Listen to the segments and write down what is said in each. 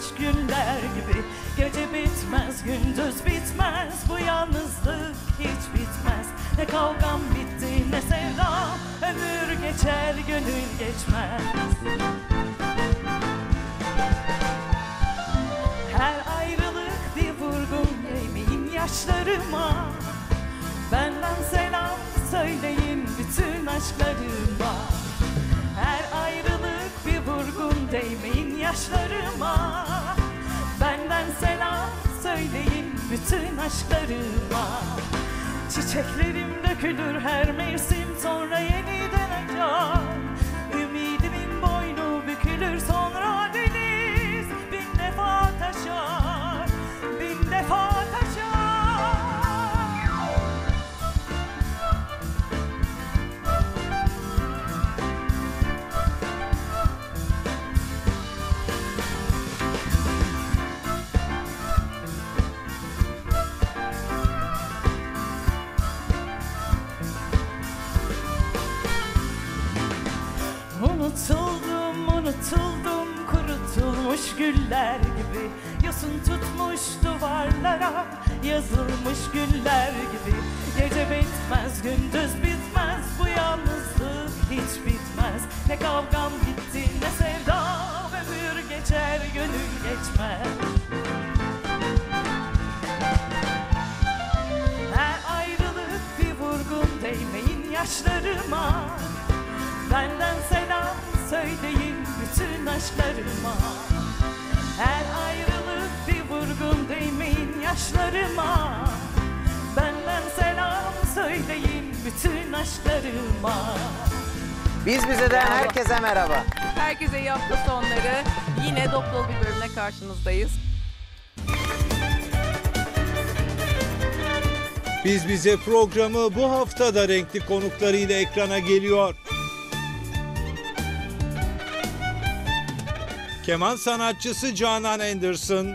geçmiş günler gibi. Gece bitmez, gündüz bitmez, bu yalnızlık hiç bitmez. Ne kavgam bitti, ne sevdam, ömür geçer, gönül geçmez. Her ayrılık bir vurgun, değmeyim yaşlarıma. Benden selam söyleyin bütün aşklarıma. Her ayrılık bir vurgun, değmeyin yaşlarıma. Benden selam söyleyin bütün aşklarıma. Çiçeklerim dökülür her mevsim, sonra yeniden açar. Ümidimin boynu bükülür, sonra deniz bin defa taşar, bin defa taşar. Unutuldum kurutulmuş güller gibi. Yosun tutmuş duvarlara yazılmış güller gibi. Gece bitmez, gündüz bitmez, bu yalnızlık hiç bitmez. Ne kavgam bitti, ne sevdam, ömür geçer, gönül geçmez. Her ayrılık bir vurgun, değmeyin yaşlarıma. Benden selam söyleyin bütün aşklarıma. Her ayrılık bir vurgun, değmeyin yaşlarıma. Benden selam söyleyin bütün aşklarıma. Biz bizeden herkese merhaba. Herkese iyi hafta sonları. Yine dopdolu bir bölümle karşınızdayız. Biz bize programı bu hafta da renkli konuklarıyla ekrana geliyor. Keman sanatçısı Canan Anderson,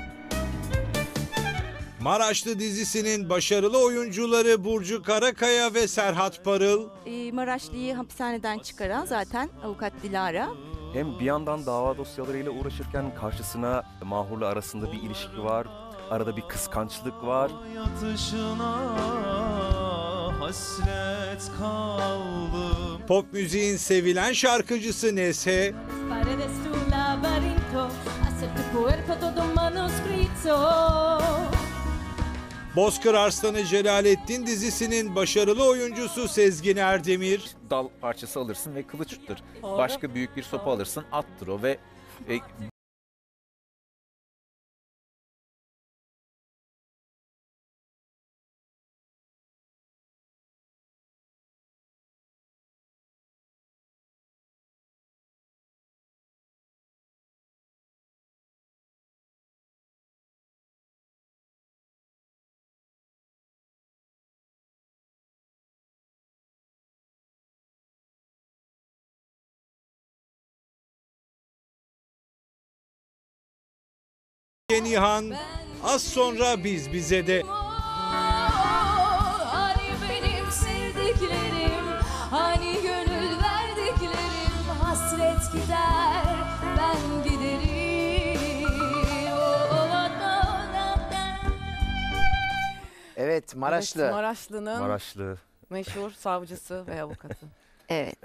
Maraşlı dizisinin başarılı oyuncuları Burcu Karakaya ve Serhat Parıl. Maraşlı'yı hapishaneden çıkaran zaten avukat Dilara. Hem bir yandan dava dosyalarıyla uğraşırken karşısına mahurla arasında bir ilişki var, arada bir kıskançlık var. Pop müziğin sevilen şarkıcısı Neşe. Bozkır Arslanı Celaleddin dizisinin başarılı oyuncusu Sezgin Erdemir. Dal parçası alırsın ve kılıç tuttur. Başka büyük bir sopa alırsın, attır o ve... Nihan, az sonra biz bize de. Hani benim sevdiklerim, hani gönül verdiklerim, hasret gider, ben giderim. Evet, Maraşlı. Evet, Maraşlı'nın meşhur savcısı ve avukatı. Evet.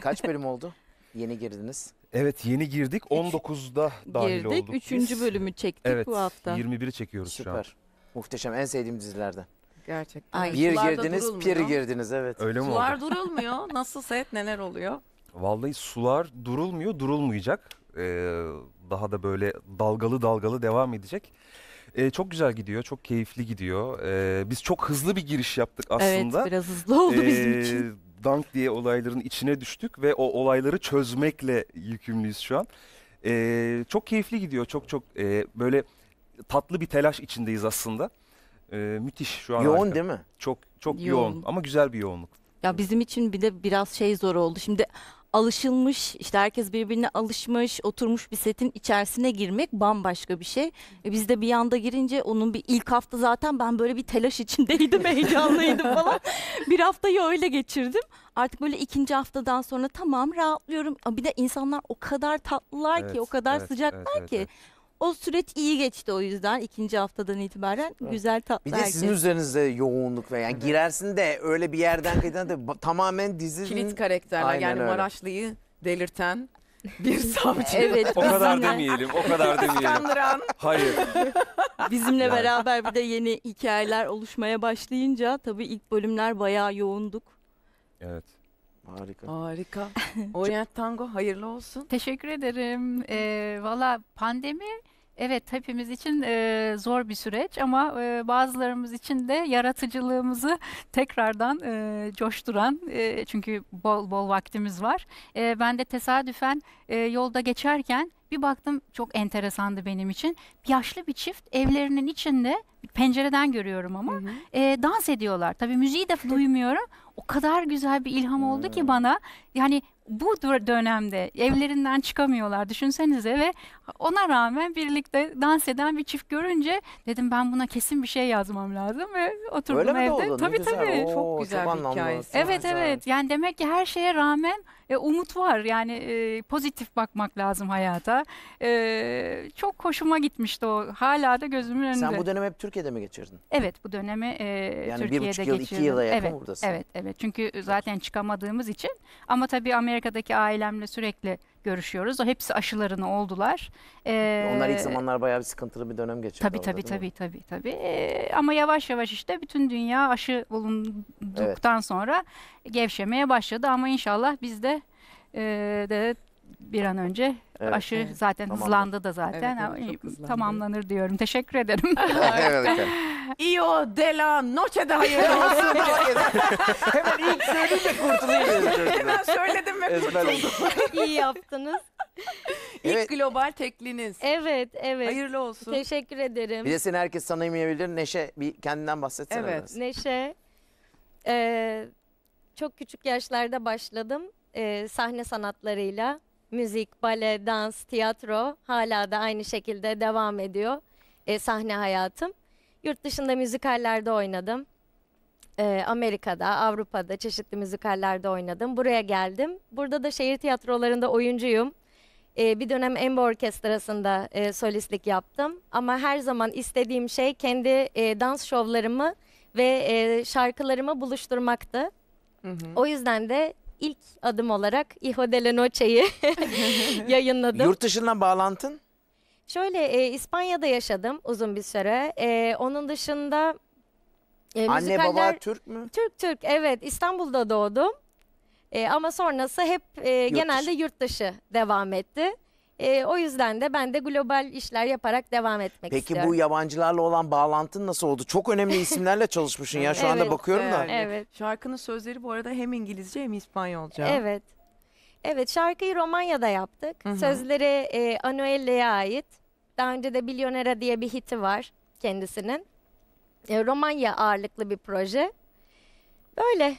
Kaç bölüm oldu? Yeni girdiniz. Evet, yeni girdik. 19'da dahil olduk. 3. bölümü çektik, evet, bu hafta. 21'i çekiyoruz. Süper. Şu an. Muhteşem, en sevdiğim dizilerden. Gerçekten. Ay, bir girdiniz, durulmuyor. Pir girdiniz, evet. Öyle mi sular oldu? Durulmuyor. Nasıl set, neler oluyor? Vallahi sular durulmuyor, durulmayacak. Daha da böyle dalgalı dalgalı devam edecek. Çok güzel gidiyor, çok keyifli gidiyor. Biz çok hızlı bir giriş yaptık aslında. Evet, biraz hızlı oldu bizim için. Dank diye olayların içine düştük ve o olayları çözmekle yükümlüyüz şu an. Çok keyifli gidiyor, çok böyle tatlı bir telaş içindeyiz aslında. Müthiş şu an. Yoğun harika. Değil mi? Çok yoğun ama güzel bir yoğunluk. Ya bizim için bir de biraz zor oldu. Şimdi alışılmış, işte herkes birbirine alışmış, oturmuş bir setin içerisine girmek bambaşka bir şey. Biz de bir anda girince onun bir ilk hafta zaten ben böyle bir telaş içindeydim, heyecanlıydım falan. Bir haftayı öyle geçirdim. Artık böyle 2. haftadan sonra tamam, rahatlıyorum. Bir de insanlar o kadar tatlılar, evet, ki, o kadar sıcaklar ki. O süreç iyi geçti o yüzden ikinci haftadan itibaren evet. Güzel tatlı. Bir de sizin üzerinizde yoğunluk ve yani girersin de öyle bir yerden kaydan da tamamen dizi kilit karakterler yani öyle. Maraşlı'yı delirten bir savcı. Evet. O kadar demeyelim. O kadar demeyelim. Hayır. Bizimle yani. Beraber bir de yeni hikayeler oluşmaya başlayınca tabii ilk bölümler bayağı yoğunduk. Evet. Harika. Harika. Orient Tango hayırlı olsun. Teşekkür ederim. Valla pandemi evet hepimiz için zor bir süreç ama bazılarımız için de yaratıcılığımızı tekrardan coşturan çünkü bol bol vaktimiz var. Ben de tesadüfen yolda geçerken bir baktım çok enteresandı benim için. Yaşlı bir çift evlerinin içinde pencereden görüyorum ama dans ediyorlar. Tabii müziği de duymuyorum. O kadar güzel bir ilham oldu ki bana. Yani bu dönemde evlerinden çıkamıyorlar düşünsenize ve ona rağmen birlikte dans eden bir çift görünce dedim ben buna kesin bir şey yazmam lazım ve oturdum öyle evde. Öyle mi oldu? Tabii tabii. Oo, çok güzel çok bir hikayesi. Evet güzel. Evet yani demek ki her şeye rağmen umut var yani pozitif bakmak lazım hayata. Çok hoşuma gitmişti o hala da gözümün önünde. Sen bu dönemi hep Türkiye'de mi geçirdin? Evet bu dönemi yani Türkiye'de geçirdim. Yani 1,5 yıl, 2 yıla yakın evet, buradasın. Evet evet çünkü zaten çıkamadığımız için ama tabii Amerika'daki ailemle sürekli görüşüyoruz. O hepsi aşılarını oldular. Onlar ilk zamanlar bayağı bir sıkıntılı bir dönem geçirdi. Tabii. Ama yavaş yavaş işte bütün dünya aşı bulunduktan evet. Sonra gevşemeye başladı ama inşallah biz de bir an önce evet, aşı evet. Zaten tamamlandı. Hızlandı da zaten evet, evet, tamamlanır diyorum. Teşekkür ederim. Hijo de la Noche'de hayırlı olsun. Hemen ilk söyleyeyim de kurtulayım. Hemen söyledim ve kurtuldum. İyi yaptınız. Evet. İlk global tekliniz. Evet, evet. Hayırlı olsun. Teşekkür ederim. Bir de seni herkes tanımayabilir. Neşe bir kendinden bahsetsene. Evet. Biraz. Neşe. Çok küçük yaşlarda başladım. Sahne sanatlarıyla müzik, bale, dans, tiyatro hala da aynı şekilde devam ediyor sahne hayatım. Yurt dışında müzikallerde oynadım. Amerika'da, Avrupa'da çeşitli müzikallerde oynadım. Buraya geldim. Burada da şehir tiyatrolarında oyuncuyum. Bir dönem Embo Orkestrası'nda solistlik yaptım. Ama her zaman istediğim şey kendi dans şovlarımı ve şarkılarımı buluşturmaktı. Hı hı. O yüzden de İlk adım olarak Hijo de la Noche'yi yayınladım. Yurt dışından bağlantın? Şöyle İspanya'da yaşadım uzun bir süre. Onun dışında müzikaller... Anne baba Türk mü? Türk evet İstanbul'da doğdum. Ama sonrası hep genelde yurt dışı devam etti. O yüzden de ben de global işler yaparak devam etmek istiyorum. Peki bu yabancılarla olan bağlantın nasıl oldu? Çok önemli isimlerle çalışmışsın ya şu anda evet, bakıyorum da. Evet. Şarkının sözleri bu arada hem İngilizce hem İspanyolca. Evet. Evet şarkıyı Romanya'da yaptık. Hı-hı. Sözleri Anuelle'ye ait. Daha önce de Bilyonera diye bir hiti var kendisinin. Romanya ağırlıklı bir proje. Böyle.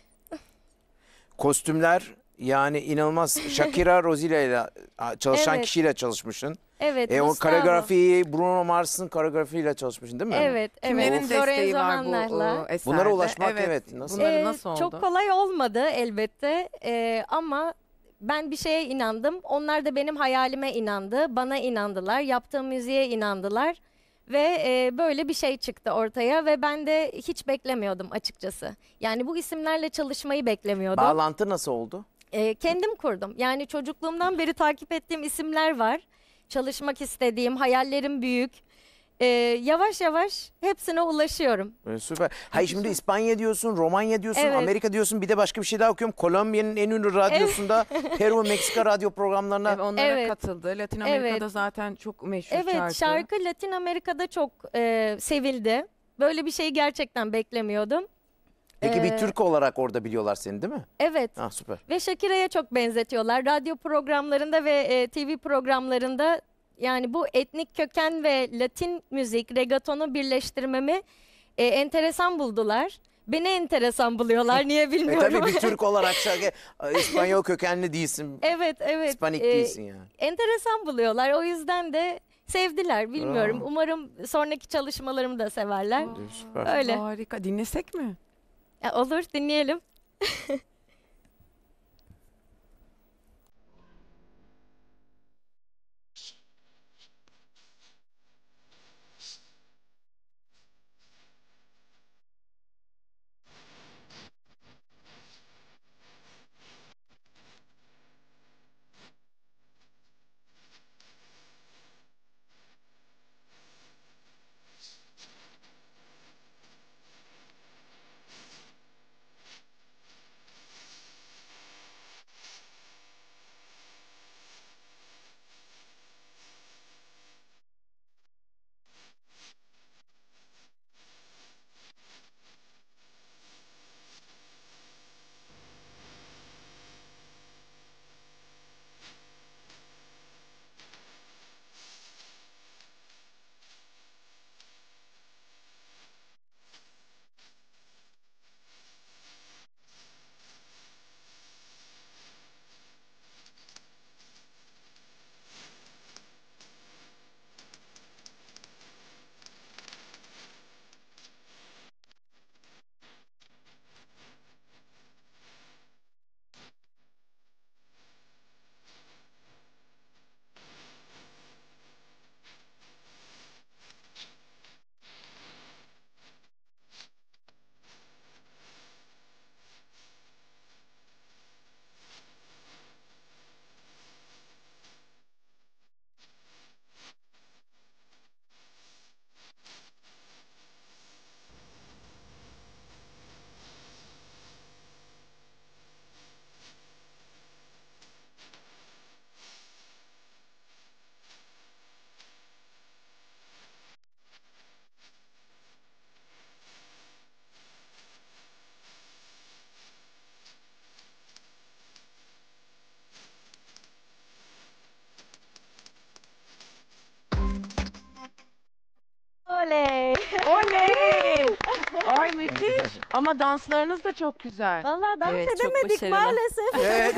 Kostümler... Yani inanılmaz Shakira, Rosé ile çalışan evet. Kişiyle çalışmışsın. Evet. O koreografiyi Bruno Mars'ın koreografiyle çalışmışsın değil mi? Evet. Kimlerin desteği var bu eserde? Bunlara ulaşmak evet. Evet. Nasıl? Nasıl oldu? Çok kolay olmadı elbette ama ben bir şeye inandım. Onlar da benim hayalime inandı. Bana inandılar. Yaptığım müziğe inandılar. Ve böyle bir şey çıktı ortaya ve ben de hiç beklemiyordum açıkçası. Yani bu isimlerle çalışmayı beklemiyordum. Bağlantı nasıl oldu? Kendim kurdum. Yani çocukluğumdan beri takip ettiğim isimler var. Çalışmak istediğim, hayallerim büyük. Yavaş yavaş hepsine ulaşıyorum. Süper. Hayır şimdi İspanya diyorsun, Romanya diyorsun, evet. Amerika diyorsun. Bir de başka bir şey daha okuyorum. Kolombiya'nın en ünlü radyosunda evet. Peru ve Meksika radyo programlarına onlara evet. Katıldı. Latin Amerika'da evet. Zaten çok meşhur evet, şarkı. Evet şarkı Latin Amerika'da çok sevildi. Böyle bir şeyi gerçekten beklemiyordum. Peki bir Türk olarak orada biliyorlar seni değil mi? Evet. Ah, süper. Ve Shakira'ya çok benzetiyorlar. Radyo programlarında ve TV programlarında yani bu etnik köken ve Latin müzik, regatonu birleştirmemi enteresan buldular. Beni enteresan buluyorlar. Niye bilmiyorum. Tabii bir Türk olarak İspanyol kökenli değilsin. Evet, evet. İspanik değilsin yani. Enteresan buluyorlar. O yüzden de sevdiler bilmiyorum. Bravo. Umarım sonraki çalışmalarımı da severler. Aa, süper. Öyle. Harika. Dinlesek mi? Olur, dinleyelim. Oley! Ay müthiş. Ama danslarınız da çok güzel. Vallahi dans edemedik maalesef. Evet.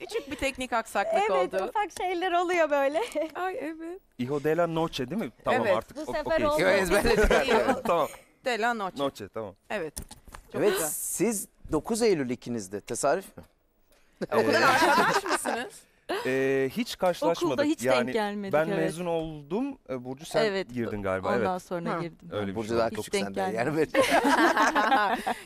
Küçük bir teknik aksaklık oldu. Evet, ufak şeyler oluyor böyle. Ay evet. Hijo de la Noche değil mi? Tamam evet, artık. Bu sefer oldu. Tamam. De la Noche. Noche tamam. Evet. Çok evet güzel. Siz 9 Eylül ikinizde tesadüf mü? O kadar arkadaş mısınız? Hiç karşılaşmadık. Okulda hiç denk gelmedik. Ben mezun oldum. Burcu sen girdin galiba. Ondan sonra girdim. Öyle Burcu daha çok sende yer verdi.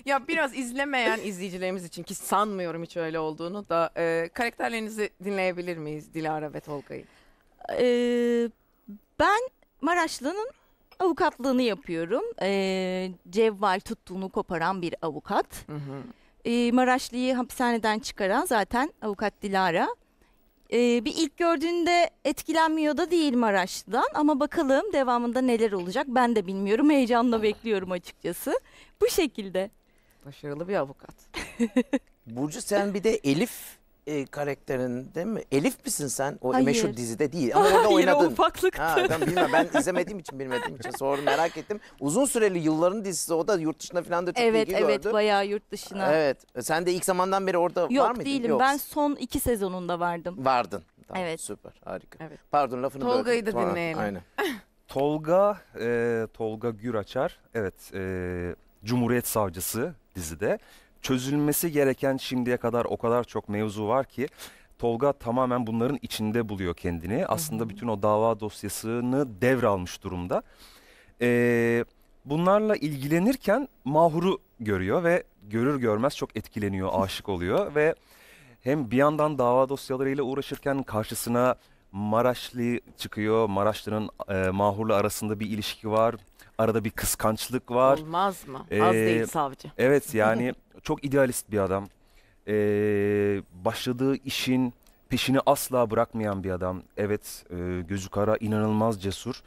Ya biraz izlemeyen izleyicilerimiz için ki sanmıyorum hiç öyle olduğunu da karakterlerinizi dinleyebilir miyiz Dilara ve Tolga'yı? Ben Maraşlı'nın avukatlığını yapıyorum. Cevval tuttuğunu koparan bir avukat. Maraşlı'yı hapishaneden çıkaran zaten avukat Dilara. Bir ilk gördüğünde etkilenmiyor da değil Maraşlı'dan ama bakalım devamında neler olacak ben de bilmiyorum. Heyecanla bekliyorum açıkçası. Bu şekilde. Başarılı bir avukat. Burcu sen bir de Elif karakterin değil mi? Elif misin sen? O meşhur dizide değil ama orada oynadın. Ufaklıktı. Ha, ben izlemediğim için bilmediğim için sordum, merak ettim. Uzun süreli yılların dizisi o da yurt dışına falan da çok ilgi gördü. Evet bayağı yurt dışına. Evet sen de ilk zamandan beri orada var mıydın? Değilim. Yok değilim ben son 2 sezonunda vardım. Vardın. Tamam, evet. Süper harika. Evet. Pardon lafını Tolga'yı da dinleyelim. Aynen. Tolga, Tolga Güraçar evet Cumhuriyet Savcısı dizide. Çözülmesi gereken şimdiye kadar o kadar çok mevzu var ki Tolga tamamen bunların içinde buluyor kendini. Aslında bütün o dava dosyasını devralmış durumda. Bunlarla ilgilenirken Mahur'u görüyor ve görür görmez çok etkileniyor, aşık oluyor. Ve hem bir yandan dava dosyalarıyla uğraşırken karşısına Maraşlı çıkıyor. Maraşlı'nın Mahur'la arasında bir ilişki var. Arada bir kıskançlık var. Olmaz mı? Az değil savcı. Evet yani çok idealist bir adam. Başladığı işin peşini asla bırakmayan bir adam. Evet gözü kara, inanılmaz cesur.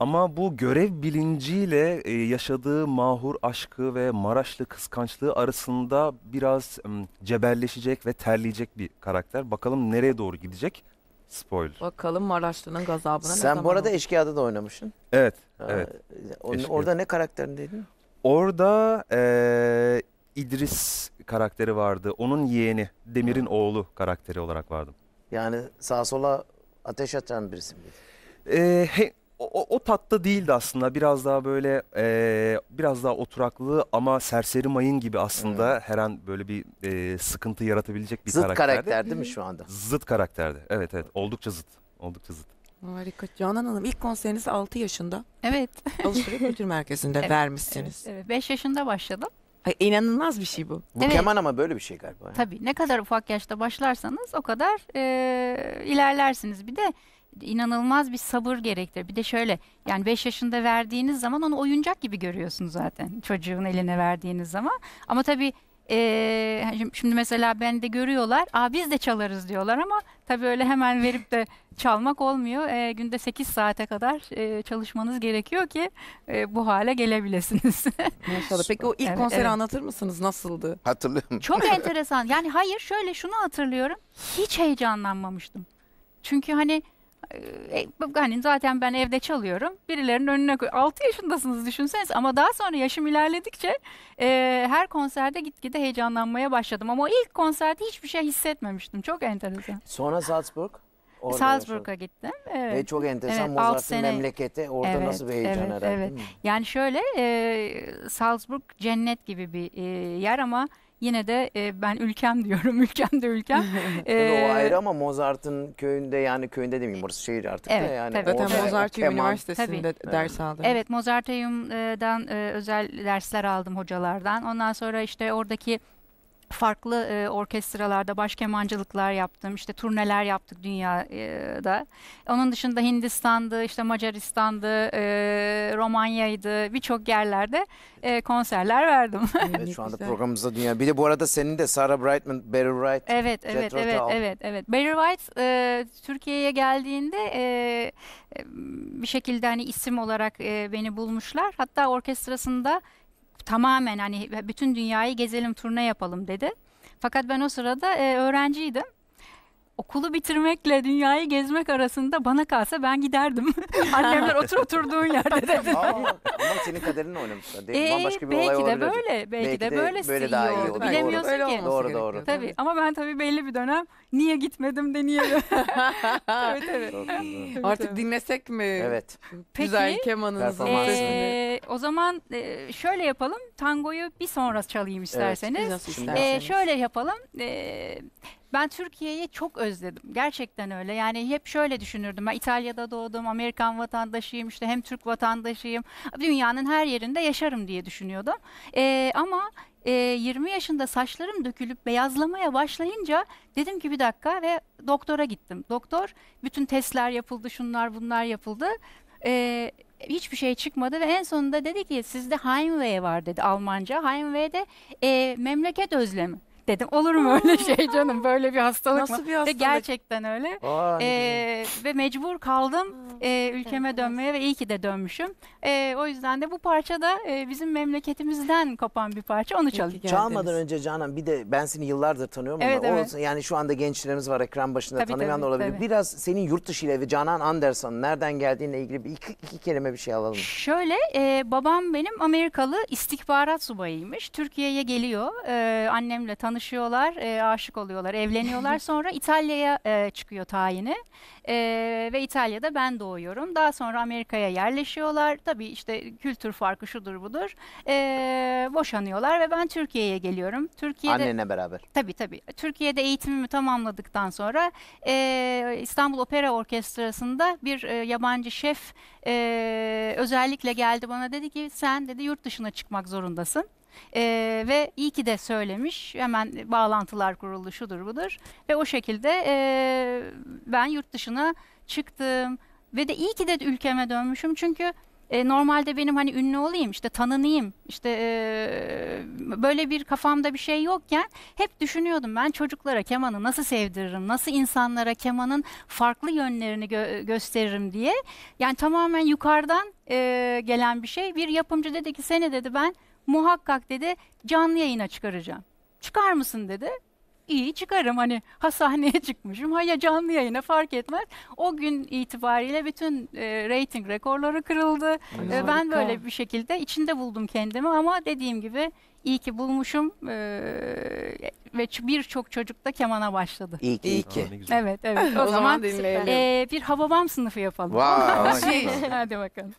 Ama bu görev bilinciyle yaşadığı Mahur aşkı ve Maraşlı kıskançlığı arasında biraz cebelleşecek ve terleyecek bir karakter. Bakalım nereye doğru gidecek? Spoiler. Bakalım Maraşlı'nın gazabına ne zaman Sen bu arada Eşkıya'da da oynamışsın. Evet. Evet. Orada ne karakterindeydin? Orada İdris karakteri vardı. Onun yeğeni, Demir'in oğlu karakteri olarak vardım. Yani sağa sola ateş atan birisi miydi? O tatta değildi aslında. Biraz daha böyle, biraz daha oturaklı ama serseri mayın gibi aslında her an böyle bir sıkıntı yaratabilecek bir karakterdi. Zıt karakter değil mi şu anda? Zıt karakterdi. Evet evet. Oldukça zıt. Oldukça zıt. Harika. Canan Hanım ilk konseriniz 6 yaşında. Evet. Alışveriş Kültür Merkezi'nde vermişsiniz. Evet. 5 yaşında başladım. Ay, inanılmaz bir şey bu. Bu keman ama böyle bir şey galiba. Tabii. Ne kadar ufak yaşta başlarsanız o kadar ilerlersiniz. Bir de inanılmaz bir sabır gerektirir. Bir de şöyle yani 5 yaşında verdiğiniz zaman onu oyuncak gibi görüyorsunuz zaten. Çocuğun eline verdiğiniz zaman. Ama tabii şimdi mesela ben de görüyorlar. Aa biz de çalarız diyorlar ama tabii öyle hemen verip de çalmak olmuyor. Günde 8 saate kadar çalışmanız gerekiyor ki bu hale gelebilirsiniz. Maşallah. Peki o ilk konseri anlatır mısınız? Nasıldı? Hatırlıyorum. Çok enteresan. Yani hayır şöyle şunu hatırlıyorum. Hiç heyecanlanmamıştım. Çünkü hani zaten ben evde çalıyorum. Birilerinin önüne koy. 6 yaşındasınız düşünseniz ama daha sonra yaşım ilerledikçe her konserde gitgide heyecanlanmaya başladım. Ama o ilk konserde hiçbir şey hissetmemiştim. Çok enteresan. Sonra Salzburg. Salzburg'a gittim. Evet. Ve çok enteresan Mozart'ın memleketi. Orada nasıl bir heyecan herhalde. Evet. Yani şöyle Salzburg cennet gibi bir yer ama yine de ben ülkem diyorum. Ülkem de ülkem. O ayrı ama Mozart'ın köyünde yani köyünde demeyeyim orası şehir artık. Evet, yani zaten Mozart Üniversitesi'nde ders aldım. Evet Mozart'tan özel dersler aldım hocalardan. Ondan sonra işte oradaki farklı orkestralarda başkemancılıklar yaptım. İşte turneler yaptık dünyada. Onun dışında Hindistan'dı, işte Macaristan'dı, Romanya'ydı. Birçok yerlerde konserler verdim. Evet, şu anda programımızda dünya. Bir de bu arada senin de Sarah Brightman, Barry White. Evet, Cetrotal. Evet. Barry White Türkiye'ye geldiğinde bir şekilde hani isim olarak beni bulmuşlar. Hatta orkestrasında tamamen hani bütün dünyayı gezelim, turne yapalım dedi. Fakat ben o sırada öğrenciydim. okulu bitirmekle dünyayı gezmek arasında bana kalsa ben giderdim. Annemler oturduğun yerde dedi. Ama senin kaderini oynamışlar. Bambaşka bir olay olabilir. Belki de böyle. Belki de böylesi iyi oldu. Bilemiyorsun ki. Doğru. Tabii. Ama ben tabii belli bir dönem niye gitmedim de niye. Evet. Artık dinlesek mi? Evet. Güzel kemanınızın sesini. O zaman şöyle yapalım. Tangoyu bir sonra çalayım isterseniz. Şöyle yapalım. Ben Türkiye'yi çok özledim. Gerçekten öyle. Yani hep şöyle düşünürdüm. Ben İtalya'da doğdum, Amerikan vatandaşıyım, işte hem Türk vatandaşıyım. Dünyanın her yerinde yaşarım diye düşünüyordum. Ama 20 yaşında saçlarım dökülüp beyazlamaya başlayınca dedim ki bir dakika ve doktora gittim. Doktor, bütün testler yapıldı, şunlar bunlar yapıldı. Hiçbir şey çıkmadı ve en sonunda dedi ki sizde Heimweh var dedi Almanca. Heimweh de memleket özlemi. Dedim olur mu öyle şey canım, böyle bir hastalık nasıl mı? Bir hastalık? Ve gerçekten öyle. Ve mecbur kaldım ülkeme dönmeye ve iyi ki de dönmüşüm. O yüzden de bu parça da bizim memleketimizden kopan bir parça, onu çalacağız. Çalmadan önce Canan, bir de ben seni yıllardır tanıyorum ama evet. Yani şu anda gençlerimiz var ekran başında, tanımayan da olabilir. Tabii. Biraz senin yurt dışı ile ve Canan Anderson nereden geldiğinle ilgili bir iki kelime bir şey alalım. Şöyle babam benim Amerikalı istihbarat subayıymış. Türkiye'ye geliyor. Annemle tanışıyorlar, aşık oluyorlar, evleniyorlar. Sonra İtalya'ya çıkıyor tayini ve İtalya'da ben doğuyorum. Daha sonra Amerika'ya yerleşiyorlar. Tabii işte kültür farkı şudur budur. Boşanıyorlar ve ben Türkiye'ye geliyorum. Türkiye'de, annenle beraber. Tabii. Türkiye'de eğitimimi tamamladıktan sonra İstanbul Opera Orkestrası'nda bir yabancı şef özellikle geldi bana, dedi ki sen dedi yurt dışına çıkmak zorundasın. Ve iyi ki de söylemiş, hemen bağlantılar kuruldu, şudur budur ve o şekilde ben yurt dışına çıktım ve de iyi ki de ülkeme dönmüşüm çünkü normalde benim hani ünlü olayım, işte tanınayım, işte böyle bir kafamda bir şey yokken hep düşünüyordum ben çocuklara kemanı nasıl sevdiririm, nasıl insanlara kemanın farklı yönlerini gösteririm diye. Yani tamamen yukarıdan gelen bir şey. Bir yapımcı dedi ki seni dedi ben muhakkak dedi canlı yayına çıkaracağım. Çıkar mısın dedi. İyi çıkarım, hani ha sahneye çıkmışım ha ya canlı yayına, fark etmez. O gün itibariyle bütün reyting rekorları kırıldı. Ben böyle bir şekilde içinde buldum kendimi ama dediğim gibi iyi ki bulmuşum ve birçok çocuk da kemana başladı. İyi ki. Evet. O zaman dinleyelim. Bir Hababam sınıfı yapalım. Wow. Hadi bakalım.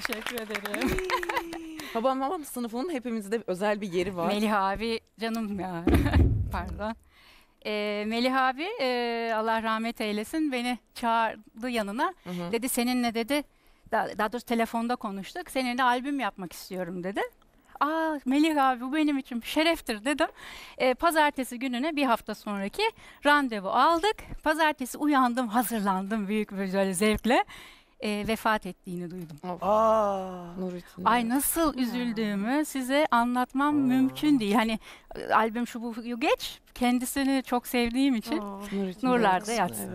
Teşekkür ederim. Babam sınıfının hepimizde özel bir yeri var. Melih abi canım ya. Pardon. Melih abi Allah rahmet eylesin beni çağırdı yanına. Hı hı. Dedi seninle dedi daha doğrusu telefonda konuştuk. Seninle albüm yapmak istiyorum dedi. Aa Melih abi bu benim için şereftir dedim. Pazartesi gününe bir hafta sonraki randevu aldık. Pazartesi uyandım, hazırlandım büyük bir zevkle. Vefat ettiğini duydum. Aa, ay nasıl üzüldüğümü size anlatmam mümkün değil. Hani albüm şu bu geç, kendisini çok sevdiğim için nurlarda yatsın.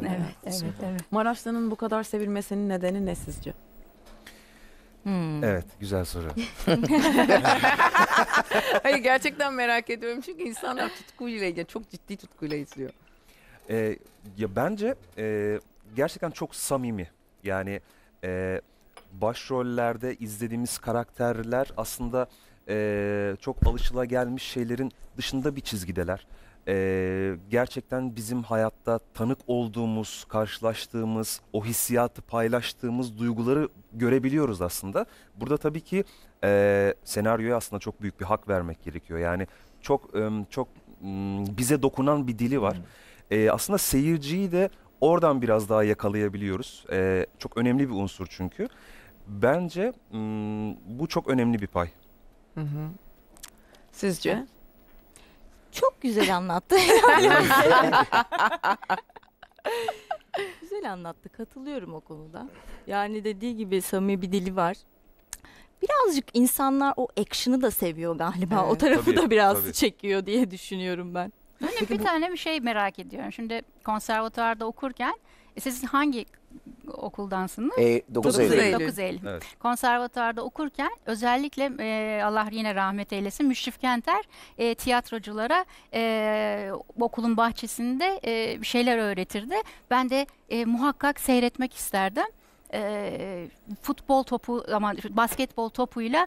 Evet, evet. Maraşlı'nın bu kadar sevilmesinin nedeni ne sizce? Hmm. Evet, güzel soru. Hayır, gerçekten merak ediyorum çünkü insanlar tutkuyla izliyor, çok ciddi tutkuyla izliyor. Ya bence gerçekten çok samimi. Yani başrollerde izlediğimiz karakterler aslında çok alışılagelmiş şeylerin dışında bir çizgideler. Gerçekten bizim hayatta tanık olduğumuz, karşılaştığımız, o hissiyatı paylaştığımız duyguları görebiliyoruz aslında. Burada tabii ki senaryoya aslında çok büyük bir hak vermek gerekiyor. Yani çok bize dokunan bir dili var. Aslında seyirciyi de oradan biraz daha yakalayabiliyoruz. Çok önemli bir unsur çünkü. Bence bu çok önemli bir pay. Hı hı. Sizce? Çok güzel anlattı. Güzel anlattı. Katılıyorum o konuda. Yani dediği gibi samimi bir dili var. Birazcık insanlar o action'ı da seviyor galiba. Evet. O tarafı tabii, da biraz çekiyor diye düşünüyorum ben. Yani bir tane bir şey merak ediyorum. Şimdi konservatuvarda okurken siz hangi okuldansınız? 9 Eylül. 9 Eylül. Evet. Konservatuvarda okurken özellikle Allah yine rahmet eylesin Müşfik Kenter tiyatroculara okulun bahçesinde bir şeyler öğretirdi. Ben de muhakkak seyretmek isterdim. Futbol topu ama basketbol topuyla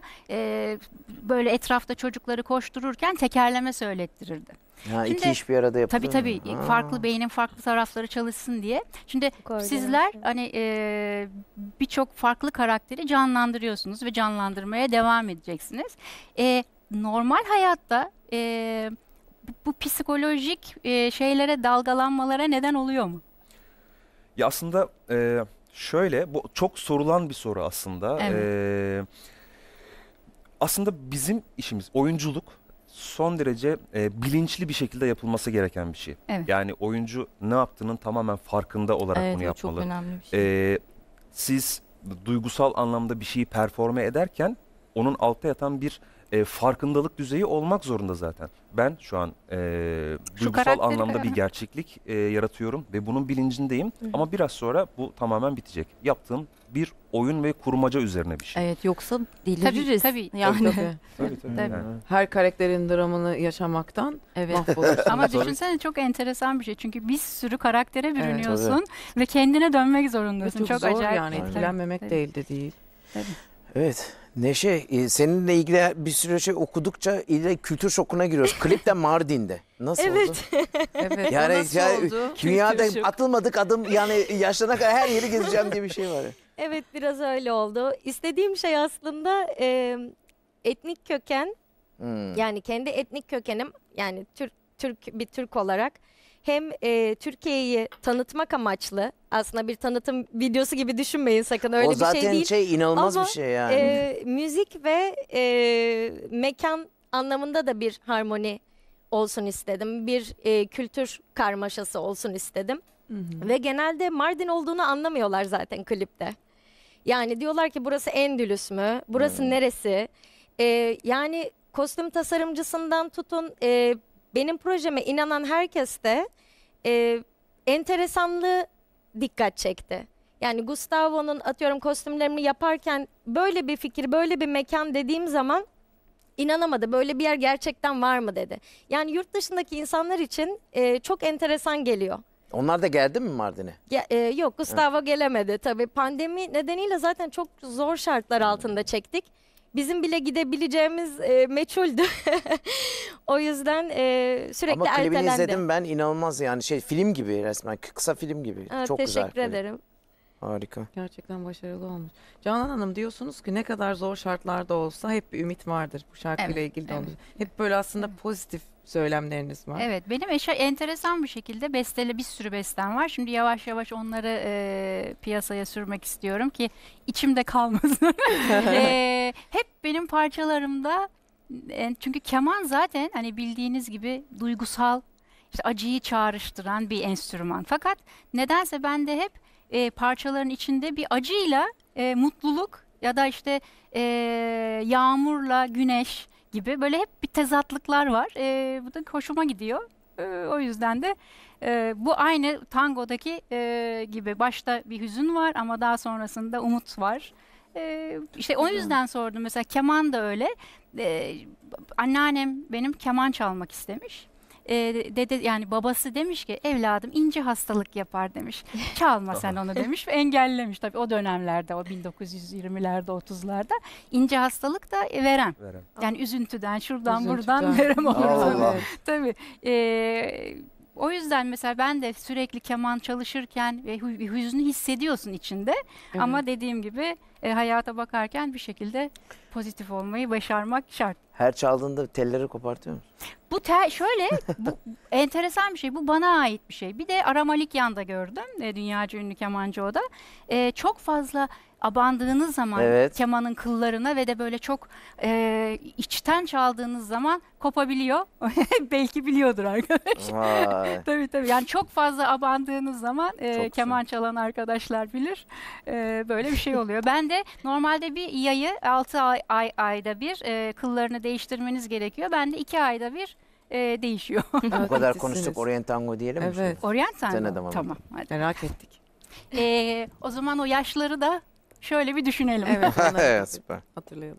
böyle etrafta çocukları koştururken tekerleme söylettirirdi. Ha, şimdi, iki iş bir arada yapılıyor. Tabii tabii. Farklı beynin farklı tarafları çalışsın diye. Şimdi sizler hani birçok farklı karakteri canlandırıyorsunuz ve canlandırmaya devam edeceksiniz. Normal hayatta bu psikolojik şeylere, dalgalanmalara neden oluyor mu? Ya aslında şöyle, bu çok sorulan bir soru aslında. Evet. Aslında bizim işimiz oyunculuk. Son derece bilinçli bir şekilde yapılması gereken bir şey. Evet. Yani oyuncu ne yaptığının tamamen farkında olarak bunu yapmalı. Çok önemli bir şey. Siz duygusal anlamda bir şeyi performe ederken onun altta yatan bir farkındalık düzeyi olmak zorunda zaten. Ben şu an duygusal anlamda bir gerçeklik yaratıyorum ve bunun bilincindeyim. Hı. Ama biraz sonra bu tamamen bitecek. Yaptığım bir oyun ve kurmaca üzerine bir şey. Evet, yoksa deliririz. Tabii. Yani. Tabii. Yani. Her karakterin dramını yaşamaktan mahvolursun. Ama düşünsene çok enteresan bir şey. Çünkü bir sürü karaktere bürünüyorsun ve kendine dönmek zorundasın. Çok zor acayip. Yani etkilenmemek değil de değil. Tabii. Evet. Neşe, seninle ilgili bir sürü şey okudukça kültür şokuna giriyoruz. Klip de Mardin'de. Nasıl oldu? Evet. Yani, oldu? Dünyada atılmadık adım, yani yaşlanana kadar her yeri gezeceğim diye bir şey var. Evet, biraz öyle oldu. İstediğim şey aslında etnik köken. Hmm. Yani kendi etnik kökenim, yani bir Türk olarak. Hem Türkiye'yi tanıtmak amaçlı, aslında bir tanıtım videosu gibi düşünmeyin sakın, öyle bir şey değil. O zaten inanılmaz ama bir şey yani. Müzik ve mekan anlamında da bir harmoni olsun istedim. Bir kültür karmaşası olsun istedim. Hı hı. Ve genelde Mardin olduğunu anlamıyorlar zaten klipte. Yani diyorlar ki burası Endülüs mü, burası neresi? Yani kostüm tasarımcısından tutun... benim projeme inanan herkes de enteresanlığı dikkat çekti. Yani Gustavo'nun atıyorum kostümlerini yaparken böyle bir fikir, böyle bir mekan dediğim zaman inanamadı. Böyle bir yer gerçekten var mı dedi. Yani yurt dışındaki insanlar için çok enteresan geliyor. Onlar da geldi mi Mardin'e? Yok, Gustavo gelemedi tabii. Pandemi nedeniyle zaten çok zor şartlar altında çektik. Bizim bile gidebileceğimiz meçhuldü. O yüzden sürekli ertelendi. Ama klibini izledim ben, inanılmaz yani, şey film gibi resmen, kısa film gibi. Çok güzel. Teşekkür ederim. Harika. Gerçekten başarılı olmuş. Canan Hanım, diyorsunuz ki ne kadar zor şartlarda olsa hep bir ümit vardır bu şarkıyla ilgili de olmuş. Hep böyle aslında pozitif söylemleriniz var. Evet, benim enteresan bir şekilde bir sürü bestem var. Şimdi yavaş yavaş onları piyasaya sürmek istiyorum ki içimde kalmasın. Hep benim parçalarımda, çünkü keman zaten hani bildiğiniz gibi duygusal, işte acıyı çağrıştıran bir enstrüman. Fakat nedense ben de hep parçaların içinde bir acıyla mutluluk ya da işte yağmurla güneş gibi böyle hep bir tezatlıklar var. Bu da hoşuma gidiyor. O yüzden de bu aynı tangodaki gibi başta bir hüzün var ama daha sonrasında umut var. İşte o yüzden sordum. Mesela keman da öyle. Anneannem benim keman çalmak istemiş. Dede, yani babası demiş ki evladım ince hastalık yapar demiş. Çalma sen onu demiş ve engellemiş. Tabii o dönemlerde, o 1920'lerde, 30'larda ince hastalık da verem. Yani üzüntüden, şuradan buradan verem olur. Tabii. O yüzden mesela ben de sürekli keman çalışırken bir hüznü hissediyorsun içinde. Evet. Ama dediğim gibi hayata bakarken bir şekilde pozitif olmayı başarmak şart. Her çaldığında telleri kopartıyor musun? Bu şöyle, bu enteresan bir şey. Bu bana ait bir şey. Bir de Aramalikyan'da gördüm. Dünyaca ünlü kemancı o da. Çok fazla abandığınız zaman kemanın kıllarına ve de böyle çok içten çaldığınız zaman kopabiliyor. Belki biliyordur arkadaş. Tabii. Yani çok fazla abandığınız zaman keman çalan arkadaşlar bilir. Böyle bir şey oluyor. Ben de normalde bir yayı 6 ayda bir kıllarını değiştirmeniz gerekiyor. Ben de 2 ayda bir değişiyor. Bu kadar konuştuk. Orient Tango diyelim mi? Evet. Orient Tango. Tamam. Hadi. Merak ettik. O zaman o yaşları da şöyle bir düşünelim. Evet. Evet, süper. Hatırlayalım.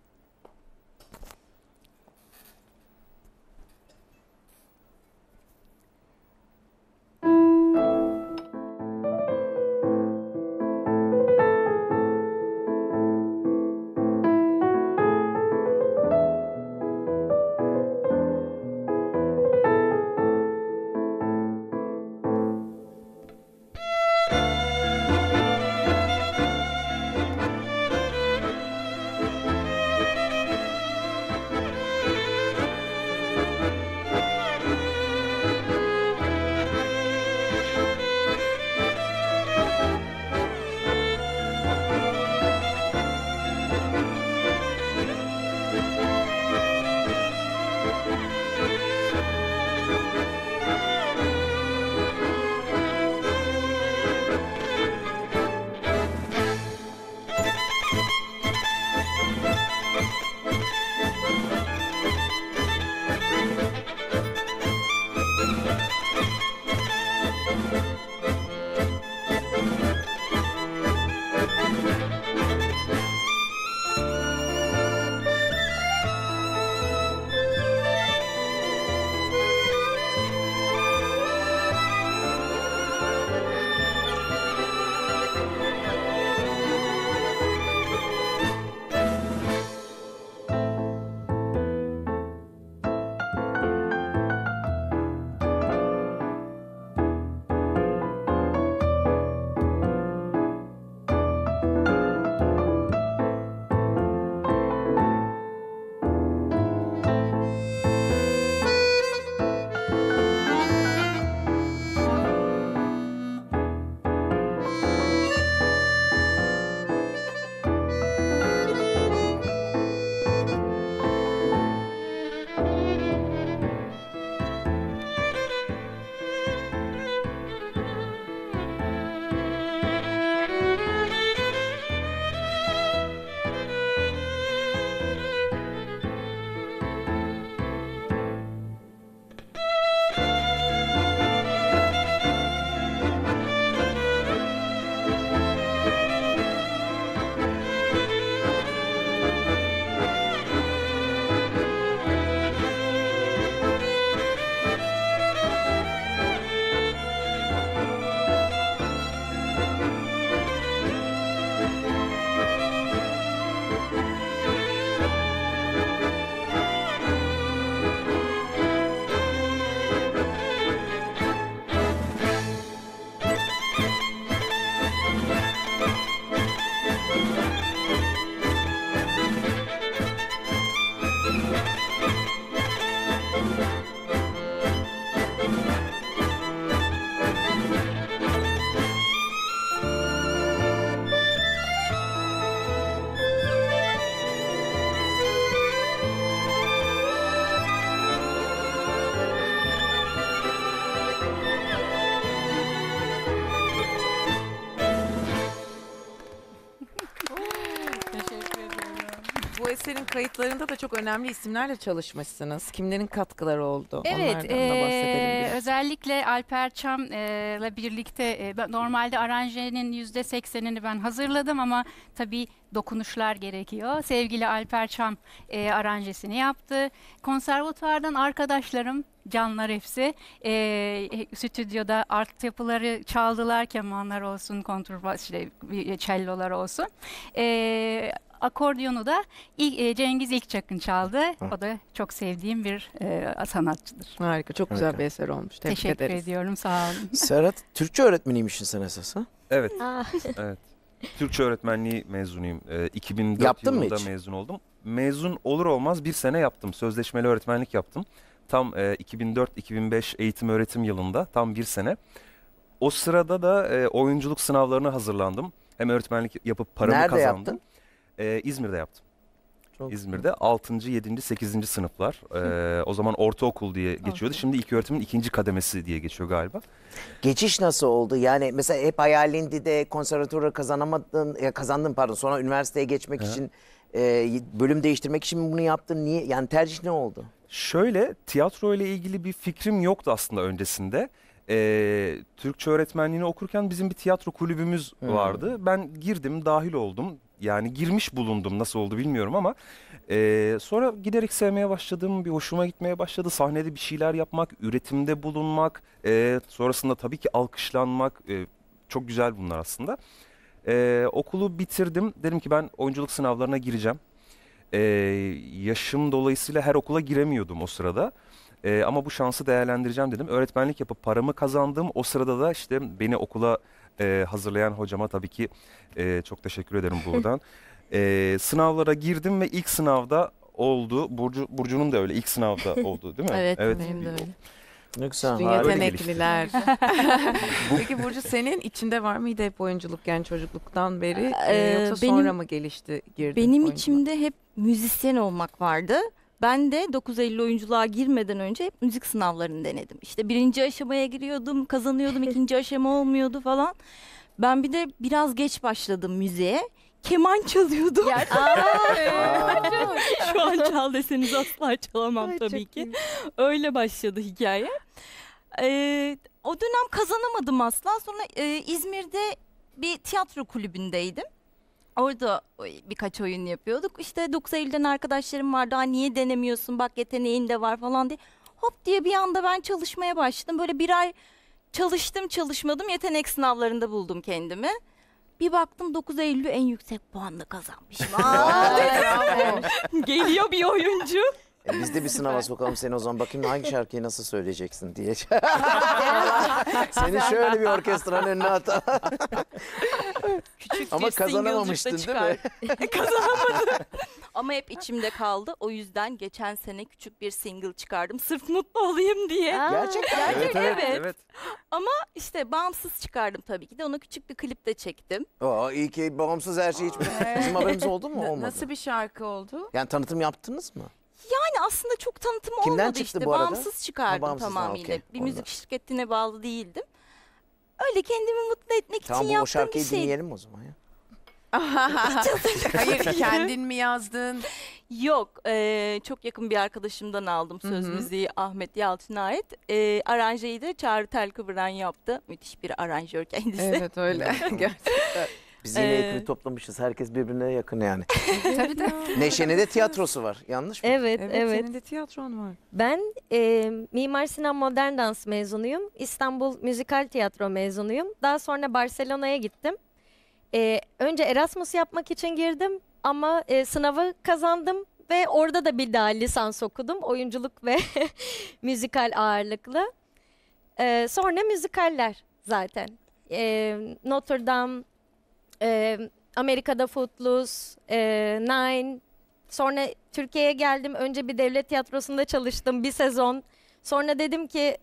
eserin kayıtlarında da çok önemli isimlerle çalışmışsınız. Kimlerin katkıları oldu? Evet, onlardan da bahsedelim biraz. Özellikle Alper Çam'la birlikte normalde aranjenin %80'ini ben hazırladım ama tabii dokunuşlar gerekiyor. Sevgili Alper Çam aranjesini yaptı. Konservatuvardan arkadaşlarım, canlar hepsi, stüdyoda art yapıları çaldılar, kemanlar olsun, kontrbas, cellolar olsun. Akordiyonu da Cengiz İlkçak'ın çaldı. Hı. O da çok sevdiğim bir sanatçıdır. Harika, çok güzel bir eser olmuş. Teşekkür ediyorum, sağ olun. Serhat, Türkçe öğretmeniymişsin sen esas, ha? Evet, evet. Türkçe öğretmenliği mezunuyum. 2004 yılında mezun oldum. Mezun olur olmaz bir sene yaptım. Sözleşmeli öğretmenlik yaptım. Tam 2004-2005 eğitim öğretim yılında tam bir sene. O sırada da oyunculuk sınavlarına hazırlandım. Hem öğretmenlik yapıp paramı kazandım. Nerede yaptın? İzmir'de yaptım. Çok İzmir'de 6. 7. 8. sınıflar. O zaman ortaokul diye geçiyordu. Okay. Şimdi ilköğretimin 2. kademesi diye geçiyor galiba. Geçiş nasıl oldu? Yani mesela hep hayalindi de konservatuvarı kazandın, sonra üniversiteye geçmek için, bölüm değiştirmek için mi bunu yaptın? Niye? Yani tercih ne oldu? Şöyle, tiyatro ile ilgili bir fikrim yoktu aslında öncesinde. Türkçe öğretmenliğini okurken bizim bir tiyatro kulübümüz vardı. Ben girdim, dahil oldum. Yani girmiş bulundum, nasıl oldu bilmiyorum ama sonra giderek sevmeye başladım, bir hoşuma gitmeye başladı. Sahnede bir şeyler yapmak, üretimde bulunmak, sonrasında tabii ki alkışlanmak, çok güzel bunlar aslında. Okulu bitirdim, dedim ki ben oyunculuk sınavlarına gireceğim. Yaşım dolayısıyla her okula giremiyordum o sırada. Ama bu şansı değerlendireceğim dedim. Öğretmenlik yapıp paramı kazandım. O sırada da işte beni okula hazırlayan hocama tabii ki çok teşekkür ederim buradan. Sınavlara girdim ve ilk sınavda oldu. Burcu'nun da öyle ilk sınavda oldu değil mi? Evet, benim de öyle. Lütfen, yetenekliler. Peki Burcu, senin içinde var mıydı hep oyunculuk, yani çocukluktan beri yoksa sonra mı gelişti, girdin? Benim içimde hep müzisyen olmak vardı. Ben de 9 Eylül oyunculuğa girmeden önce hep müzik sınavlarını denedim. İşte birinci aşamaya giriyordum, kazanıyordum, ikinci aşama olmuyordu falan. Ben bir de biraz geç başladım müziğe. Keman çalıyordum. Şu an çal deseniz asla çalamam tabii ki. Iyi. Öyle başladı hikaye. O dönem kazanamadım asla. Sonra İzmir'de bir tiyatro kulübündeydim. Orada birkaç oyun yapıyorduk. İşte 9 Eylül'den arkadaşlarım vardı. Niye denemiyorsun? Bak yeteneğin de var falan diye. Hop diye bir anda ben çalışmaya başladım. Böyle bir ay çalıştım, çalışmadım. Yetenek sınavlarında buldum kendimi. Bir baktım 9 Eylül'ü en yüksek puanla kazanmışım. Geliyor bir oyuncu. Biz de bir sınava sokalım seni o zaman, bakayım hangi şarkıyı nasıl söyleyeceksin diye. Seni şöyle bir orkestranın önüne atalım. Ama kazanamamıştın değil mi? Kazanamadım. Ama hep içimde kaldı. O yüzden geçen sene küçük bir single çıkardım. Sırf mutlu olayım diye. Gerçekten. Evet. Ama işte bağımsız çıkardım tabii ki de. Onu küçük bir klip de çektim. İyi ki bağımsız her şey hiç. Bizim haberimiz oldu mu? Olmadı. Nasıl bir şarkı oldu? Yani tanıtım yaptınız mı? Yani aslında çok tanıtım olmadı işte. Bağımsız çıkardım tamamıyla. Bir müzik şirketine bağlı değildim. Öyle kendimi mutlu etmek için yaptığım bir şey. Tamam, o şarkıyı dinleyelim o zaman ya. Hayır, kendin mi yazdın? Yok, çok yakın bir arkadaşımdan aldım söz müziği, Ahmet Yalçın'a ait. Aranjeyi de Çağrı Telkıbıran yaptı. Müthiş bir aranjör kendisi. Evet, öyle gerçekten. Biz yine eğitimi toplamışız. Herkes birbirine yakın yani. Tabii de. Neşe'nin de tiyatrosu var. Yanlış mı? Evet. Senin de tiyatron var. Ben Mimar Sinan Modern Dans mezunuyum. İstanbul Müzikal Tiyatro mezunuyum. Daha sonra Barcelona'ya gittim. Önce Erasmus yapmak için girdim ama sınavı kazandım ve orada da bir daha lisans okudum. Oyunculuk ve müzikal ağırlıklı. Sonra müzikaller zaten. Notre Dame, Amerika'da Footloose, Nine, sonra Türkiye'ye geldim. Önce bir devlet tiyatrosunda çalıştım bir sezon. Sonra dedim ki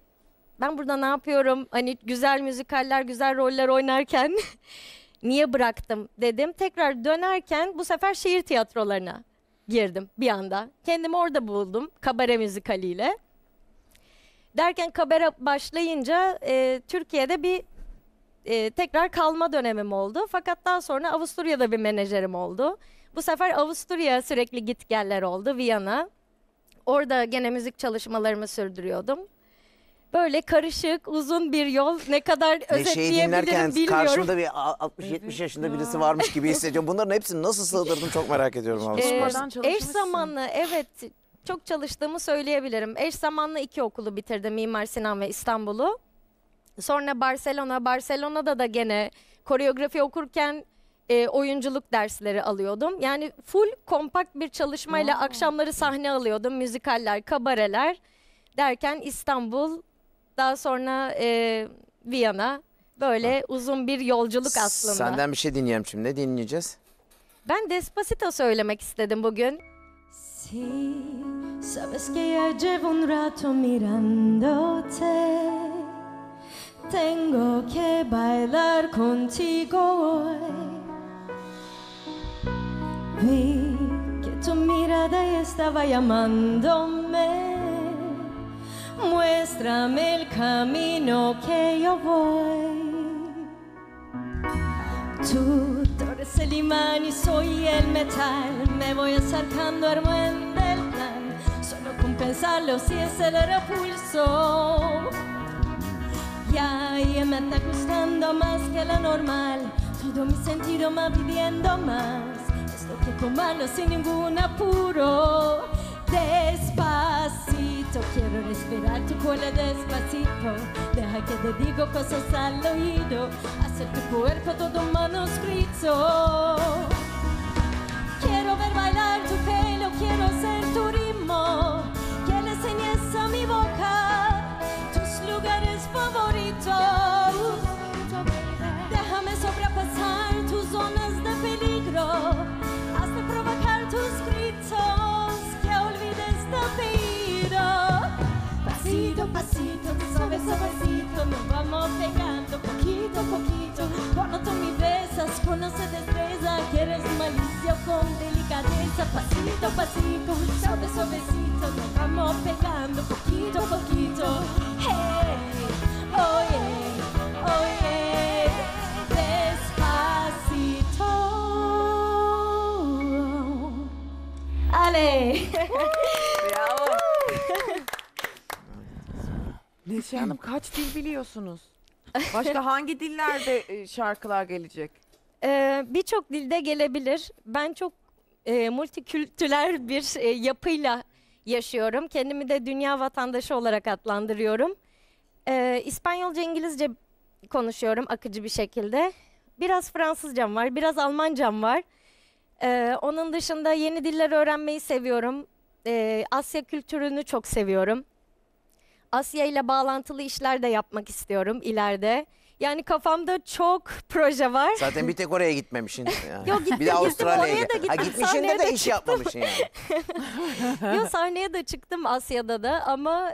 ben burada ne yapıyorum? Hani güzel müzikaller, güzel roller oynarken niye bıraktım dedim. Tekrar dönerken bu sefer şehir tiyatrolarına girdim bir anda. Kendimi orada buldum kabare müzikaliyle. Derken kabare başlayınca Türkiye'de bir tekrar kalma dönemim oldu. Fakat daha sonra Avusturya'da bir menajerim oldu. Bu sefer Avusturya sürekli gitgeller oldu, Viyana. Orada gene müzik çalışmalarımı sürdürüyordum. Böyle karışık, uzun bir yol. Ne kadar özetleyebilirim bilmiyorum. Karşımda bir 60-70 yaşında birisi varmış gibi hissediyorum. Bunların hepsini nasıl sığdırdım çok merak ediyorum. Eş zamanlı, evet, çok çalıştığımı söyleyebilirim. Eş zamanlı iki okulu bitirdim, Mimar Sinan ve İstanbul'u. Sonra Barcelona, Barcelona'da da gene koreografi okurken oyunculuk dersleri alıyordum. Yani full kompakt bir çalışmayla akşamları sahne alıyordum. Müzikaller, kabareler derken İstanbul, daha sonra Viyana. Böyle uzun bir yolculuk aslında. Senden bir şey dinleyelim şimdi. Ne dinleyeceğiz? Ben Despacito söylemek istedim bugün. Si, sabes que ya llevo un rato mirándote. Tengo que bailar contigo hoy. Vi que tu mirada ya estaba llamándome. Muéstrame el camino que yo voy. Tú, tú eres el imán y soy el metal. Me voy acercando al buen del plan. Solo con pensarlo si acelero pulso. Ya, ya me está gustando más que la normal. Todo mi sentido me va pidiendo más. Esto que tomarlo sin ningún apuro. Despacito, quiero respirar tu cola despacito. Deja que te digo cosas al oído. Hacer tu cuerpo todo manuscrito. Quiero ver bailar tu pelo, quiero ser tu ritmo. Que le enseñes a mi boca tus lugares favoritos. Déjame sobrepasar tus zonas de peligro. Hazme provocar tus gritos. Pasito, pasito, suave, suavecito, nos vamos pegando poquito, poquito. Cuando tú me besas, conoce destreza, quieres malicia con delicadeza. Pasito, pasito, suave, suavecito, nos vamos pegando poquito, poquito. Hey, oye, oye, despacito. Ale! Neşe Hanım, kaç dil biliyorsunuz? Başka hangi dillerde şarkılar gelecek? Birçok dilde gelebilir. Ben çok multikültürel bir yapıyla yaşıyorum. Kendimi de dünya vatandaşı olarak adlandırıyorum. İspanyolca, İngilizce konuşuyorum akıcı bir şekilde. Biraz Fransızcam var, biraz Almancam var. Onun dışında yeni diller öğrenmeyi seviyorum. Asya kültürünü çok seviyorum. Asya ile bağlantılı işler de yapmak istiyorum ileride. Yani kafamda çok proje var. Zaten bir tek oraya gitmemişsin. Yani. Yok, gittim, bir de Avustralya'ya gittim. Ha, gitmişsin de iş çıktım. Yapmamışsın yani. Yok, sahneye de çıktım Asya'da da ama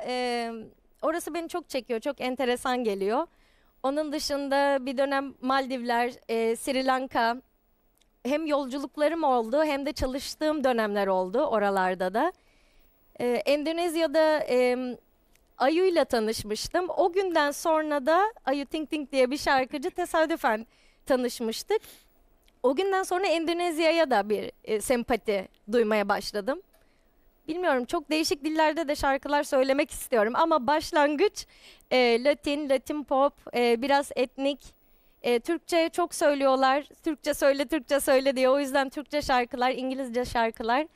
orası beni çok çekiyor, çok enteresan geliyor. Onun dışında bir dönem Maldivler, Sri Lanka, hem yolculuklarım oldu hem de çalıştığım dönemler oldu oralarda da. Endonezya'da... Ayu'yla tanışmıştım. O günden sonra da Ayu Ting Ting diye bir şarkıcı tesadüfen tanışmıştık. O günden sonra Endonezya'ya da bir sempati duymaya başladım. Bilmiyorum, çok değişik dillerde de şarkılar söylemek istiyorum. Ama başlangıç Latin pop, biraz etnik. Türkçe çok söylüyorlar. Türkçe söyle diye. O yüzden Türkçe şarkılar, İngilizce şarkılar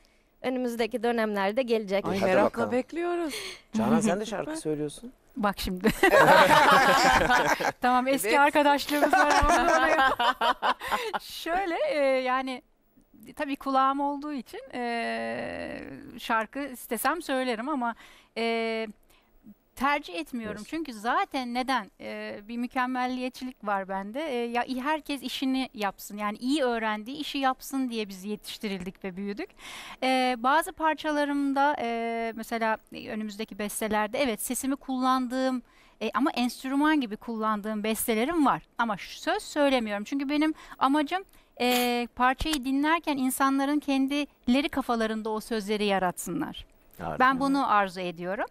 önümüzdeki dönemlerde gelecek. Ay, merakla bekliyoruz. Canan, sen de şarkı söylüyorsun. Bak şimdi. Tamam, eski arkadaşlarımız var. Şöyle yani tabii kulağım olduğu için şarkı istesem söylerim ama tercih etmiyorum. Evet. Çünkü zaten neden? Bir mükemmelliyetçilik var bende. Ya herkes işini yapsın. Yani iyi öğrendiği işi yapsın diye biz yetiştirildik ve büyüdük. Bazı parçalarımda mesela önümüzdeki bestelerde evet sesimi kullandığım ama enstrüman gibi kullandığım bestelerim var. Ama söz söylemiyorum. Çünkü benim amacım parçayı dinlerken insanların kendileri kafalarında o sözleri yaratsınlar. Ben bunu arzu ediyorum.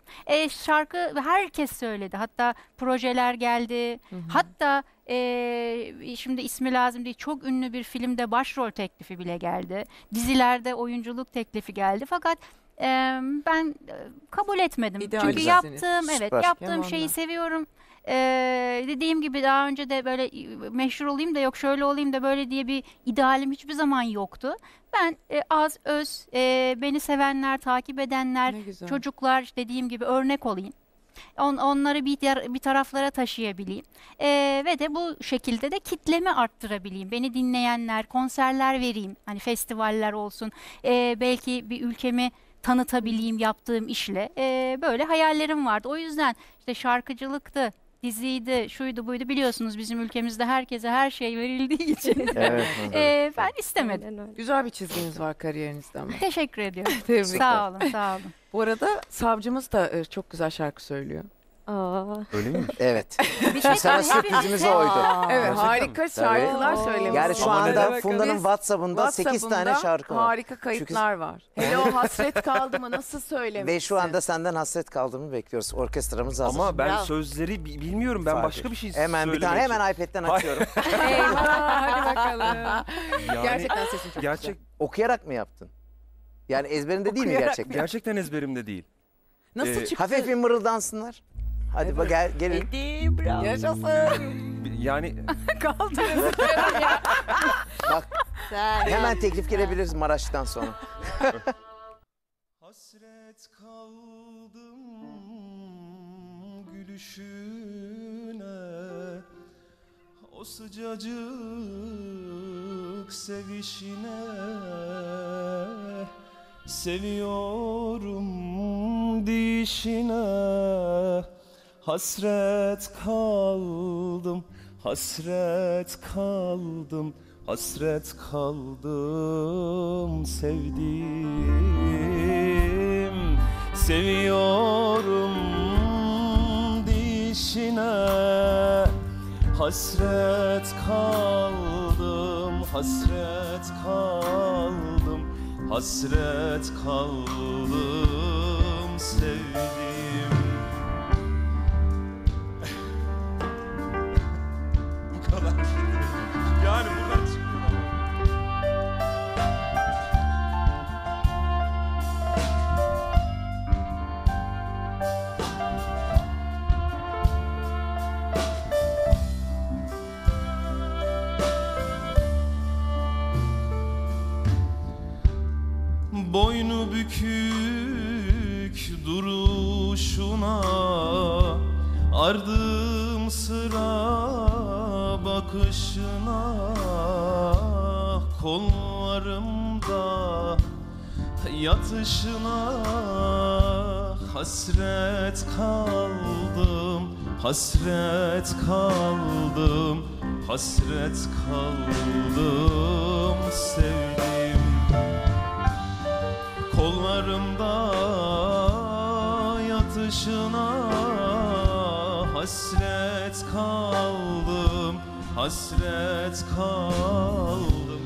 Şarkı herkes söyledi. Hatta projeler geldi. Hı hı. Hatta şimdi ismi lazım değil, çok ünlü bir filmde başrol teklifi bile geldi. Dizilerde oyunculuk teklifi geldi. Fakat ben kabul etmedim. Çünkü yaptığım, evet, yaptığım şeyi seviyorum. Dediğim gibi daha önce de böyle meşhur olayım da yok, şöyle olayım da böyle diye bir idealim hiçbir zaman yoktu. Ben az öz, beni sevenler, takip edenler, çocuklar dediğim gibi örnek olayım. Onları bir taraflara taşıyabileyim. Ve de bu şekilde de kitlemi arttırabileyim. Beni dinleyenler, konserler vereyim. Hani festivaller olsun. Belki bir ülkemi tanıtabileyim yaptığım işle. Böyle hayallerim vardı. O yüzden işte şarkıcılıktı, diziydi, şuydu buydu, biliyorsunuz bizim ülkemizde herkese her şey verildiği için evet, ben istemedim. Güzel bir çizginiz var kariyerinizde ama. Teşekkür ediyorum. Sağ olun, sağ olun. Bu arada savcımız da çok güzel şarkı söylüyor. Aa. Öyle mi? Evet. Şey, sana sürprizimiz oydu. Evet, harika şarkılar söylemiş. Yani şu anda Funda'nın WhatsApp'ında 8 tane şarkı var. Harika kayıtlar var. Hele o hasret kaldı mı nasıl söylemişsin? Ve şu anda senden hasret kaldığını bekliyoruz. Orkestramız hazır. Ama ben sözleri bilmiyorum. Ben Farklı. Başka bir şey söylemek için. Hemen bir tane hemen iPad'den açıyorum. Hadi bakalım. Yani, gerçekten sesin çok güzel. Okuyarak mı yaptın? Yani ezberinde değil mi gerçekten? Gerçekten ezberimde değil. Nasıl çıktı? Hafif bir mırıldansınlar. Hadi bak gelin. Bravo. Yaşasın. Yani kaldırırız. Bak. Hemen teklif gelebiliriz Maraş'tan sonra. Hasret kaldım gülüşüne, o sıcacık sevişine. Seviyorum dişine. Hasret kaldım, hasret kaldım, hasret kaldım sevdiğim. Seviyorum dişine. Hasret kaldım, hasret kaldım, hasret kaldım sevdiğim. Yani buradan çıkıyor. Boynu bükük duruşuna ardığım sıra bakışına, kollarımda yatışına hasret kaldım, hasret kaldım, hasret kaldım sevdim. Kollarımda yatışına hasret kaldım, hasret kaldım,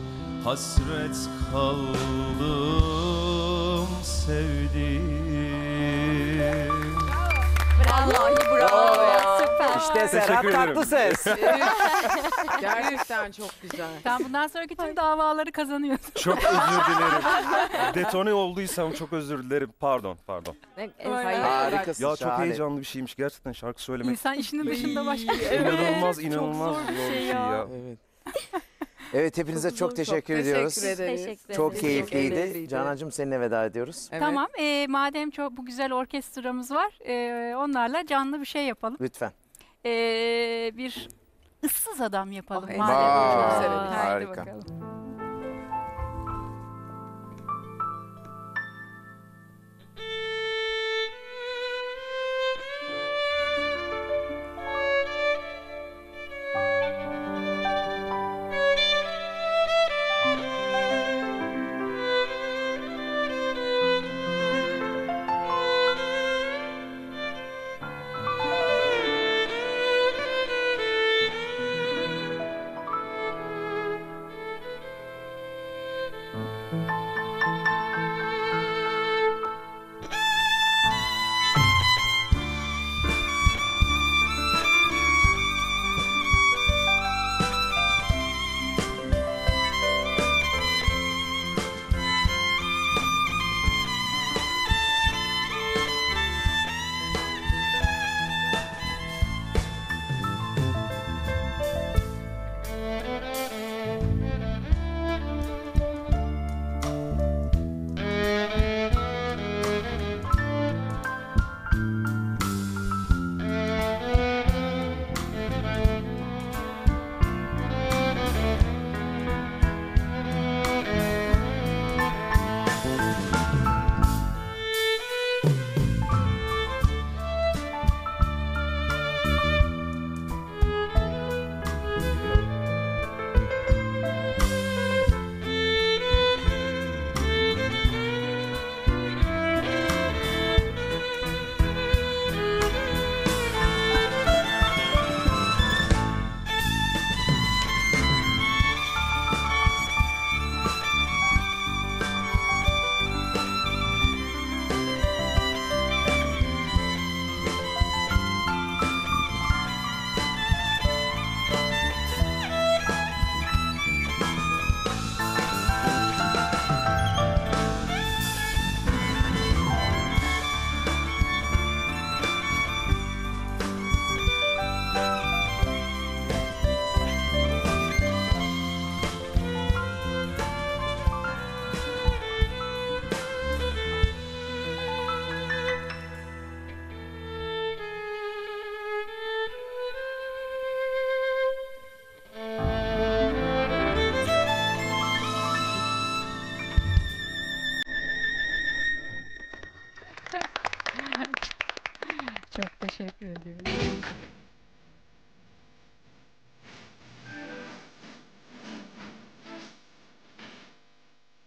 hasret kaldım sevdiğim. Vallahi bravo ya, süper. İşte Serhat tatlı ses. Gerçekten çok güzel. Sen bundan sonraki tüm davaları kazanıyorsun. Çok özür dilerim. Detone olduysam çok özür dilerim. Pardon. Harikasın. Ya çok heyecanlı bir şeymiş gerçekten şarkı söylemek. İnsan işinin dışında başka. İnanılmaz zor bir şey ya. Evet. Evet, hepinize çok teşekkür ediyoruz. Teşekkür ederiz. Çok keyifliydi. Canancığım, seninle veda ediyoruz. Evet. Tamam, madem çok bu güzel orkestramız var, onlarla canlı bir şey yapalım. Lütfen. Bir ıssız adam yapalım. Oh, madem çok severim. Harika. Hadi bakalım.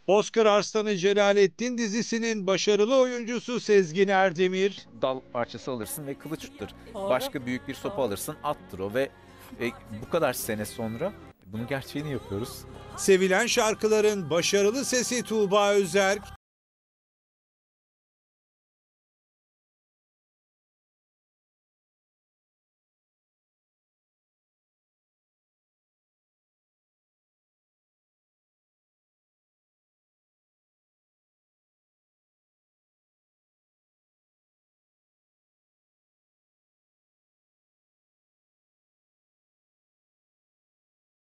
Bozkır Arslanı Celaleddin dizisinin başarılı oyuncusu Sezgin Erdemir. Dal parçası alırsın ve kılıç tuttur. Başka büyük bir sopa alırsın, attır o ve bu kadar sene sonra bunun gerçeğini yapıyoruz. Sevilen şarkıların başarılı sesi Tuğba Özerk.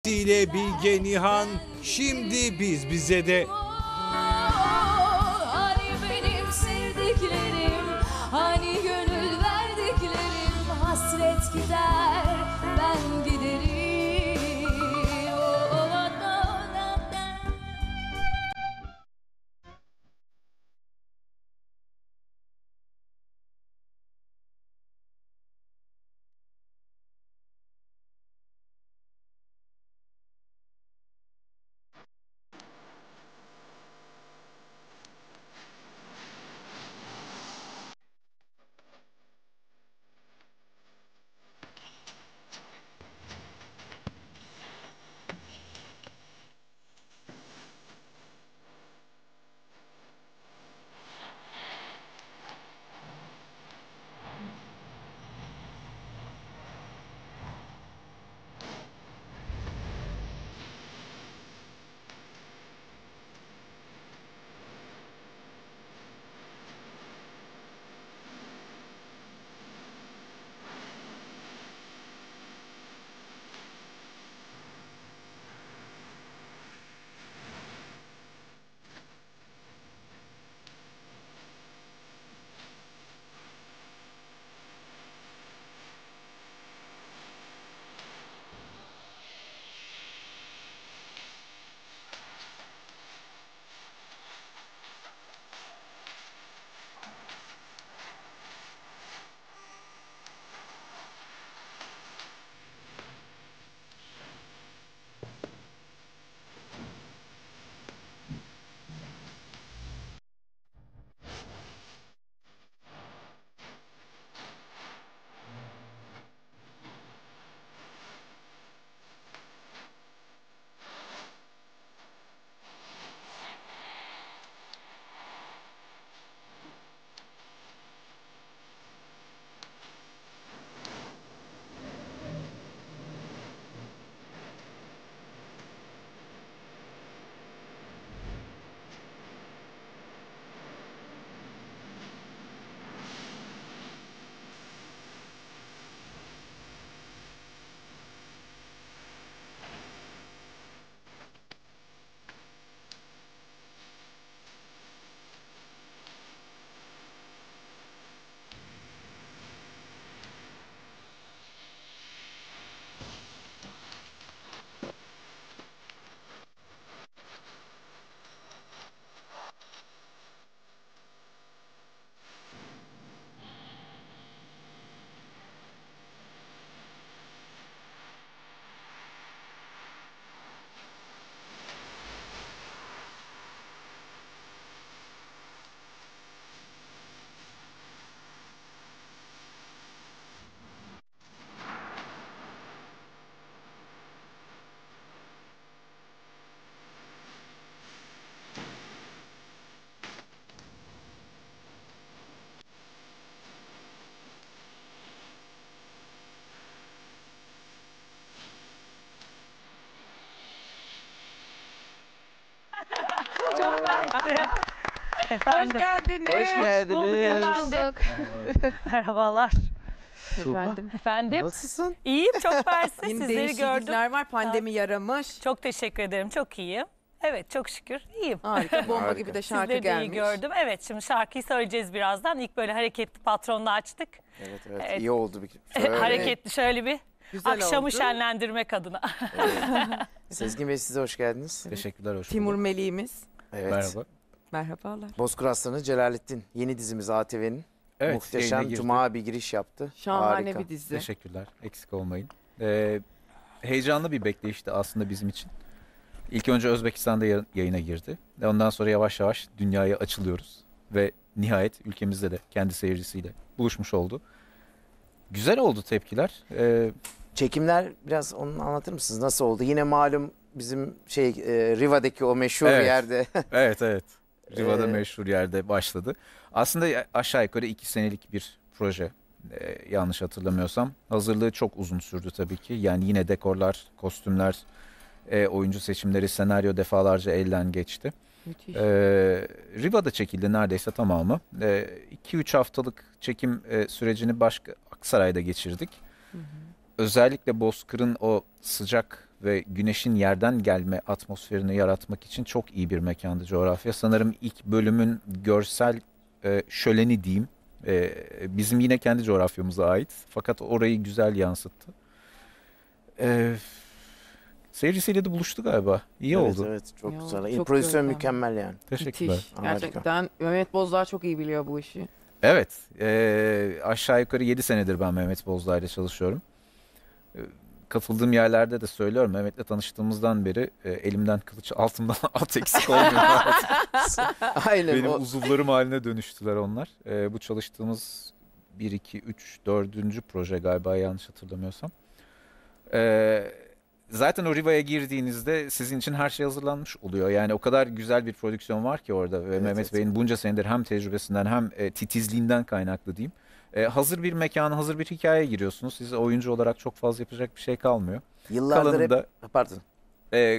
ile Bilge Nihan, şimdi biz bize de. Hani benim sevdiklerim, hani gönül verdiklerim, hasret gider, ben giderim. Efendim. Hoş geldiniz. Hoş geldiniz. Merhabalar. Efendim. Efendim. Nasılsın? İyiyim, çok fersin. Sizleri gördüm. Var. Pandemi yaramış. Çok teşekkür ederim. Çok iyiyim. Evet, çok şükür. İyiyim. Harika. Bomba harika gibi de şarkı sizleri gelmiş. Sizleri iyi gördüm. Evet, şimdi şarkıyı söyleyeceğiz birazdan. İlk böyle hareketli patronla açtık. Evet, evet. Evet. İyi oldu. Hareketli şöyle bir. Güzel akşamı oldu şenlendirmek adına. Sezgin Bey, size hoş geldiniz. Teşekkürler, hoş bulduk. Timur Melih'imiz. Evet. Merhaba. Merhabalar. Bozkır Arslanı Celaleddin yeni dizimiz ATV'nin. Evet, muhteşem cuma bir giriş yaptı. Şahane harika bir dizi. Teşekkürler. Eksik olmayın. Heyecanlı bir bekleyişti aslında bizim için. İlk önce Özbekistan'da yayına girdi. Ve ondan sonra yavaş yavaş dünyaya açılıyoruz. Ve nihayet ülkemizde de kendi seyircisiyle buluşmuş oldu. Güzel oldu tepkiler. Çekimler biraz onu anlatır mısınız? Nasıl oldu? Yine malum bizim Riva'daki o meşhur yerde. Evet. Riva'da meşhur yerde başladı. Aslında aşağı yukarı 2 senelik bir proje. Yanlış hatırlamıyorsam. Hazırlığı çok uzun sürdü tabii ki. Yani yine dekorlar, kostümler, oyuncu seçimleri, senaryo defalarca elden geçti. Riva'da çekildi neredeyse tamamı. 2-3 haftalık çekim sürecini Aksaray'da geçirdik. Hı hı. Özellikle Bozkır'ın o sıcak ve güneşin yerden gelme atmosferini yaratmak için çok iyi bir mekandı coğrafya. Sanırım ilk bölümün görsel şöleni diyeyim. Bizim yine kendi coğrafyamıza ait. Fakat orayı güzel yansıttı. Seyircisiyle de buluştu galiba. İyi oldu. Evet, çok güzel. İmprovizasyon mükemmel yani. Teşekkürler. Gerçekten Mehmet Bozdağ çok iyi biliyor bu işi. Evet. Aşağı yukarı 7 senedir ben Mehmet Bozdağ ile çalışıyorum. Katıldığım yerlerde de söylüyorum. Mehmet'le tanıştığımızdan beri elimden kılıç, altımdan at eksik olmuyor. Aynen. Benim uzuvlarım haline dönüştüler onlar. Bu çalıştığımız 1, 2, 3, 4. proje galiba yanlış hatırlamıyorsam. Zaten o Riva'ya girdiğinizde sizin için her şey hazırlanmış oluyor. Yani o kadar güzel bir prodüksiyon var ki orada. Evet, Mehmet Bey'in bunca senedir hem tecrübesinden hem titizliğinden kaynaklı diyeyim. Hazır bir mekana, hazır bir hikayeye giriyorsunuz. Size oyuncu olarak çok fazla yapacak bir şey kalmıyor. Yıllardır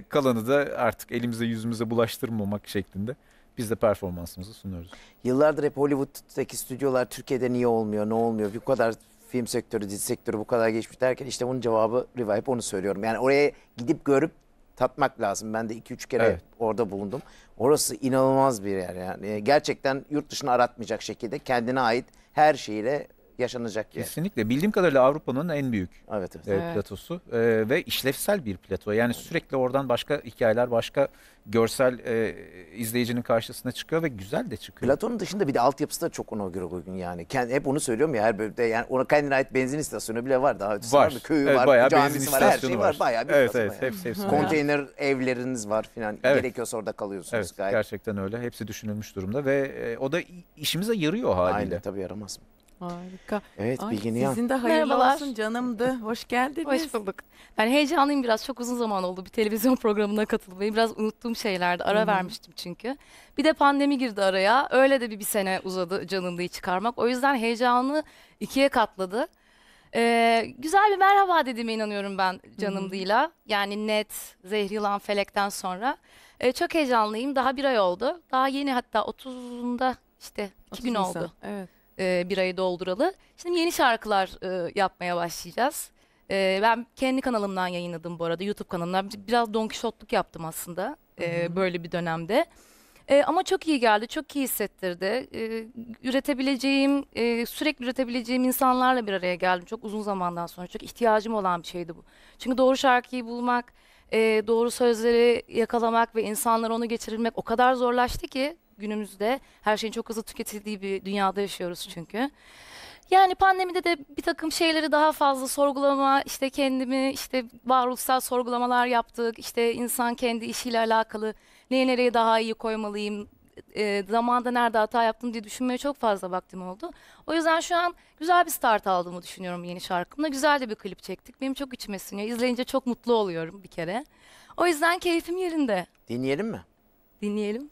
kalanı da artık elimize yüzümüze bulaştırmamak şeklinde biz de performansımızı sunuyoruz. Yıllardır hep Hollywood'daki stüdyolar Türkiye'de niye olmuyor, ne olmuyor? Bu kadar film sektörü, dizi sektörü bu kadar geçmiş derken işte bunun cevabı Riva. Hep onu söylüyorum. Yani oraya gidip görüp tatmak lazım. Ben de 2-3 kere orada bulundum. Orası inanılmaz bir yer yani. Gerçekten yurt dışını aratmayacak şekilde kendine ait her şeyle yaşanacak yer. Kesinlikle. Bildiğim kadarıyla Avrupa'nın en büyük platosu ve işlevsel bir plato. Yani sürekli oradan başka hikayeler, başka görsel izleyicinin karşısına çıkıyor ve güzel de çıkıyor. Platonun dışında bir de altyapısı da çok ona göre bugün yani. Hep onu söylüyorum ya her bölümde. Yani ona kendine ait benzin istasyonu bile var. Daha ötesi var. Köyü var, camisi var, her şey var. Bayağı bir hepsi konteyner evleriniz var filan. Gerekiyorsa orada kalıyorsunuz gayet. Gerçekten öyle. Hepsi düşünülmüş durumda ve o da işimize yarıyor haliyle. Aynen tabii yaramaz mı? Harika. Evet, sizin de hayırlı olsun canımdı. Hoş geldiniz. Hoş bulduk. Ben heyecanlıyım biraz. Çok uzun zaman oldu bir televizyon programına katılmayı. Biraz unuttuğum şeylerdi. Ara vermiştim çünkü. Bir de pandemi girdi araya. Öyle de bir sene uzadı canımdığı çıkarmak. O yüzden heyecanı 2'ye katladı. Güzel bir merhaba dediğime inanıyorum ben canımdıyla. Yani net, Zehri Yılan Felek'ten sonra. Çok heyecanlıyım. Daha bir ay oldu. Daha yeni hatta 30'unda işte 2 gün oldu. Evet. Bir ayı dolduralı. Şimdi yeni şarkılar yapmaya başlayacağız. Ben kendi kanalımdan yayınladım bu arada. YouTube kanalımdan. Biraz donkişotluk yaptım aslında böyle bir dönemde. Ama çok iyi geldi. Çok iyi hissettirdi. Sürekli üretebileceğim insanlarla bir araya geldim. Çok uzun zamandan sonra. Çok ihtiyacım olan bir şeydi bu. Çünkü doğru şarkıyı bulmak, doğru sözleri yakalamak ve insanlara onu geçirilmek o kadar zorlaştı ki. Günümüzde her şeyin çok hızlı tüketildiği bir dünyada yaşıyoruz çünkü. Yani pandemide de bir takım şeyleri daha fazla sorgulama, işte kendimi varoluşsal sorgulamalar yaptık. İşte insan kendi işiyle alakalı neyi nereye daha iyi koymalıyım, zamanda nerede hata yaptım diye düşünmeye çok fazla vaktim oldu. O yüzden şu an güzel bir start aldığımı düşünüyorum yeni şarkımla. Güzel de bir klip çektik. Benim çok içime siniyor. İzleyince çok mutlu oluyorum bir kere. O yüzden keyfim yerinde. Dinleyelim mi? Dinleyelim.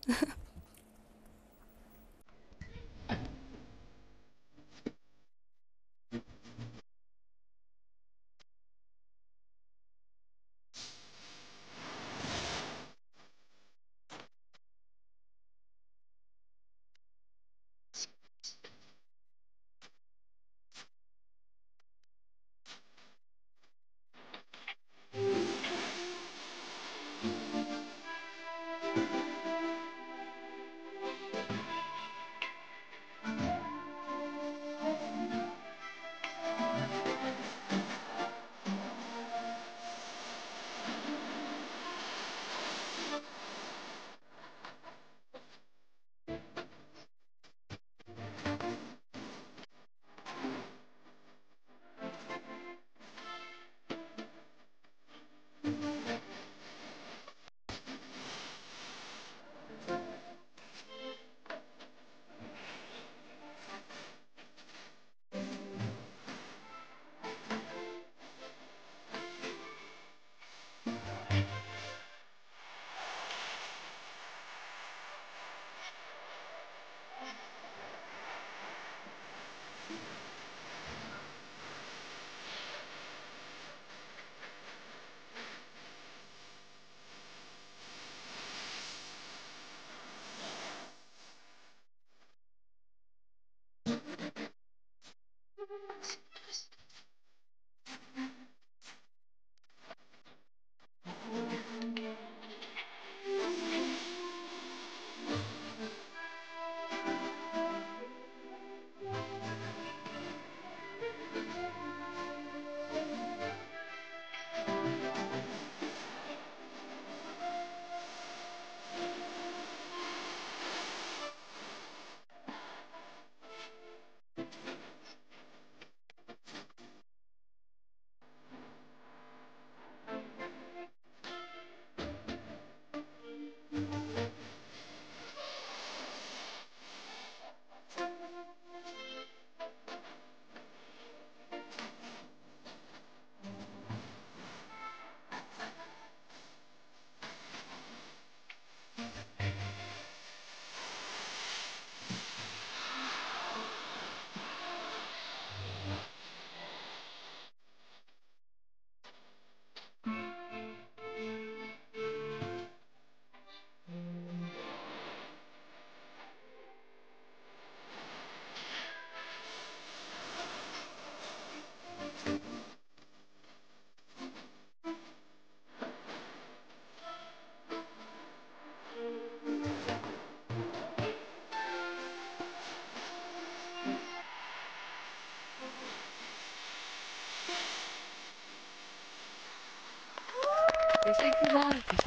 Teşekkürler.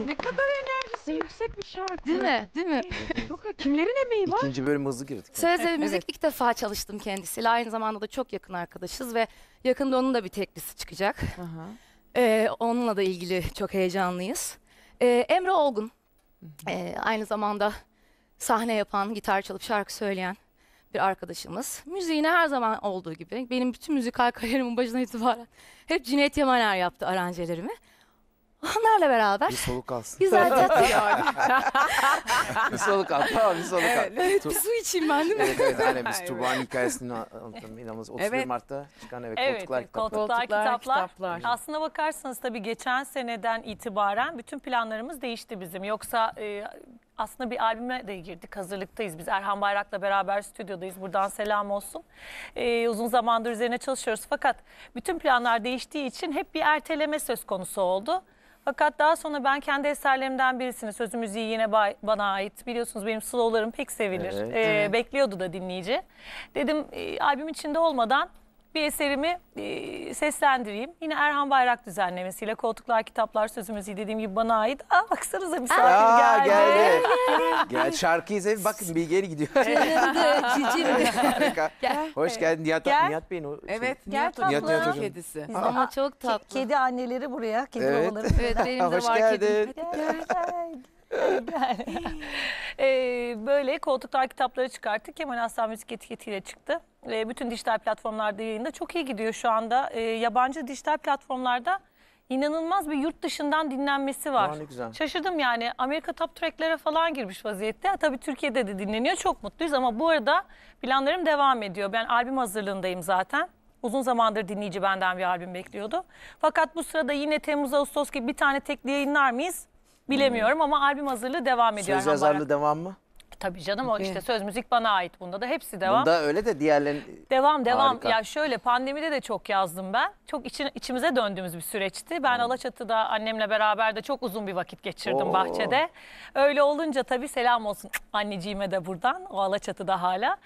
Ne kadar enerjisi yüksek bir şarkı. Değil mi? Değil mi? Çok, kimlerin emeği var? İkinci bölüm hızlı girdik. Söz ve müzik ilk defa çalıştım kendisiyle. Aynı zamanda da çok yakın arkadaşız ve yakında onun da bir teklisi çıkacak. Aha. Onunla da ilgili çok heyecanlıyız. Emre Olgun. Aynı zamanda sahne yapan, gitar çalıp şarkı söyleyen bir arkadaşımız. Müziğine her zaman olduğu gibi, benim bütün müzikal kariyerimin başına itibaren hep Cüneyt Yamaner yaptı aranjelerimi. Onlarla beraber. Bir soluk alsın. Biz zaten... bir soluk al, tamam bir soluk al. Evet, bir su içeyim ben değil mi? Evet, evet, aynen biz Tuba'nın hikayesini anlatalım. İnanılmaz 31 evet. Mart'ta çıkan evet, koltuklar, kitaplar. Aslına bakarsanız tabii geçen seneden itibaren bütün planlarımız değişti bizim. Yoksa... Aslında bir albüme de girdik, hazırlıktayız biz. Erhan Bayrak'la beraber stüdyodayız, buradan selam olsun. Uzun zamandır üzerine çalışıyoruz fakat bütün planlar değiştiği için hep bir erteleme söz konusu oldu. Fakat daha sonra ben kendi eserlerimden birisini, sözü müziği yine bana ait. Biliyorsunuz benim slowlarım pek sevilir. Evet, evet. Bekliyordu da dinleyici. Dedim albüm içinde olmadan bir eserimi seslendireyim. Yine Erhan Bayrak düzenlemesiyle koltuklar, kitaplar, sözü müziği dediğim gibi bana ait. Aa baksanıza misafir geldi. Gel şarkıyı sev. Bakın Bilge'ye gidiyor. Cicimdi. Harika. Gel. Hoş geldin Nihat. Nihat Bey'in o. Evet. Nihat Bey'in kedisi. Ama çok tatlı. Kedi anneleri buraya. Kedi babaları. Evet benim de var kedim. Böyle koltuklar kitapları çıkarttık. Kemal Aslan Müzik etiketiyle çıktı. Bütün dijital platformlarda yayında çok iyi gidiyor şu anda. Yabancı dijital platformlarda inanılmaz bir yurt dışından dinlenmesi var. Şaşırdım yani. Amerika top track'lere falan girmiş vaziyette. Tabii Türkiye'de de dinleniyor. Çok mutluyuz ama bu arada planlarım devam ediyor. Ben albüm hazırlığındayım zaten. Uzun zamandır dinleyici benden bir albüm bekliyordu. Fakat bu sırada yine Temmuz-Ağustos gibi bir tane tekli yayınlar mıyız? Bilemiyorum ama albüm hazırlığı devam ediyor. Söz yazarlığı devam mı? Tabii canım o işte söz müzik bana ait, bunda da hepsi devam. Bunda öyle de diğerlerin... Devam. Ya şöyle pandemide de çok yazdım ben. Çok içimize döndüğümüz bir süreçti. Ben Alaçatı'da annemle beraber de çok uzun bir vakit geçirdim bahçede. Öyle olunca tabii selam olsun anneciğime de buradan. O Alaçatı'da hala.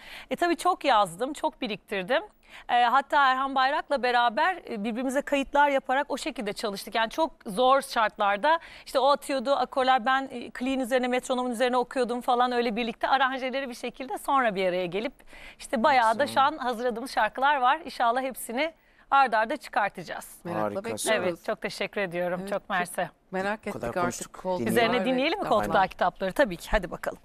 Tabii çok yazdım, çok biriktirdim. Hatta Erhan Bayrak'la beraber birbirimize kayıtlar yaparak o şekilde çalıştık. Yani çok zor şartlarda işte o atıyordu akorlar, ben kliğin üzerine, metronomun üzerine okuyordum falan, öyle birlikte aranjeleri bir şekilde sonra bir araya gelip işte bayağı da şu an hazırladığımız şarkılar var. İnşallah hepsini arda arda çıkartacağız. Merakla bekliyoruz. Evet çok teşekkür ediyorum. Evet, çok mersi. Merak ettik artık. Üzerine dinleyelim mi koltuklar kitapları? Tabii ki hadi bakalım.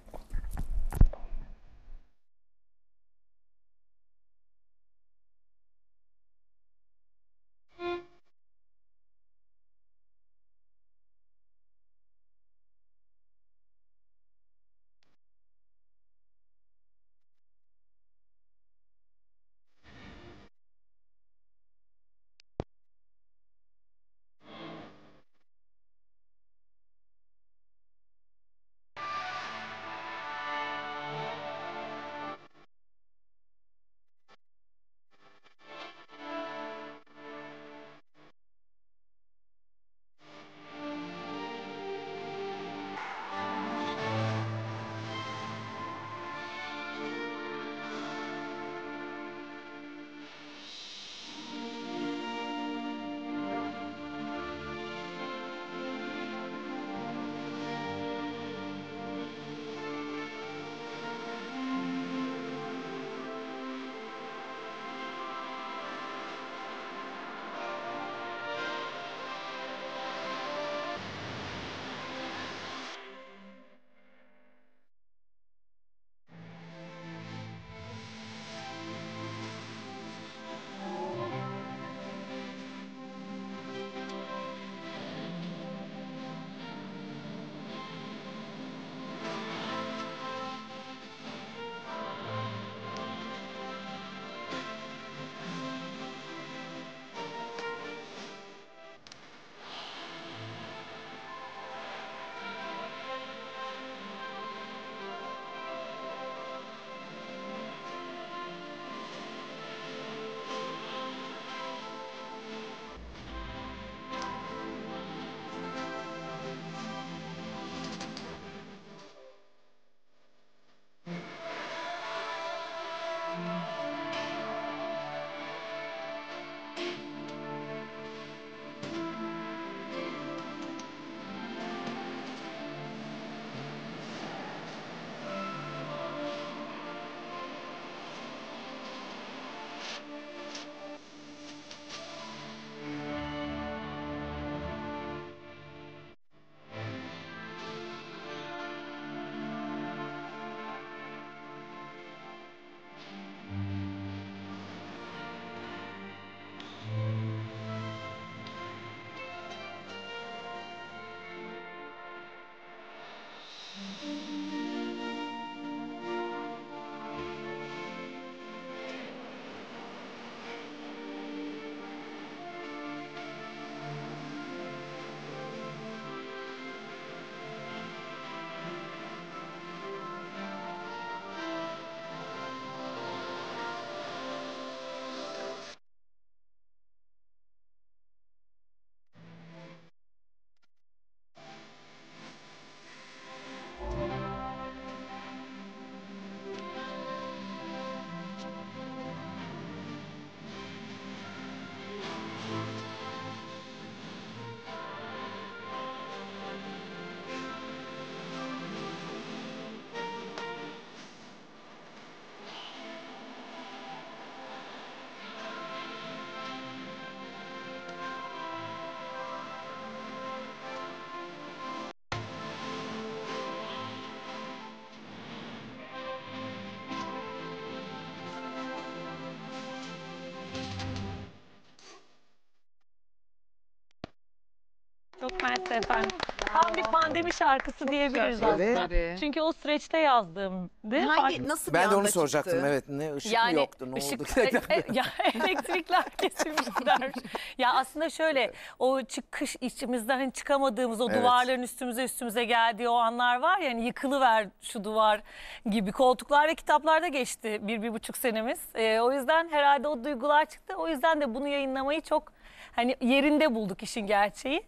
efendim. Tam bir pandemi şarkısı çok diyebiliriz aslında. Evet. Çünkü o süreçte yazdım. Nasıl ben de onu soracaktım. Çıktı? Evet, ne ışık yani, yoktu, ne ışık, oldu? Ya elektrikler kesilmişler. Ya aslında şöyle, o çıkış içimizden hani çıkamadığımız, o evet, duvarların üstümüze geldiği o anlar var ya, hani yıkılıver şu duvar gibi, koltuklar ve kitaplarda geçti 1,5 senemiz. O yüzden herhalde o duygular çıktı. O yüzden de bunu yayınlamayı çok hani yerinde bulduk işin gerçeği.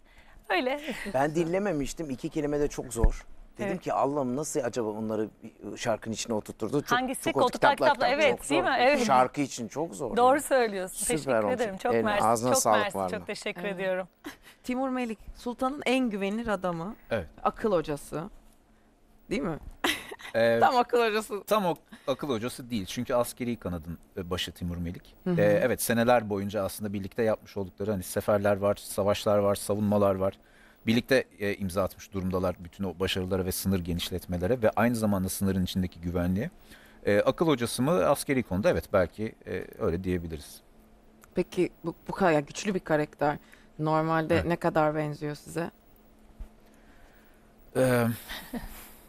Öyle. Ben dinlememiştim. 2 kelime de çok zor. Dedim evet, ki Allah'ım nasıl acaba onları şarkının içine oturturdu? Çok, hangisi? Koltuklar, evet, değil mi? Evet. Şarkı için çok zor. Doğru yani söylüyorsun. Süper, teşekkür olmuş ederim. Çok mersi. Ağzına sağlık mersi, var mı? Çok teşekkür evet ediyorum. Timur Melik, Sultan'ın en güvenilir adamı. Evet. Akıl hocası. Değil mi? Tam akıl hocası. Tam akıl hocası değil. Çünkü askeri kanadın başı Timur Melik. Hı hı. Evet, seneler boyunca aslında birlikte yapmış oldukları hani seferler var, savaşlar var, savunmalar var. Birlikte imza atmış durumdalar bütün o başarılara ve sınır genişletmelere ve aynı zamanda sınırın içindeki güvenliğe. Akıl hocası mı askeri konuda? Evet, belki öyle diyebiliriz. Peki bu kadar güçlü bir karakter normalde evet, ne kadar benziyor size?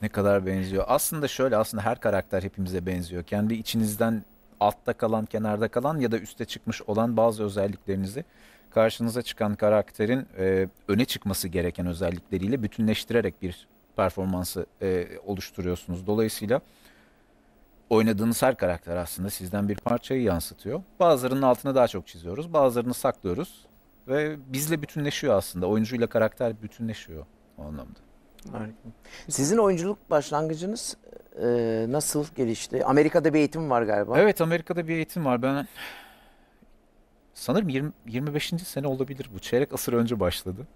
Ne kadar benziyor. Aslında şöyle, aslında her karakter hepimize benziyor. Kendi içinizden altta kalan, kenarda kalan ya da üste çıkmış olan bazı özelliklerinizi karşınıza çıkan karakterin öne çıkması gereken özellikleriyle bütünleştirerek bir performansı oluşturuyorsunuz. Dolayısıyla oynadığınız her karakter aslında sizden bir parçayı yansıtıyor. Bazılarının altına daha çok çiziyoruz, bazılarını saklıyoruz ve bizle bütünleşiyor aslında. Oyuncuyla karakter bütünleşiyor o anlamda. Harika. Sizin oyunculuk başlangıcınız nasıl gelişti? Amerika'da bir eğitim var galiba. Evet, Amerika'da bir eğitim var. Ben sanırım 25. sene olabilir bu. Çeyrek asır önce başladı.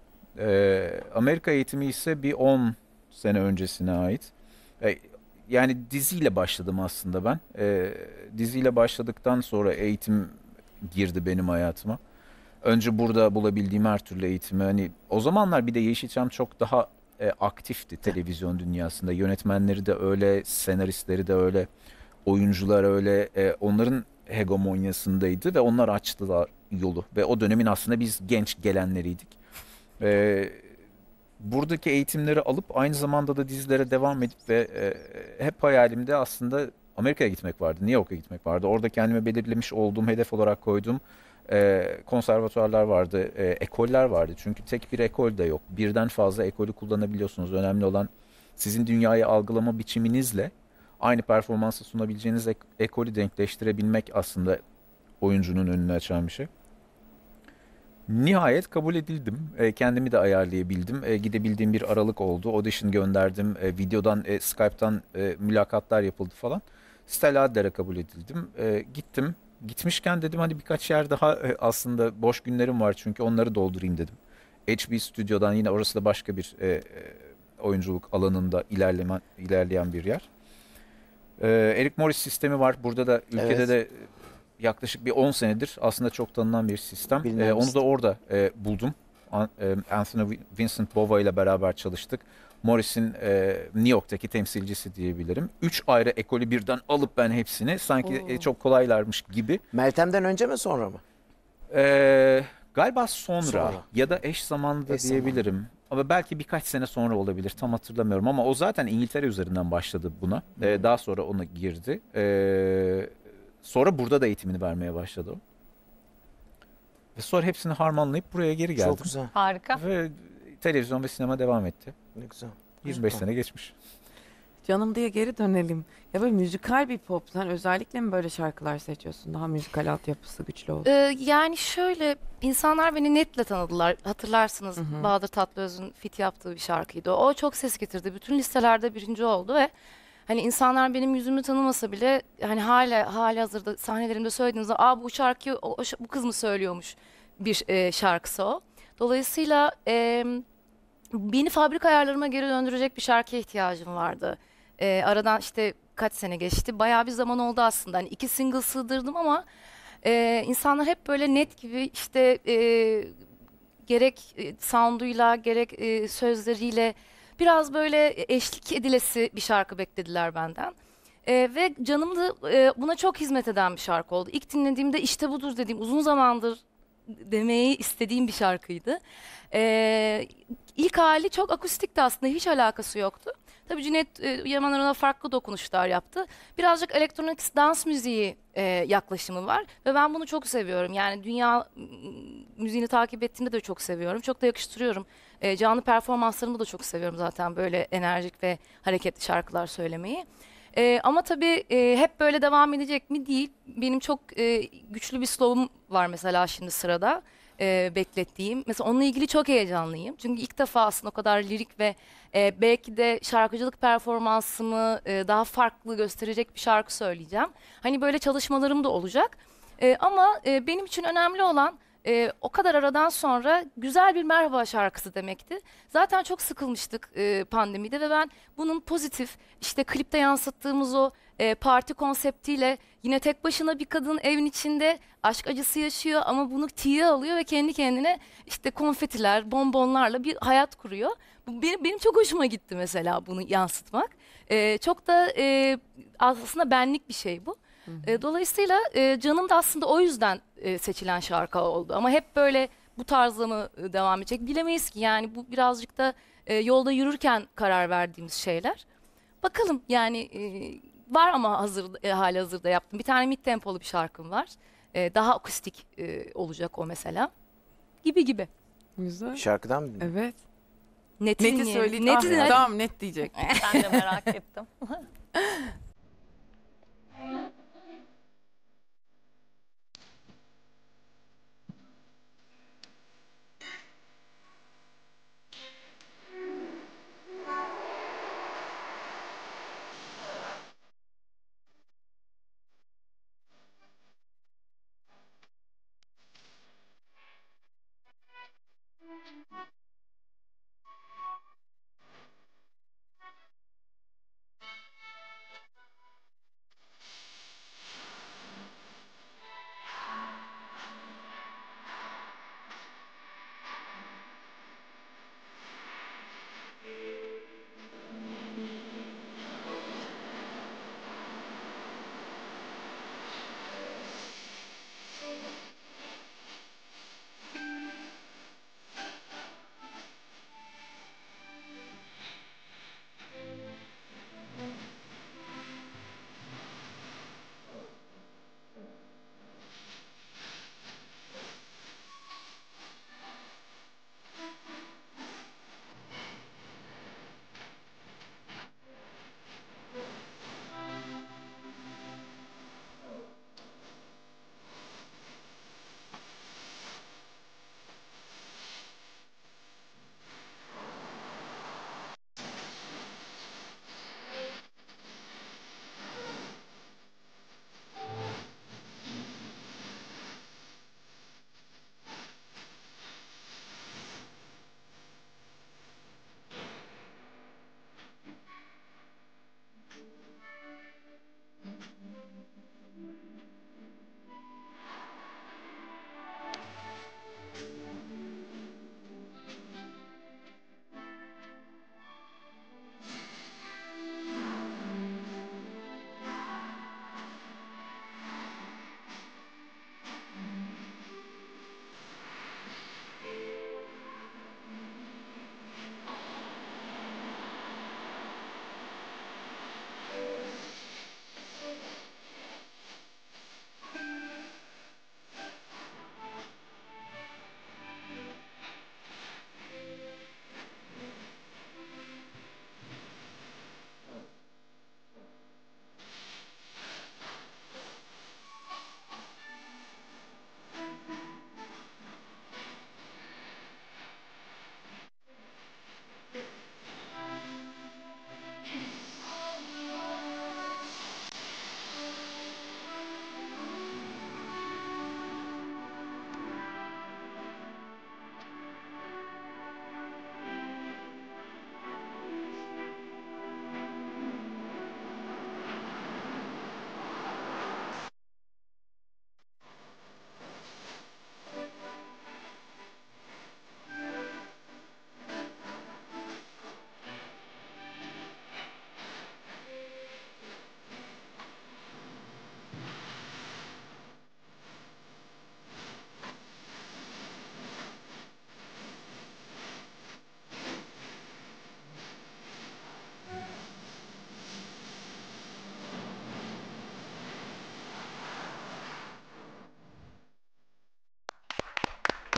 Amerika eğitimi ise bir 10 sene öncesine ait. Yani diziyle başladım aslında ben. Diziyle başladıktan sonra eğitim girdi benim hayatıma. Önce burada bulabildiğim her türlü eğitimi. Hani o zamanlar bir de Yeşilçam çok daha aktifti televizyon dünyasında. Yönetmenleri de öyle, senaristleri de öyle, oyuncular öyle. Onların hegemonyasındaydı ve onlar açtılar yolu. Ve o dönemin aslında biz genç gelenleriydik. Buradaki eğitimleri alıp aynı zamanda da dizilere devam edip ve hep hayalimde aslında Amerika'ya gitmek vardı, New York'a gitmek vardı. Orada kendime belirlemiş olduğum, hedef olarak koyduğum konservatuarlar vardı, ekoller vardı. Çünkü tek bir ekol de yok. Birden fazla ekolü kullanabiliyorsunuz. Önemli olan sizin dünyayı algılama biçiminizle aynı performansı sunabileceğiniz ekolü denkleştirebilmek aslında oyuncunun önünü açan bir şey. Nihayet kabul edildim. Kendimi de ayarlayabildim. Gidebildiğim bir aralık oldu. Audition gönderdim. Videodan, Skype'tan mülakatlar yapıldı falan. Stella Adler'e kabul edildim. Gittim. Gitmişken dedim hani birkaç yer daha aslında boş günlerim var çünkü onları doldurayım dedim. HB Stüdyo'dan, yine orası da başka bir oyunculuk alanında ilerleyen bir yer. Eric Morris sistemi var. Burada da ülkede evet, de yaklaşık bir 10 senedir aslında çok tanınan bir sistem. Onu da orada buldum. Anthony Vincent Bova ile beraber çalıştık. Morris'in New York'taki temsilcisi diyebilirim. 3 ayrı ekolü birden alıp ben hepsini sanki çok kolaylarmış gibi. Meltem'den önce mi sonra mı? Galiba sonra ya da eş zamanda diyebilirim. Zaman. Ama belki birkaç sene sonra olabilir, tam hatırlamıyorum ama o zaten İngiltere üzerinden başladı buna. Daha sonra ona girdi. Sonra burada da eğitimini vermeye başladı o. Ve sonra hepsini harmanlayıp buraya geri geldim. Çok güzel. Harika. Ve televizyon ve sinema devam etti. Ne güzel. 25 sene geçmiş. Canım diye geri dönelim. Ya böyle müzikal bir pop. Sen özellikle mi böyle şarkılar seçiyorsun? Daha müzikal altyapısı güçlü olsun. Yani şöyle, insanlar beni Net'le tanıdılar. Hatırlarsınız, hı hı, Bahadır Tatlıöz'ün fit yaptığı bir şarkıydı. O çok ses getirdi. Bütün listelerde birinci oldu ve hani insanlar benim yüzümü tanımasa bile hani halihazırda sahnelerimde söylediğinizde "Aa, bu şarkıyı bu kız mı söylüyormuş?" bir şarkısı o. Dolayısıyla beni fabrika ayarlarıma geri döndürecek bir şarkıya ihtiyacım vardı. Aradan işte kaç sene geçti. Bayağı bir zaman oldu aslında. Hani 2 single sığdırdım ama insanlar hep böyle Net gibi işte gerek sounduyla gerek sözleriyle biraz böyle eşlik edilesi bir şarkı beklediler benden. Ve canım da buna çok hizmet eden bir şarkı oldu. İlk dinlediğimde işte budur dediğim, uzun zamandır demeyi istediğim bir şarkıydı. İlk hali çok akustikti aslında, hiç alakası yoktu. Tabii Cüneyt Yamaner ona farklı dokunuşlar yaptı. Birazcık elektronik dans müziği yaklaşımı var ve ben bunu çok seviyorum. Yani dünya müziğini takip ettiğimde de çok seviyorum. Çok da yakıştırıyorum. Canlı performanslarımı da çok seviyorum zaten, böyle enerjik ve hareketli şarkılar söylemeyi. Ama tabii hep böyle devam edecek mi, değil. Benim çok güçlü bir slow'um var mesela şimdi sırada. Beklettiğim. Mesela onunla ilgili çok heyecanlıyım. Çünkü ilk defa aslında o kadar lirik ve belki de şarkıcılık performansımı daha farklı gösterecek bir şarkı söyleyeceğim. Hani böyle çalışmalarım da olacak. Ama benim için önemli olan o kadar aradan sonra güzel bir merhaba şarkısı demekti. Zaten çok sıkılmıştık pandemide ve ben bunun pozitif, işte klipte yansıttığımız o parti konseptiyle, yine tek başına bir kadın evin içinde aşk acısı yaşıyor ama bunu tiye alıyor ve kendi kendine işte konfetiler, bonbonlarla bir hayat kuruyor. Bu benim çok hoşuma gitti mesela, bunu yansıtmak. Çok da aslında benlik bir şey bu. Dolayısıyla Canım da aslında o yüzden seçilen şarkı oldu. Ama hep böyle bu tarzla mı devam edecek bilemeyiz ki. Yani bu birazcık da yolda yürürken karar verdiğimiz şeyler. Bakalım yani var ama halihazırda yaptım. Bir tane mid tempolu bir şarkım var. Daha akustik olacak o mesela. Gibi gibi. Güzel. Şarkıdan mı? Evet. Neti söyleyeceğim. Neti. Tamam, net diyecek. Ben de merak ettim.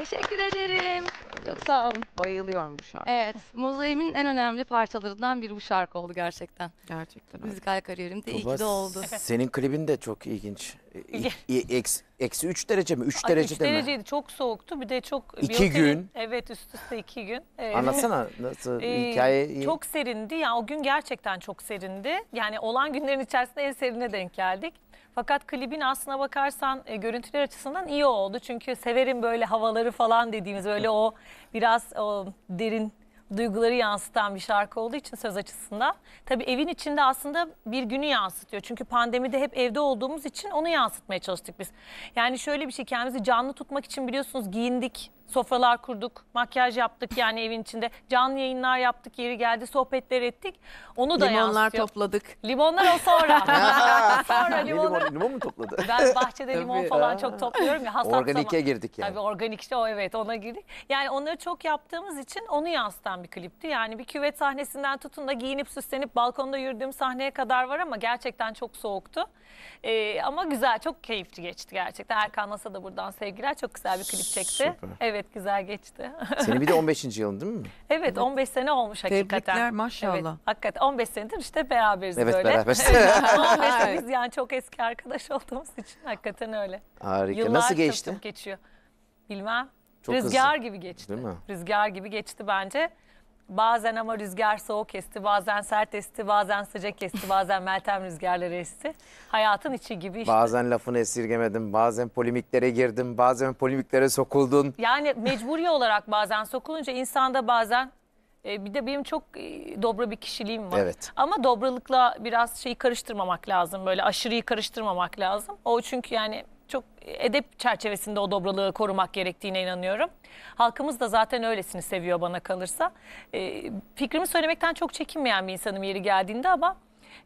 Teşekkür ederim. Çok sağ olun. Bayılıyorum bu şarkı. Evet. Mozaik'in en önemli parçalarından biri bu şarkı oldu gerçekten. Gerçekten. Müzikal kariyerim de iyi ki de oldu. Senin klibin de çok ilginç. Eksi 3 derece mi? 3 derece mi? 3 dereceydi. Çok soğuktu. Bir de çok... 2 gün. Evet, üst üste 2 gün. Anlatsana nasıl hikaye... Çok serindi. Yani o gün gerçekten çok serindi. Yani olan günlerin içerisinde en serine denk geldik. Fakat klibin aslına bakarsan görüntüler açısından iyi oldu. Çünkü severim böyle havaları falan dediğimiz böyle o biraz o derin duyguları yansıtan bir şarkı olduğu için söz açısından. Tabii evin içinde aslında bir günü yansıtıyor. Çünkü pandemide hep evde olduğumuz için onu yansıtmaya çalıştık biz. Yani şöyle bir şey, kendimizi canlı tutmak için biliyorsunuz giyindik, sofralar kurduk, makyaj yaptık yani evin içinde. Canlı yayınlar yaptık, yeri geldi sohbetler ettik. Onu da yansıtıyor. Limonlar topladık. Limonlar o sonra. Sonra limonlar. Limon mu topladı? Ben bahçede limon falan çok topluyorum ya. Organike girdik yani. Tabii organik işte o, evet, ona girdik. Yani onları çok yaptığımız için onu yansıtan bir klipti. Yani bir küvet sahnesinden tutun da giyinip süslenip balkonda yürüdüğüm sahneye kadar var ama gerçekten çok soğuktu. Ama güzel, çok keyifli geçti gerçekten. Erkan Nas'a da buradan sevgiler. Çok güzel bir klip çekti. Süper. Evet. Güzel geçti. Senin bir de 15. yılın değil mi? Evet, 15 sene olmuş hakikaten. Tebrikler, maşallah. Evet, hakikaten 15 senedir işte beraberiz, evet, böyle. Beraber. Evet, 15 senedir yani çok eski arkadaş olduğumuz için hakikaten öyle. Harika. Yıllar nasıl geçti? Çok geçiyor. Bilmem. Çok rüzgar hızlı gibi geçti. Değil mi? Rüzgar gibi geçti bence. Bazen ama rüzgar soğuk esti, bazen sert esti, bazen sıcak esti, bazen Meltem rüzgarları esti. Hayatın içi gibi işte. Bazen lafını esirgemedim, bazen polemiklere girdim, bazen polemiklere sokuldun. Yani mecburi olarak bazen sokulunca insanda bazen... Bir de benim çok dobra bir kişiliğim var. Evet. Ama dobralıkla biraz şeyi karıştırmamak lazım, böyle aşırıyı karıştırmamak lazım. O çünkü yani... Çok edep çerçevesinde o dobralığı korumak gerektiğine inanıyorum. Halkımız da zaten öylesini seviyor bana kalırsa. Fikrimi söylemekten çok çekinmeyen bir insanım yeri geldiğinde ama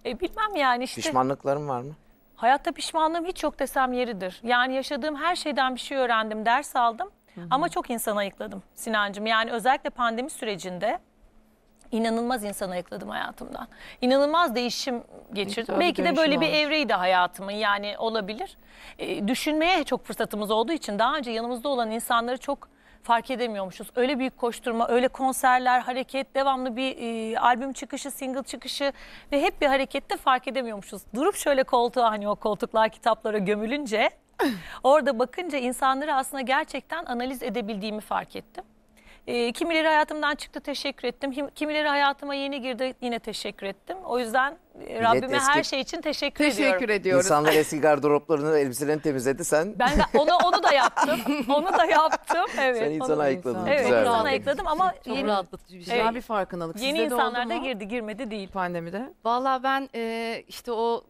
bilmem yani işte. Pişmanlıklarım var mı? Hayatta pişmanlığım hiç yok desem yeridir. Yani yaşadığım her şeyden bir şey öğrendim, ders aldım. Hı-hı. Ama çok insan ayıkladım Sinancığım. Yani özellikle pandemi sürecinde inanılmaz insan ayıkladım hayatımdan. İnanılmaz değişim geçirdim. Tabii belki de böyle bir evreydi hayatımın, yani olabilir. Düşünmeye çok fırsatımız olduğu için daha önce yanımızda olan insanları çok fark edemiyormuşuz. Öyle büyük koşturma, öyle konserler, hareket, devamlı bir albüm çıkışı, single çıkışı ve hep bir harekette fark edemiyormuşuz. Durup şöyle koltuğa, hani o koltuklar kitaplara gömülünce orada bakınca insanları aslında gerçekten analiz edebildiğimi fark ettim. Kimileri hayatımdan çıktı, teşekkür ettim. Kimileri hayatıma yeni girdi, yine teşekkür ettim. O yüzden millet Rabbime her şey için teşekkür ediyoruz. İnsanlar eski gardıroplarını, elbiselerini temizledi. Sen? Ben onu da yaptım. Onu da yaptım. Evet. Sen insanı ayıkladın. Evet, insanı ayıkladım ama çok rahatlatıcı bir şey. Evet. Bir farkındalık. Yeni insanlar da girdi, girmedi değil pandemide. Vallahi ben işte o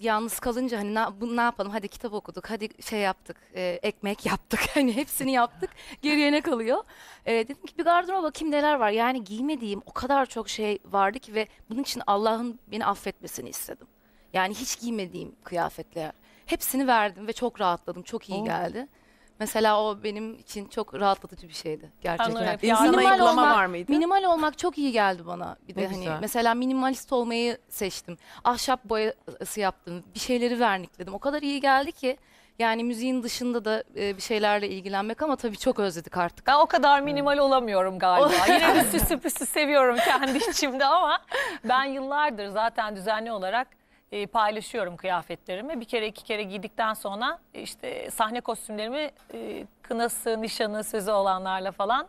yalnız kalınca hani ne yapalım, hadi kitap okuduk, hadi şey yaptık, ekmek yaptık, hani hepsini yaptık, geriye ne kalıyor? Dedim ki bir gardıroba bakayım neler var, yani giymediğim o kadar çok şey vardı ki ve bunun için Allah'ın beni affetmesini istedim. Yani hiç giymediğim kıyafetler, hepsini verdim ve çok rahatladım, çok iyi geldi. Mesela o benim için çok rahatlatıcı bir şeydi gerçekten. Minimal olmak çok iyi geldi bana. Bir de hani mesela minimalist olmayı seçtim. Ahşap boyası yaptım. Bir şeyleri vernikledim. O kadar iyi geldi ki. Yani müziğin dışında da bir şeylerle ilgilenmek, ama tabii çok özledik artık. Ben o kadar minimal olamıyorum galiba. Yine de süsü püsü seviyorum kendi içimde ama ben yıllardır zaten düzenli olarak paylaşıyorum kıyafetlerimi. Bir kere iki kere giydikten sonra işte sahne kostümlerimi kınası, nişanı, sözü olanlarla falan,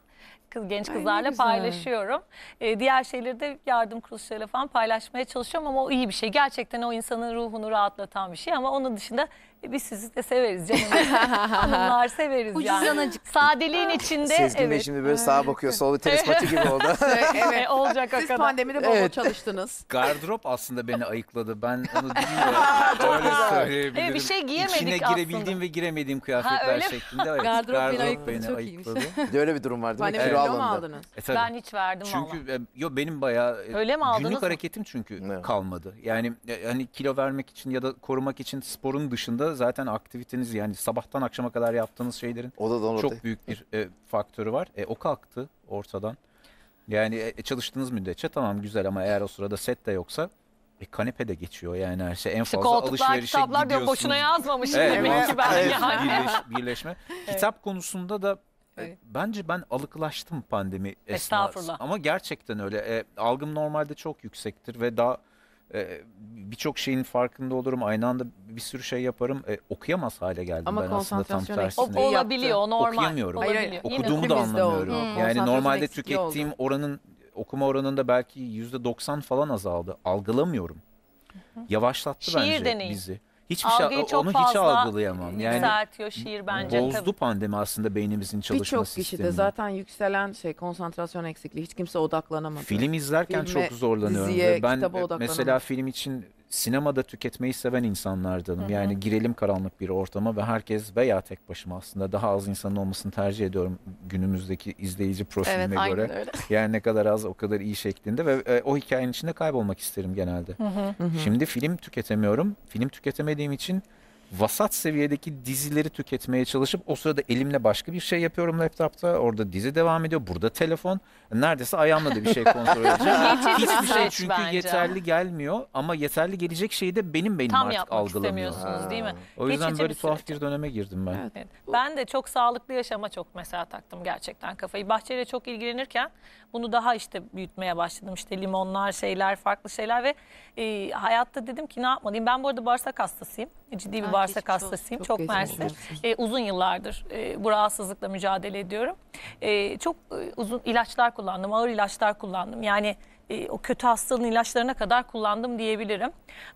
genç kızlarla paylaşıyorum. Diğer şeyleri de yardım kuruluşlarıyla falan paylaşmaya çalışıyorum ama o iyi bir şey. Gerçekten o insanın ruhunu rahatlatan bir şey ama onun dışında biz sizi de severiz canım. Hanımlar severiz yani. Ucuzanacık. Sadeliğin içinde. Sezgin evet. Şimdi böyle sağa bakıyor, sol tenis maçı gibi oldu. Evet olacak. Siz pandemide bol evet. çalıştınız. Gardırop aslında beni ayıkladı. Ben onu öyle söyleyebilirim. Bir şey giyemedik aslında. İçine girebildiğim aslında ve giremediğim kıyafetler şeklinde. Evet. Gardırop beni ayıkladı. De öyle bir durum var değil mi? Kilo alındı. Ben hiç verdim valla. Çünkü benim bayağı günlük hareketim çünkü kalmadı. Yani hani kilo vermek için ya da korumak için sporun dışında zaten aktiviteniz, yani sabahtan akşama kadar yaptığınız şeylerin çok büyük bir faktörü var. O kalktı ortadan. Yani çalıştığınız müddetçe tamam güzel ama eğer o sırada set de yoksa kanepede geçiyor yani her şey. En fazla alışverişe gidiyorsunuz. Boşuna yazmamış. Evet, birleşme. Kitap konusunda da Öyle. Bence ben alıklaştım pandemi esnasında. Ama gerçekten öyle. Algım normalde çok yüksektir ve daha birçok şeyin farkında olurum. Aynı anda bir sürü şey yaparım. Okuyamaz hale geldim ama ben aslında tam tersine. Olabiliyor, normal. Okuyamıyorum. Hayır, okuduğumu da anlamıyorum. Yani normalde tükettiğim oranın, okuma oranında belki %90 falan azaldı. Algılamıyorum. Yavaşlattı bence bizi. Hiçbir algıyı şey, onu hiç algılayamam. Yani yükseltiyor şiir bence. Bozdu tabii. Pandemi aslında beynimizin çalışma sistemi. Birçok kişide zaten yükselen şey konsantrasyon eksikliği. Hiç kimse odaklanamadı. Film izlerken filme, çok zorlanıyorum. Diziye, ben mesela film için sinemada tüketmeyi seven insanlardanım. Hı-hı. Yani girelim karanlık bir ortama ve herkes veya tek başıma aslında daha az insanın olmasını tercih ediyorum günümüzdeki izleyici profiline göre. Öyle. Yani ne kadar az o kadar iyi şeklinde ve o hikayenin içinde kaybolmak isterim genelde. Hı-hı. Şimdi film tüketemiyorum. Film tüketemediğim için vasat seviyedeki dizileri tüketmeye çalışıp o sırada elimle başka bir şey yapıyorum laptopta. Orada dizi devam ediyor. Burada telefon. Neredeyse ayağımla da bir şey kontrol edeceğim. Hiçbir şey çünkü bence yeterli gelmiyor. Ama yeterli gelecek şeyi de benim tam artık algılamıyor. Değil mi? O yüzden böyle tuhaf bir döneme girdim ben. Evet. Evet. Ben de çok sağlıklı yaşama çok mesela taktım gerçekten kafayı. Bahçeyle çok ilgilenirken bunu daha işte büyütmeye başladım. İşte limonlar, şeyler, farklı şeyler ve hayatta dedim ki ne yapmalıyım? Ben bu arada bağırsak hastasıyım. Ciddi bir bağırsak hastasıyım. Çok mersi. Uzun yıllardır bu rahatsızlıkla mücadele ediyorum. Çok uzun ilaçlar kullandım. Ağır ilaçlar kullandım. Yani o kötü hastalığın ilaçlarına kadar kullandım diyebilirim.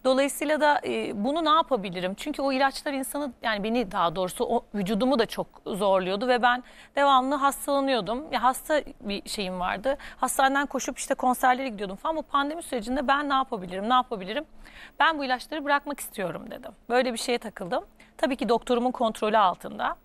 Dolayısıyla da bunu ne yapabilirim? Çünkü o ilaçlar insanı, yani beni daha doğrusu o vücudumu da çok zorluyordu ve ben devamlı hastalanıyordum. Ya hasta bir şeyim vardı. Hastaneden koşup işte konserlere gidiyordum falan. Bu pandemi sürecinde ben ne yapabilirim? Ne yapabilirim? Ben bu ilaçları bırakmak istiyorum dedim. Böyle bir şeye takıldım. Tabii ki doktorumun kontrolü altında.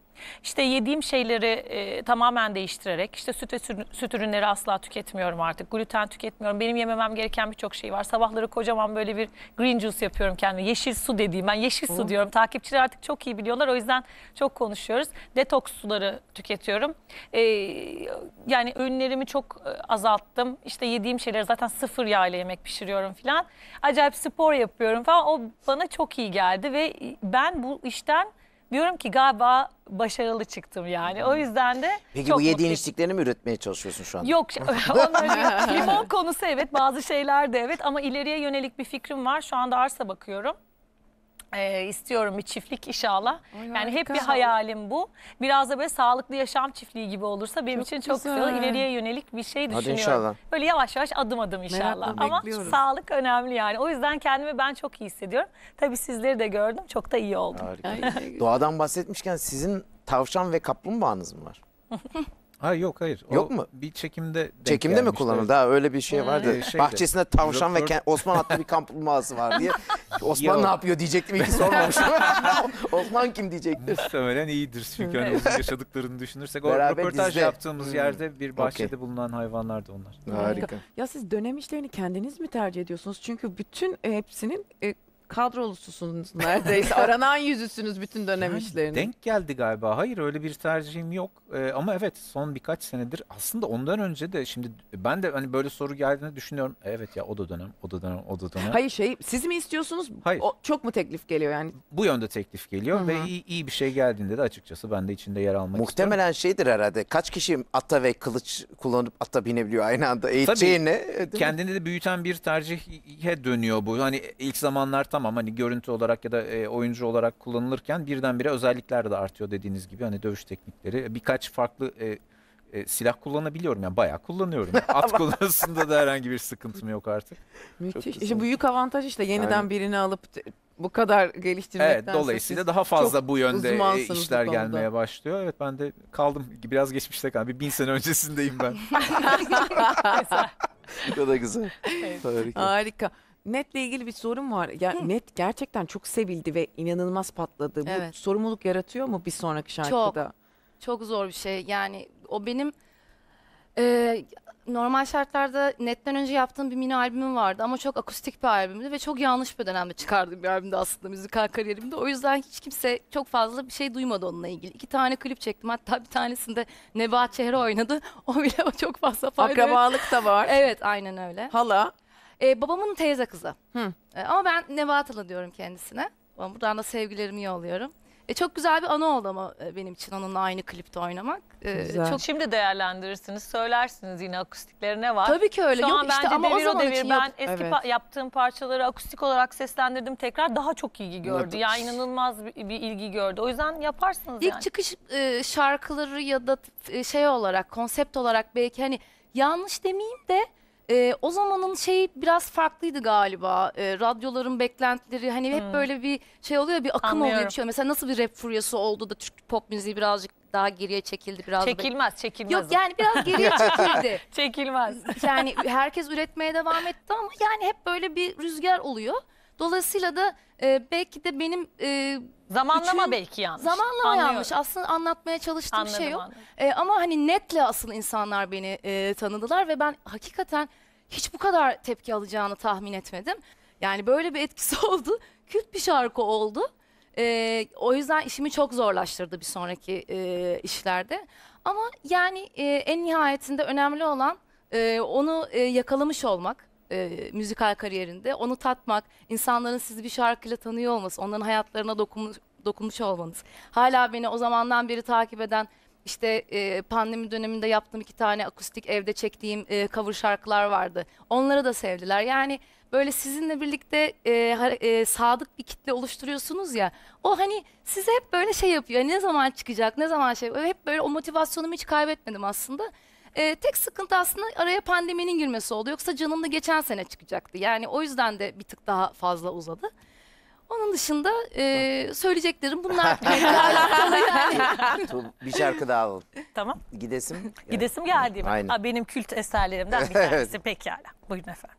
İşte yediğim şeyleri tamamen değiştirerek, işte süt ve süt ürünleri asla tüketmiyorum artık, gluten tüketmiyorum, benim yememem gereken birçok şey var. Sabahları kocaman böyle bir green juice yapıyorum kendime, yeşil su dediğim, ben yeşil su diyorum. Takipçiler artık çok iyi biliyorlar, o yüzden çok konuşuyoruz. Detoks suları tüketiyorum. Yani öğünlerimi çok azalttım, işte yediğim şeyleri zaten sıfır yağla yemek pişiriyorum falan. Acayip spor yapıyorum falan, o bana çok iyi geldi ve ben bu işten diyorum ki galiba başarılı çıktım yani. O yüzden de peki çok bu yediğin içtiklerini mi üretmeye çalışıyorsun şu an? Yok. Limon konusu evet, bazı şeyler de evet ama ileriye yönelik bir fikrim var. Şu anda arsa bakıyorum. İstiyorum bir çiftlik inşallah. Ay, yani hep bir hayalim bu. Biraz da böyle sağlıklı yaşam çiftliği gibi olursa benim çok için çok güzel. İleriye yönelik bir şey düşünüyorum. Hadi inşallah. Böyle yavaş yavaş adım adım inşallah. Merakla ama bekliyoruz. Sağlık önemli yani. O yüzden kendimi ben çok iyi hissediyorum. Tabii sizleri de gördüm. Çok da iyi oldum. Doğadan bahsetmişken sizin tavşan ve kaplumbağanız mı var? Hayır. Yok mu? Bir çekimde mi kullanıldı? Ha, öyle bir şey vardı. Bahçesinde tavşan ve Osman adlı bir kaplumbağası var diye. Osman ne yapıyor diyecektim, hiç sormamışım. Osman kim diyecektim. Muhtemelen iyidir çünkü hani uzun yaşadıklarını düşünürsek. O röportaj yaptığımız yerde bir bahçede bulunan hayvanlar da onlar. Harika. Ya siz dönem işlerini kendiniz mi tercih ediyorsunuz? Çünkü bütün hepsinin kadrolususunuz neredeyse. Aranan yüzüsünüz bütün dönem işlerine. Denk geldi galiba. Hayır, öyle bir tercihim yok. Ama evet, son birkaç senedir aslında, ondan önce de şimdi ben de hani böyle soru geldiğini düşünüyorum. Evet ya, o da dönem. Hayır şey, siz mi istiyorsunuz? Hayır. Çok mu teklif geliyor yani? Bu yönde teklif geliyor. Hı-hı. Ve iyi bir şey geldiğinde de açıkçası ben de içinde yer almak istiyorum. Muhtemelen şeydir herhalde. Kaç kişi ata ve kılıç kullanıp ata binebiliyor aynı anda? Tabii, kendini de büyüten bir tercihe dönüyor bu. Hani ilk zamanlar tamam, hani görüntü olarak ya da oyuncu olarak kullanılırken birdenbire özellikler de artıyor dediğiniz gibi. Hani dövüş teknikleri, birkaç farklı silah kullanabiliyorum. Yani bayağı kullanıyorum. At konusunda da herhangi bir sıkıntım yok artık. Müthiş. İşte büyük avantaj, işte yeniden yani birini alıp bu kadar geliştirmekten. Evet, dolayısıyla daha fazla bu yönde işler gelmeye başlıyor. Evet, ben de kaldım. Biraz geçmişte kaldım. Bir 1000 sene öncesindeyim ben. O da güzel. Evet. Harika. Net'le ilgili bir sorun var. Ya Net gerçekten çok sevildi ve inanılmaz patladı. Evet. Bu sorumluluk yaratıyor mu bir sonraki şarkıda? Çok zor bir şey. Yani o benim normal şartlarda Net'ten önce yaptığım bir mini albümüm vardı ama çok akustik bir albümdü ve çok yanlış bir dönemde çıkardığım bir albümdü aslında müzikal kariyerimde. O yüzden hiç kimse çok fazla bir şey duymadı onunla ilgili. 2 tane klip çektim. Hatta bir tanesinde Nebahat Çehre oynadı. O bile çok fazla fayda. Akrabalık da var. Evet, aynen öyle. Hala. Babamın teyze kızı. Ama ben Nebahat Hala diyorum kendisine. Buradan da sevgilerimi yolluyorum. Çok güzel bir anı oldu ama benim için onunla aynı klipte oynamak. Çok... Şimdi değerlendirirsiniz, söylersiniz yine akustikleri ne var. Tabii ki öyle. Şu an işte, bence devir o devir. Ben eski yaptığım parçaları akustik olarak seslendirdim tekrar. Daha çok ilgi gördü. Evet. Yani inanılmaz bir ilgi gördü. O yüzden yaparsınız İlk çıkış şarkıları ya da şey olarak, konsept olarak belki hani yanlış demeyeyim de o zamanın şeyi biraz farklıydı galiba. Radyoların beklentileri hani hep böyle bir şey oluyor, bir akım oluyor. Bir şey. Mesela nasıl bir rap furyası oldu da Türk pop müziği birazcık daha geriye çekildi. Biraz çekilmez. Yok yani biraz geriye çekildi. Çekilmez. Yani herkes üretmeye devam etti ama yani hep böyle bir rüzgar oluyor. Dolayısıyla da belki de benim... zamanlama belki yanlış. Zamanlama yanlış. Aslında anlatmaya çalıştığım şey yok. Ama hani netle asıl insanlar beni tanıdılar ve ben hakikaten hiç bu kadar tepki alacağını tahmin etmedim. Yani böyle bir etkisi oldu. Kült bir şarkı oldu. O yüzden işimi çok zorlaştırdı bir sonraki işlerde. Ama yani en nihayetinde önemli olan onu yakalamış olmak. Müzikal kariyerinde onu tatmak, insanların sizi bir şarkıyla tanıyor olması, onların hayatlarına dokunmuş olmanız. Hala beni o zamandan beri takip eden, işte pandemi döneminde yaptığım 2 tane akustik evde çektiğim cover şarkılar vardı. Onları da sevdiler. Yani böyle sizinle birlikte sadık bir kitle oluşturuyorsunuz ya. O hani size hep böyle şey yapıyor. Ne zaman çıkacak, ne zaman şey. Hep böyle o motivasyonumu hiç kaybetmedim aslında. Tek sıkıntı aslında araya pandeminin girmesi oldu. Yoksa canımda geçen sene çıkacaktı. Yani o yüzden de bir tık daha fazla uzadı. Onun dışında söyleyeceklerim bunlar. Bir şarkı daha alalım. Tamam. Gidesim. Gidesim geldi mi? Aynen. Benim kült eserlerimden bir tanesi. Evet. Pekala. Buyurun efendim.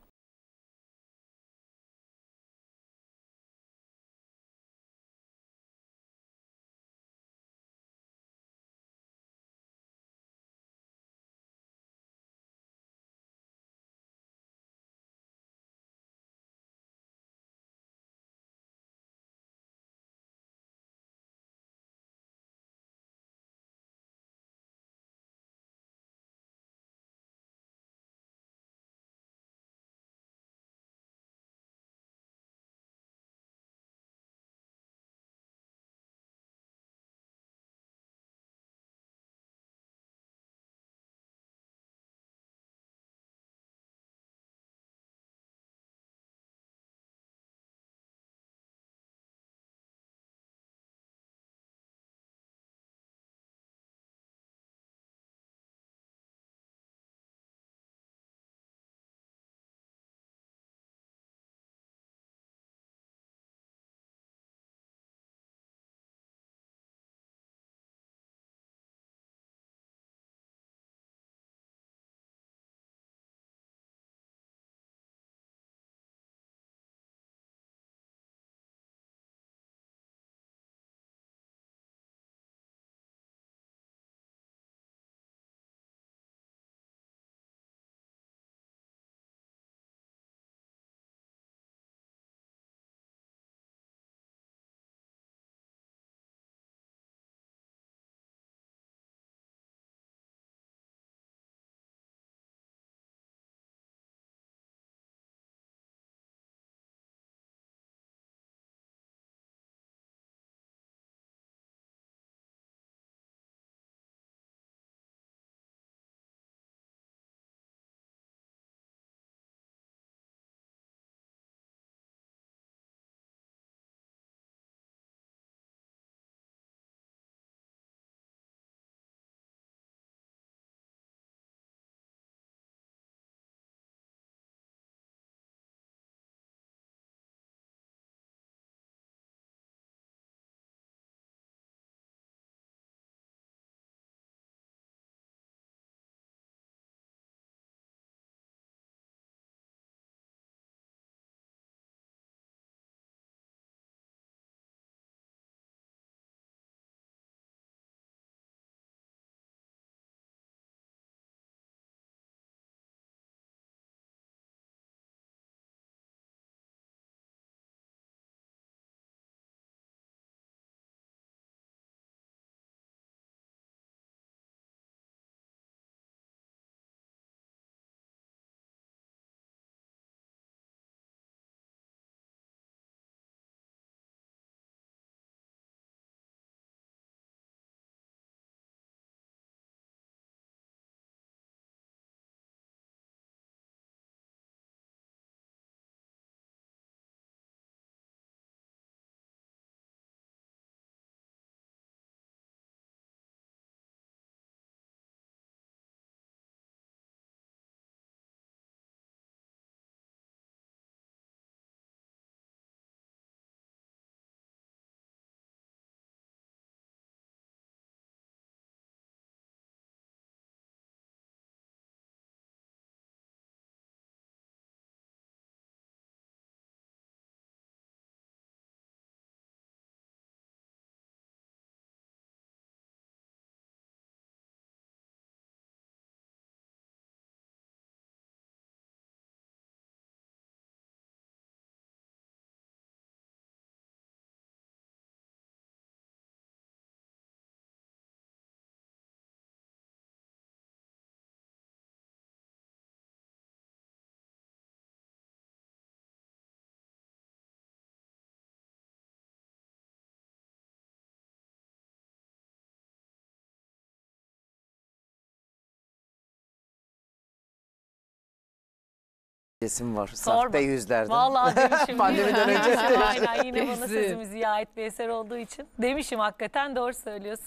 Kesin var. Sorma. Sahte yüzlerden. Vallahi demişim. Pandemiden önce. Aynen, yine bana sözümü ziya et bir eser olduğu için. Demişim, hakikaten doğru söylüyorsun.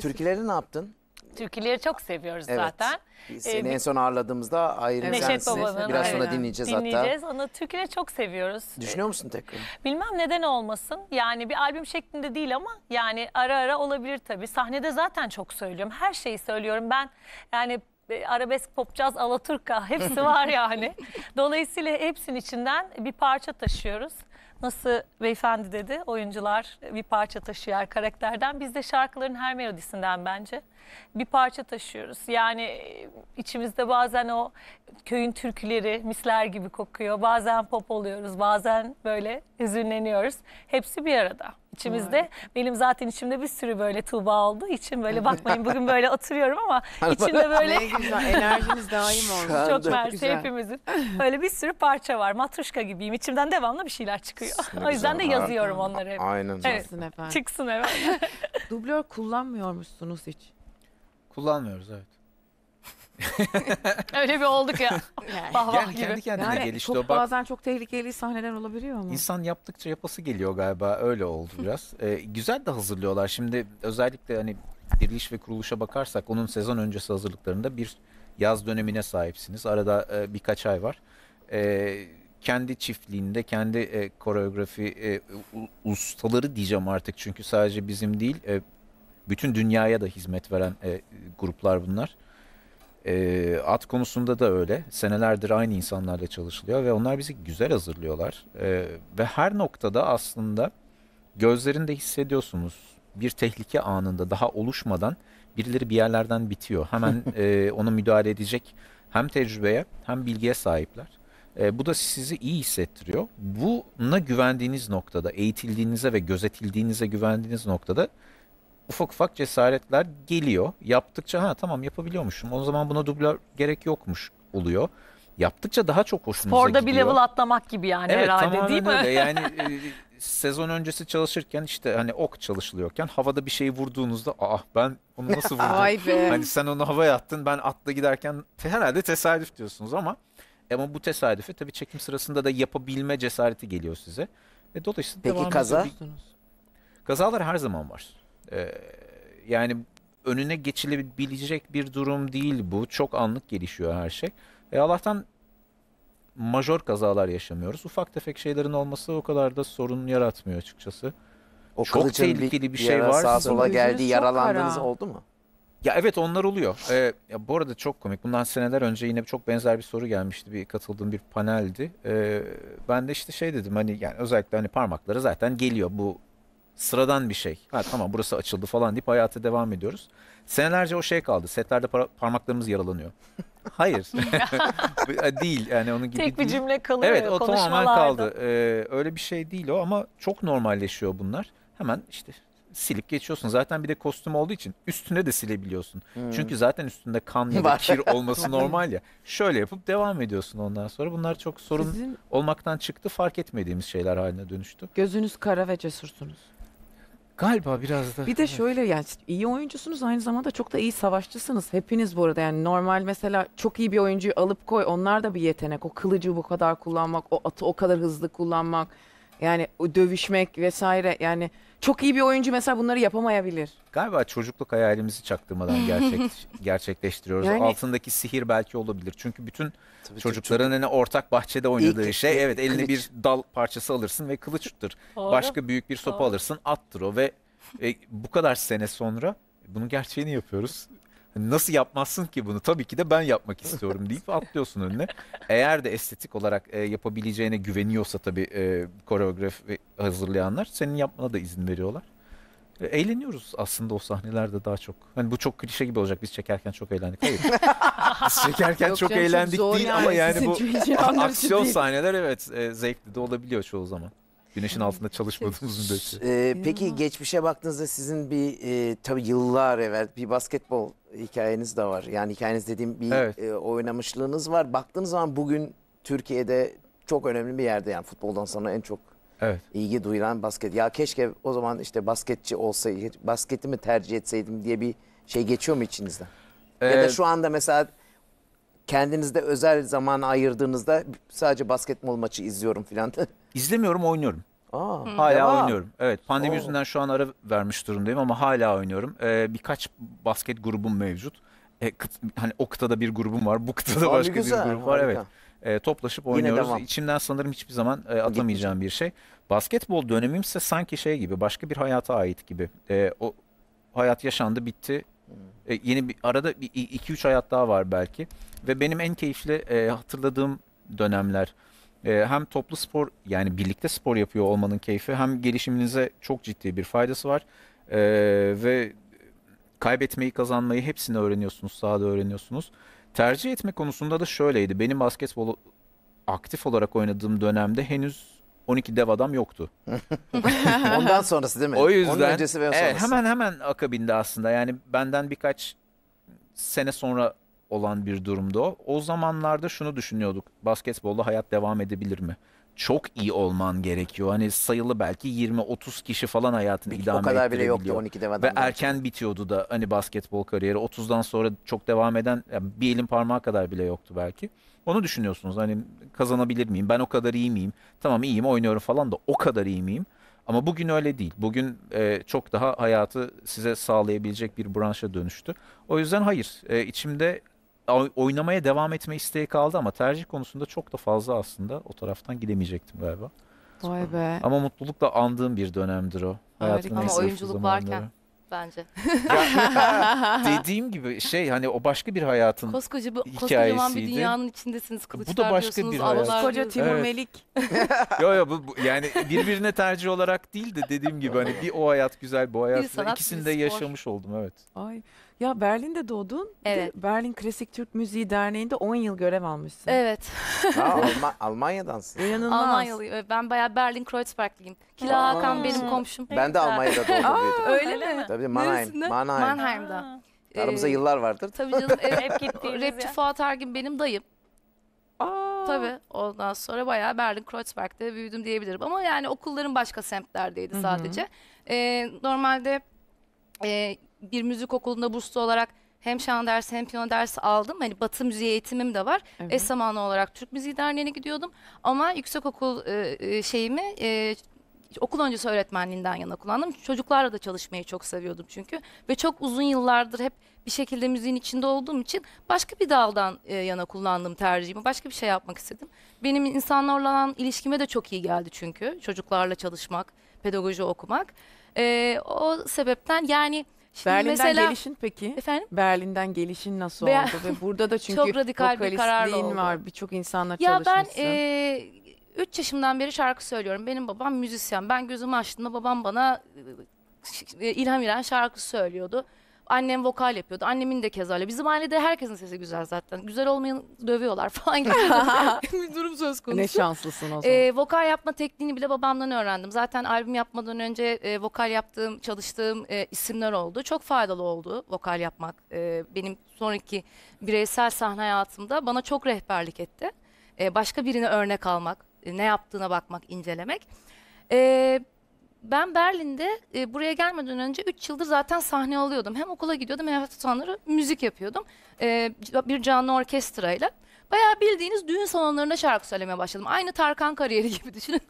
Türküleri ne yaptın? Türküleri çok seviyoruz, evet, zaten. Seni en son ağırladığımızda ayrı sensin. Biraz sonra dinleyeceğiz hatta. Onu türküleri çok seviyoruz. Düşünüyor musun tekrar? Bilmem, neden olmasın. Yani bir albüm şeklinde değil ama yani ara ara olabilir tabii. Sahnede zaten çok söylüyorum. Her şeyi söylüyorum. Ben yani arabesk, pop, caz, alaturka hepsi var yani. Dolayısıyla hepsinin içinden bir parça taşıyoruz. Nasıl beyefendi dedi, oyuncular bir parça taşıyor her karakterden. Biz de şarkıların her melodisinden bence bir parça taşıyoruz. Yani içimizde bazen o köyün türküleri misler gibi kokuyor. Bazen pop oluyoruz, bazen böyle hüzünleniyoruz. Hepsi bir arada. İçimizde, evet, benim zaten içimde bir sürü böyle Tuğba olduğu için böyle bakmayın bugün böyle oturuyorum ama içimde böyle enerjimiz daim olmuş. Çok mersi hepimizin. Böyle bir sürü parça var. Matruşka gibiyim. İçimden devamlı bir şeyler çıkıyor. O yüzden de yazıyorum onları hep. Aynen. Evet. Çıksın efendim. Çıksın efendim. Dublör kullanmıyormuşsunuz hiç. Kullanmıyoruz, evet. Öyle bir olduk ya. Yani kendi kendine yani gelişti. Çok, bazen çok tehlikeli sahneler olabiliyor mu? İnsan yaptıkça yapası geliyor galiba. Öyle oldu biraz. Güzel de hazırlıyorlar. Şimdi özellikle hani diriliş ve kuruluşa bakarsak onun sezon öncesi hazırlıklarında bir yaz dönemine sahipsiniz. Arada birkaç ay var. Kendi çiftliğinde, kendi koreografi ustaları diyeceğim artık. Çünkü sadece bizim değil, bütün dünyaya da hizmet veren gruplar bunlar. At konusunda da öyle. Senelerdir aynı insanlarla çalışılıyor ve onlar bizi güzel hazırlıyorlar. Ve her noktada aslında gözlerinde hissediyorsunuz. Bir tehlike anında daha oluşmadan birileri bir yerlerden bitiyor. Hemen ona müdahale edecek hem tecrübeye hem bilgiye sahipler. Bu da sizi iyi hissettiriyor. Buna güvendiğiniz noktada, eğitildiğinize ve gözetildiğinize güvendiğiniz noktada ufak ufak cesaretler geliyor. Yaptıkça ha tamam yapabiliyormuşum. O zaman buna dublör gerek yokmuş oluyor. Yaptıkça daha çok hoşunuza gidiyor. Sporda bir level atlamak gibi yani, evet, herhalde değil mi? Evet, yani sezon öncesi çalışırken işte hani ok çalışılıyorken havada bir şeyi vurduğunuzda ah ben onu nasıl vurdum? Hani sen onu havaya attın, ben atla giderken herhalde tesadüf diyorsunuz ama bu tesadüfe tabii çekim sırasında da yapabilme cesareti geliyor size. Dolayısıyla peki kaza? Kazalar her zaman var. Yani önüne geçilebilecek bir durum değil bu. Çok anlık gelişiyor her şey. Allah'tan majör kazalar yaşamıyoruz. Ufak tefek şeylerin olması o kadar da sorun yaratmıyor açıkçası. O çok tehlikeli bir şey var. Sağa sola geldi, yaralandınız oldu mu? Ya evet, onlar oluyor. Ya bu arada çok komik. Bundan seneler önce yine çok benzer bir soru gelmişti. Katıldığım bir paneldi. Ben de işte şey dedim, hani yani özellikle hani parmakları zaten geliyor bu. Sıradan bir şey. Ha tamam burası açıldı falan deyip hayata devam ediyoruz. Senelerce o şey kaldı. Setlerde parmaklarımız yaralanıyor. Hayır. Değil yani onun gibi. Tek bir cümle kalıyor. Evet, o tamamen kaldı. Öyle bir şey değil o ama çok normalleşiyor bunlar. Hemen işte silip geçiyorsun. Zaten bir de kostüm olduğu için üstüne de silebiliyorsun. Çünkü zaten üstünde kan ya da kir olması normal ya. Şöyle yapıp devam ediyorsun ondan sonra. Bunlar çok sorun olmaktan çıktı. Fark etmediğimiz şeyler haline dönüştü. Gözünüz kara ve cesursunuz. Galiba biraz da. Bir de şöyle yani iyi oyuncusunuz, aynı zamanda çok da iyi savaşçısınız. Hepiniz bu arada yani normal mesela çok iyi bir oyuncuyu alıp koy, onlar da bir yetenek. O kılıcı bu kadar kullanmak, o atı o kadar hızlı kullanmak, yani o dövüşmek vesaire, yani çok iyi bir oyuncu mesela bunları yapamayabilir. Galiba çocukluk hayalimizi çaktırmadan gerçekleştiriyoruz. Yani altındaki sihir belki olabilir. Çünkü bütün tabii çocukların hani ortak bahçede oynadığı şey, evet, eline bir dal parçası alırsın ve kılıçtır. Başka büyük bir sopa alırsın, attır o ve bu kadar sene sonra bunun gerçeğini yapıyoruz. Nasıl yapmazsın ki bunu? Tabii ki de ben yapmak istiyorum deyip atlıyorsun önüne. Eğer de estetik olarak yapabileceğine güveniyorsa tabii koreografi hazırlayanlar senin yapmana da izin veriyorlar. Eğleniyoruz aslında o sahnelerde daha çok. Hani bu çok klişe gibi olacak. Biz çekerken çok eğlendik. Hayır. Biz çekerken yok, çok canım, eğlendik çok değil yani, ama yani bu aksiyon sahneler evet zevkli de olabiliyor çoğu zaman. Güneşin altında çalışmadığımız müddetçe. Peki geçmişe baktığınızda sizin bir tabii yıllar evvel bir basketbol hikayeniz de var. Yani hikayeniz dediğim bir evet, oynamışlığınız var. Baktığınız zaman bugün Türkiye'de çok önemli bir yerde yani futboldan sonra en çok evet, ilgi duyulan basket. Ya keşke o zaman işte basketçi olsaydı, basketi mi tercih etseydim diye bir şey geçiyor mu içinizden? Ya da şu anda mesela kendinizde özel zaman ayırdığınızda sadece basketbol maçı izliyorum falan. İzlemiyorum, oynuyorum. Aa, hala oynuyorum. Evet, pandemi yüzünden şu an ara vermiş durumdayım ama hala oynuyorum. Birkaç basket grubum mevcut. Hani o kıtada bir grubum var, bu kıtada başka bir grup var. Harika. Evet. Toplaşıp oynuyoruz. İçimden sanırım hiçbir zaman atamayacağım bir şey. Basketbol dönemimse sanki şey gibi, başka bir hayata ait gibi. O hayat yaşandı, bitti. Yeni bir arada 2-3 hayat daha var belki. Ve benim en keyifli hatırladığım dönemler. Hem toplu spor, yani birlikte spor yapıyor olmanın keyfi, hem gelişiminize çok ciddi bir faydası var. Ve kaybetmeyi, kazanmayı hepsini öğreniyorsunuz, sahada öğreniyorsunuz. Tercih etme konusunda da şöyleydi. Benim basketbolu aktif olarak oynadığım dönemde henüz 12 dev adam yoktu. Ondan sonrası değil mi? O yüzden, onun öncesi ve sonrası. Hemen akabinde aslında. Yani benden birkaç sene sonra olan bir durumda o. O zamanlarda şunu düşünüyorduk. Basketbolda hayat devam edebilir mi? Çok iyi olman gerekiyor. Hani sayılı belki 20-30 kişi falan hayatını idame ettirebiliyor. O kadar bile yoktu 12 dev adam. Ve erken bitiyordu da hani basketbol kariyeri. 30'dan sonra çok devam eden bir elin parmağı kadar bile yoktu belki. Onu düşünüyorsunuz. Hani kazanabilir miyim? Ben o kadar iyi miyim? Tamam iyiyim, oynuyorum falan da o kadar iyi miyim? Ama bugün öyle değil. Bugün çok daha hayatı size sağlayabilecek bir branşa dönüştü. O yüzden hayır. İçimde oynamaya devam etme isteği kaldı ama tercih konusunda çok da fazla aslında o taraftan gidemeyecektim galiba. Vay be. Ama mutlulukla andığım bir dönemdir o. Ama oyunculuk varken bence. Dediğim gibi şey, hani o başka bir hayatın koskocaman bir dünyanın içindesiniz. Bu da başka bir hayat. Koskoca Timur Melik. Yo, bu, yani birbirine tercih olarak değil de dediğim gibi hani bir o hayat güzel, bu hayat güzel. İkisini de yaşamış oldum, evet. Ay. Ya Berlin'de doğdun. Evet. Berlin Klasik Türk Müziği Derneği'nde 10 yıl görev almışsın. Evet. Almanya'dansın. İnanılmaz. Almanyalıyım. Ben bayağı Berlin Kreuzbergliyim. Kila Hakan benim komşum. Ben de Almanya'da doğdum. Öyle mi? Tabii Mannheim'da. Aramızda yıllar vardır. Tabii canım. Hep gittiğimiz. Rapçi Fuat Ergin benim dayım. Tabii. Ondan sonra bayağı Berlin Kreuzberg'de büyüdüm diyebilirim. Ama yani okulların başka semtlerdeydi sadece. Normalde bir müzik okulunda burslu olarak hem şan dersi hem piyano dersi aldım. Hani Batı müziği eğitimim de var. Evet. Eş zamanlı olarak Türk Müziği Derneği'ne gidiyordum. Ama yüksekokul okul öncesi öğretmenliğinden yana kullandım. Çocuklarla da çalışmayı çok seviyordum çünkü. Ve çok uzun yıllardır hep bir şekilde müziğin içinde olduğum için başka bir daldan yana kullandım tercihimi. Başka bir şey yapmak istedim. Benim insanlarla olan ilişkime de çok iyi geldi çünkü. Çocuklarla çalışmak, pedagoji okumak. O sebepten yani... Şimdi Berlin'den gelişin peki? Efendim? Berlin'den gelişin nasıl oldu? Ve burada da çünkü çok radikal bir kararlılığın var. Birçok insanla çalışmışsın. Ya ben 3 yaşımdan beri şarkı söylüyorum. Benim babam müzisyen. Ben gözümü açtığımda babam bana ilham veren şarkı söylüyordu. Annem vokal yapıyordu. Annemin de kezayla. Bizim ailede herkesin sesi güzel zaten. Güzel olmayan dövüyorlar falan gibi bir durum söz konusu. Ne şanslısın o zaman. Vokal yapma tekniğini bile babamdan öğrendim. Zaten albüm yapmadan önce vokal yaptığım, çalıştığım isimler oldu. Çok faydalı oldu vokal yapmak. Benim sonraki bireysel sahne hayatımda bana çok rehberlik etti. Başka birine örnek almak, ne yaptığına bakmak, incelemek. Ben Berlin'de buraya gelmeden önce 3 yıldır zaten sahne alıyordum. Hem okula gidiyordum hem hafta sonları müzik yapıyordum. Bir canlı orkestrayla. Bayağı bildiğiniz düğün salonlarında şarkı söylemeye başladım. Aynı Tarkan kariyeri gibi düşünün.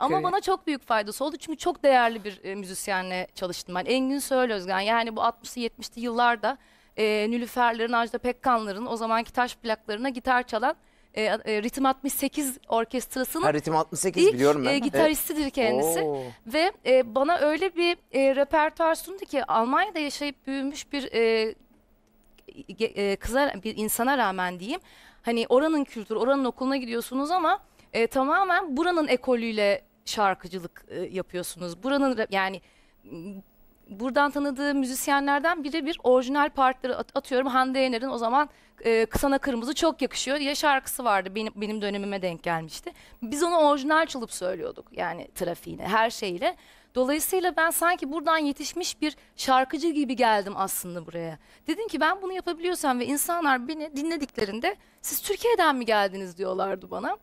Ama bana çok büyük faydası oldu. Çünkü çok değerli bir müzisyenle çalıştım ben. Engin Söğül Özgen, yani bu 60'lı 70'li yıllarda Nülüfer'lerin, Ajda Pekkan'ların o zamanki taş plaklarına gitar çalan Ritme 68 orkestrasının ilk gitaristidir kendisi. Ve bana öyle bir repertuar sundu ki Almanya'da yaşayıp büyümüş bir bir insana rağmen diyeyim. Hani oranın kültürü, oranın okuluna gidiyorsunuz ama tamamen buranın ekolüyle şarkıcılık yapıyorsunuz. Buranın yani... Buradan tanıdığım müzisyenlerden birebir orijinal partileri, atıyorum Hande Yener'in o zaman Sana Kırmızı Çok Yakışıyor diye şarkısı vardı. Benim dönemime denk gelmişti. Biz onu orijinal çalıp söylüyorduk yani trafiğine, her şeyle. Dolayısıyla ben sanki buradan yetişmiş bir şarkıcı gibi geldim aslında buraya. Dedim ki ben bunu yapabiliyorsam ve insanlar beni dinlediklerinde siz Türkiye'den mi geldiniz diyorlardı bana.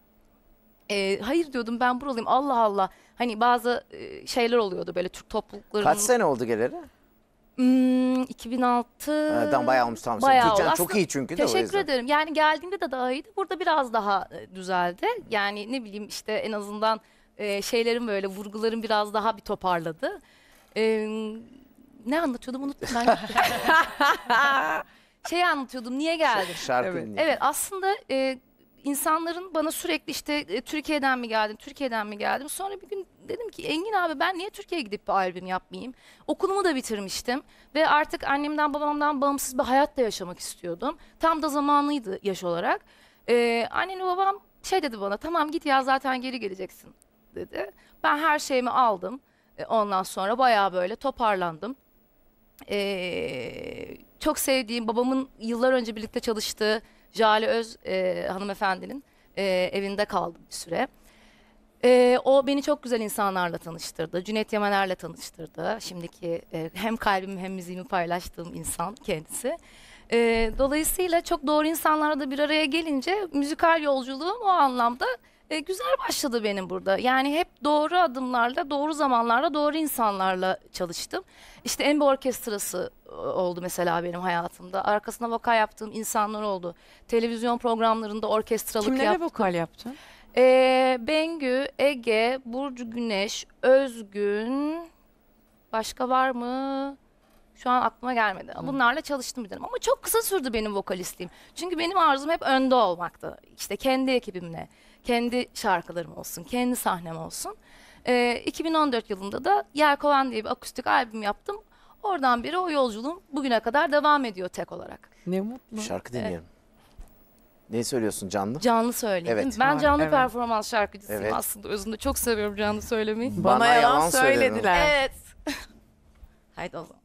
Hayır diyordum, ben buralıyım. Allah Allah. Hani bazı şeyler oluyordu böyle Türk topluluklarının. Kaç sene oldu geleli? 2006'dan bayağı olmuş tam. Türkçen çok iyi çünkü de. Teşekkür ederim. Yani geldiğimde de daha iyiydi. Burada biraz daha düzeldi. Yani ne bileyim işte en azından şeylerin böyle vurguların biraz daha bir toparladı. Ne anlatıyordum unuttum ben. Şey anlatıyordum niye geldim. Şarkı evet. Evet aslında insanların bana sürekli işte Türkiye'den mi geldin, Türkiye'den mi geldim. Sonra bir gün dedim ki Engin abi ben niye Türkiye'ye gidip bir albüm yapmayayım. Okulumu da bitirmiştim ve artık annemden babamdan bağımsız bir hayatla yaşamak istiyordum. Tam da zamanıydı yaş olarak. Annem babam şey dedi bana tamam git ya zaten geri geleceksin dedi. Ben her şeyimi aldım. Ondan sonra bayağı böyle toparlandım. Çok sevdiğim babamın yıllar önce birlikte çalıştığı Jale Öz hanımefendinin evinde kaldım bir süre. O beni çok güzel insanlarla tanıştırdı. Cüneyt Yamaner'le tanıştırdı. Şimdiki hem kalbimi hem müziğimi paylaştığım insan kendisi. Dolayısıyla çok doğru insanlarla da bir araya gelince müzikal yolculuğum o anlamda güzel başladı benim burada. Yani hep doğru adımlarla, doğru zamanlarla, doğru insanlarla çalıştım. İşte Enbe Orkestrası oldu mesela benim hayatımda. Arkasına vokal yaptığım insanlar oldu. Televizyon programlarında orkestralık yaptım. Kimlere vokal yaptın? Bengü, Ege, Burcu Güneş, Özgün, başka var mı? Şu an aklıma gelmedi. Bunlarla çalıştım bir dönem. Ama çok kısa sürdü benim vokalistliğim. Çünkü benim arzum hep önde olmaktı. İşte kendi ekibimle. Kendi şarkılarım olsun, kendi sahnem olsun. 2014 yılında da Yelkovan diye bir akustik albüm yaptım. Oradan beri o yolculuğum bugüne kadar devam ediyor tek olarak. Ne mutlu. Şarkı dinleyelim. Ne söylüyorsun canlı? Canlı söyleyeyim. Evet. Ben canlı performans şarkıcısıyım aslında. Özümde çok seviyorum canlı söylemeyi. Bana yalan söylediler. Evet. Haydi o zaman.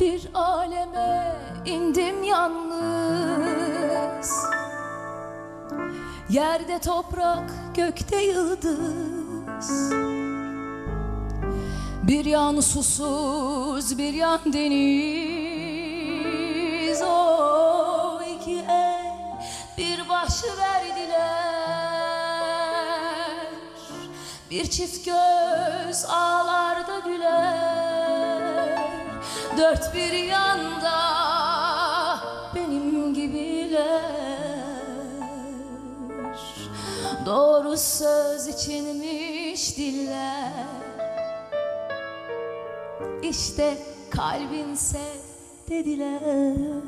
Bir aleme indim yalnız, yerde toprak gökte yıldız. Bir yan susuz bir yan deniz. O iki el bir baş verdiler. Bir çift göz ağlarda güler. Dört bir yanda benim gibiler. Doğru söz içinmiş diller. İşte kalbinse dediler.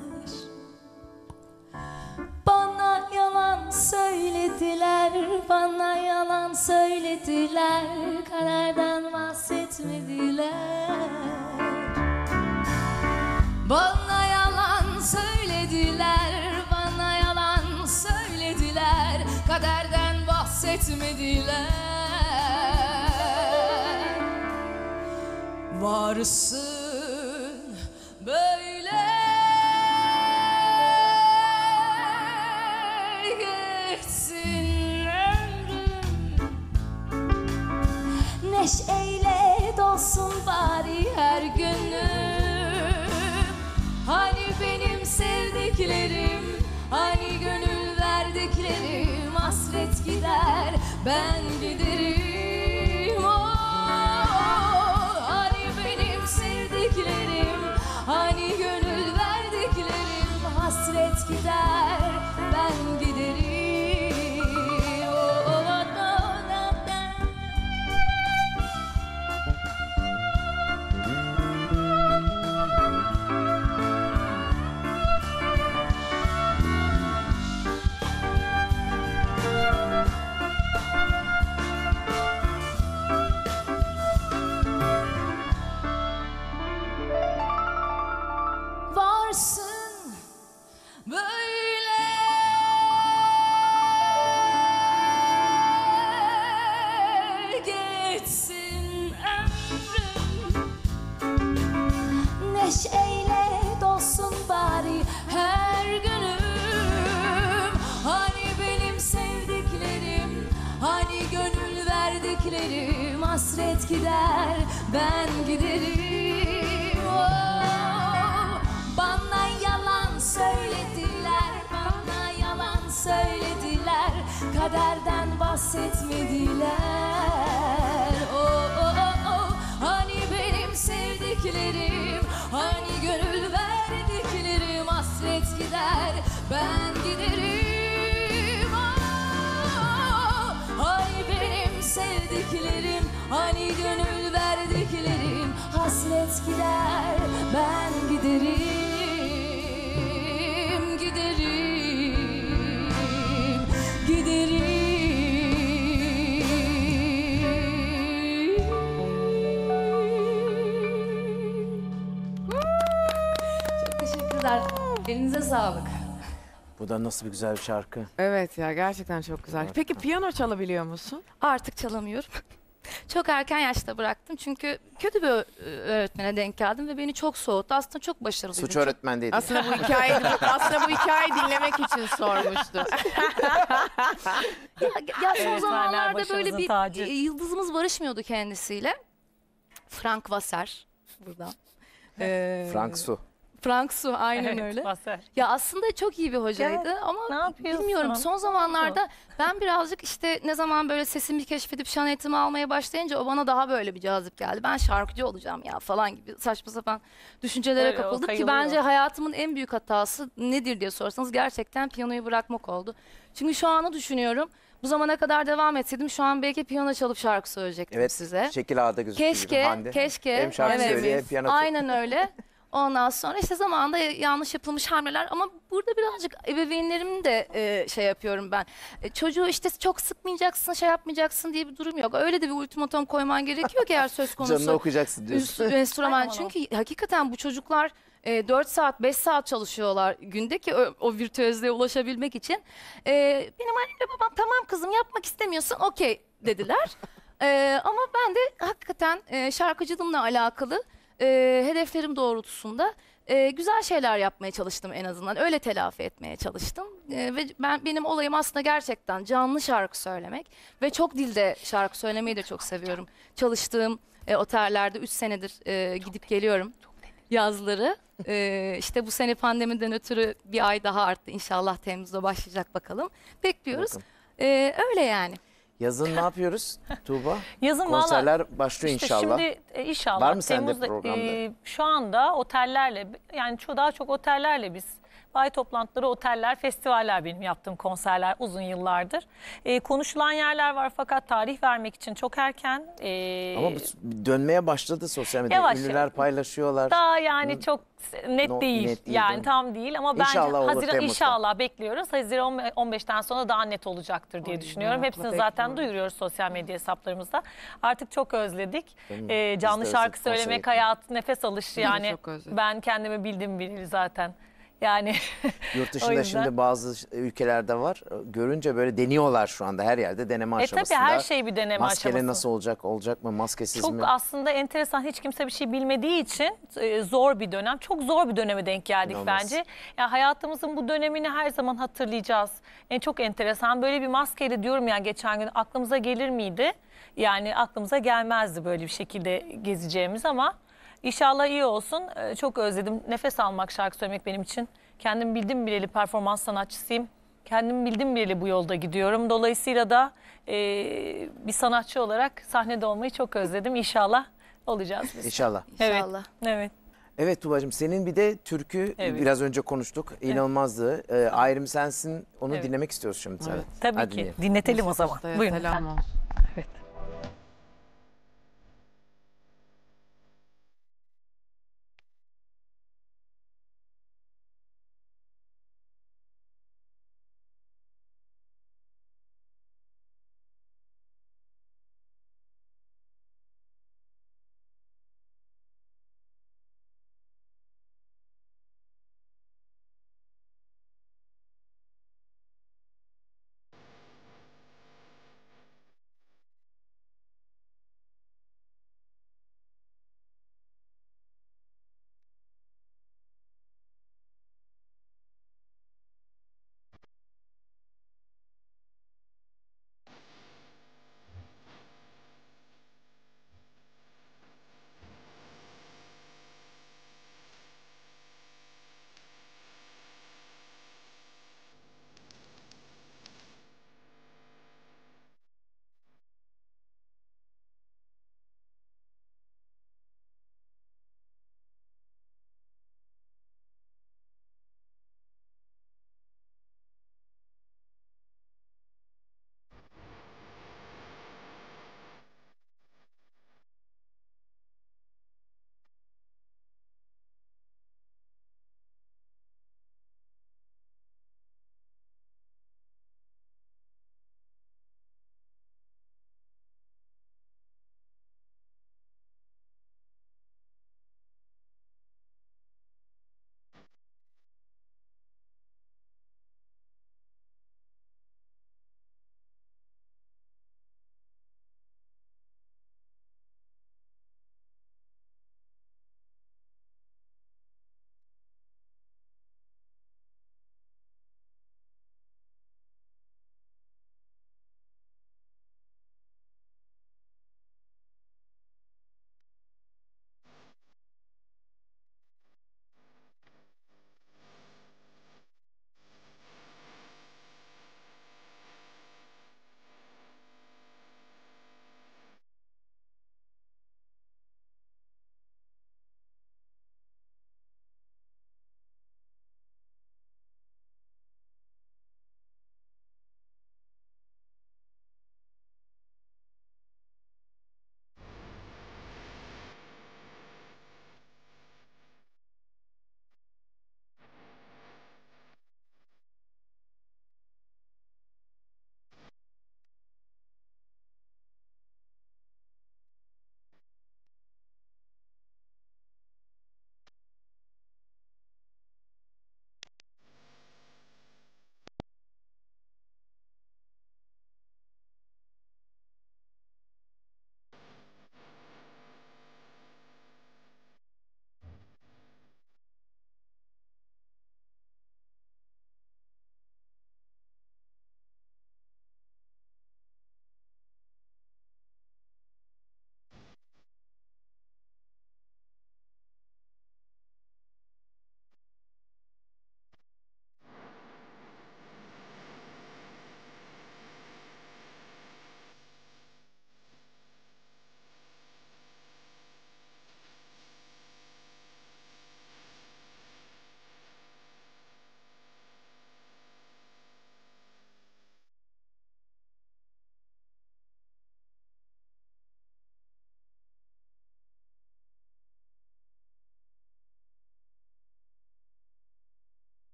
Bana yalan söylediler. Bana yalan söylediler. Kaderden bahsetmediler. Bana yalan söylediler, bana yalan söylediler, kaderden bahsetmediler. Varsın böyle geçsin ömrüm, neşeyle dolsun bari her günüm. Hani benim sevdiklerim, hani gönül verdiklerim, hasret gider, ben giderim. Hani benim sevdiklerim, hani gönül verdiklerim, hasret gider, ben giderim. hasret gider, ben giderim. Oh, bana yalan söylediler, bana yalan söylediler, kaderden bahsetmediler. Oh, oh, oh, oh. Hani benim sevdiklerim, hani gönül verdiklerim, hasret gider, ben giderim. Sevdiklerim, hani gönül verdiklerim, hasret gider, ben giderim, giderim, giderim. Çok teşekkürler. Elinize sağlık. Bu da nasıl bir güzel bir şarkı. Evet ya, gerçekten çok güzel. Gerçekten. Peki piyano çalabiliyor musun? Artık çalamıyorum. Çok erken yaşta bıraktım çünkü kötü bir öğretmene denk geldim ve beni çok soğuttu. Aslında çok başarılıydı. Suç öğretmen değil. Aslında bu hikayeyi dinlemek için sormuştu. ya son zamanlarda böyle bir tacı. Yıldızımız barışmıyordu kendisiyle. Frank Wasser buradan. Frank Su. Frank Su, aynen evet, öyle. Basar. Ya aslında çok iyi bir hocaydı ya, ama bilmiyorum, son zamanlarda ben birazcık işte ne zaman böyle sesimi keşfedip şan eğitimi almaya başlayınca o bana daha böyle bir cazip geldi. Ben şarkıcı olacağım ya falan gibi saçma sapan düşüncelere evet, kapıldık ki bence hayatımın en büyük hatası nedir diye sorsanız gerçekten piyanoyu bırakmak oldu. Çünkü şu anı düşünüyorum. Bu zamana kadar devam etseydim şu an belki piyano çalıp şarkı söyleyecektim evet, size. Şekil ağda gözüküyor. Keşke. Hem şarkı evet, söyleye, hem piyano aynen öyle. Ondan sonra işte zamanında yanlış yapılmış hamleler ama burada birazcık ebeveynlerimi de şey yapıyorum ben. Çocuğu işte çok sıkmayacaksın, şey yapmayacaksın diye bir durum yok. Öyle de bir ultimatom koyman gerekiyor ki eğer söz konusu. Canını okuyacaksın diyorsun. Çünkü hakikaten bu çocuklar 4 saat, 5 saat çalışıyorlar günde ki o virtüözlüğe ulaşabilmek için. Benim annem ve babam tamam kızım yapmak istemiyorsun okey dediler. Ama ben de hakikaten şarkıcılığımla alakalı... hedeflerim doğrultusunda güzel şeyler yapmaya çalıştım en azından. Öyle telafi etmeye çalıştım. Ve benim olayım aslında gerçekten canlı şarkı söylemek. Ve çok dilde şarkı söylemeyi de çok seviyorum. Çalıştığım otellerde 3 senedir gidip geliyorum yazları. İşte bu sene pandemiden ötürü bir ay daha arttı. İnşallah Temmuz'da başlayacak bakalım. Bekliyoruz. Öyle yani. Yazın ne yapıyoruz Tuğba? Yazın konserler vallahi, başlıyor işte inşallah. Şimdi inşallah. Var mı Temmuz'da, sende programda? Şu anda otellerle yani daha çok otellerle biz bayi toplantıları, oteller, festivaller benim yaptığım konserler uzun yıllardır. Konuşulan yerler var fakat tarih vermek için çok erken. Ama dönmeye başladı sosyal medyada. Ünlüler paylaşıyorlar. Daha yani çok net değil. Net değil yani tam değil ama inşallah bence Haziran inşallah bekliyoruz. Haziran 15'ten sonra daha net olacaktır diye düşünüyorum. Hepsini zaten duyuruyoruz sosyal medya hesaplarımızda. Artık çok özledik. Canlı şarkı söylemek hayatı nefes alışı yani. Ben kendimi bildim bileli zaten. Yani yurt dışında şimdi bazı ülkelerde var. Görünce böyle deniyorlar şu anda her yerde deneme aşamasında. Tabii her şey bir deneme aşaması. Maskeli nasıl olacak? Olacak mı? Maskesiz mi? Çok aslında enteresan, hiç kimse bir şey bilmediği için zor bir dönem. Çok zor bir döneme denk geldik bence. Yani hayatımızın bu dönemini her zaman hatırlayacağız. Yani çok enteresan böyle bir maskeyle diyorum ya, geçen gün aklımıza gelir miydi? Yani aklımıza gelmezdi böyle bir şekilde gezeceğimiz ama İnşallah iyi olsun. Çok özledim. Nefes almak, şarkı söylemek benim için. Kendim bildim bileli performans sanatçısıyım. Kendim bildim bileli bu yolda gidiyorum. Dolayısıyla da bir sanatçı olarak sahnede olmayı çok özledim. İnşallah olacağız biz. İnşallah. Evet. Evet. Evet Tuğba'cığım, senin bir de türkü biraz önce konuştuk. İnanılmazdı. Ayrım Sensin, onu dinlemek istiyoruz şimdi. Evet. Tabii hadi ki. Dinletelim o zaman. Buyurun. Selam olsun. Evet.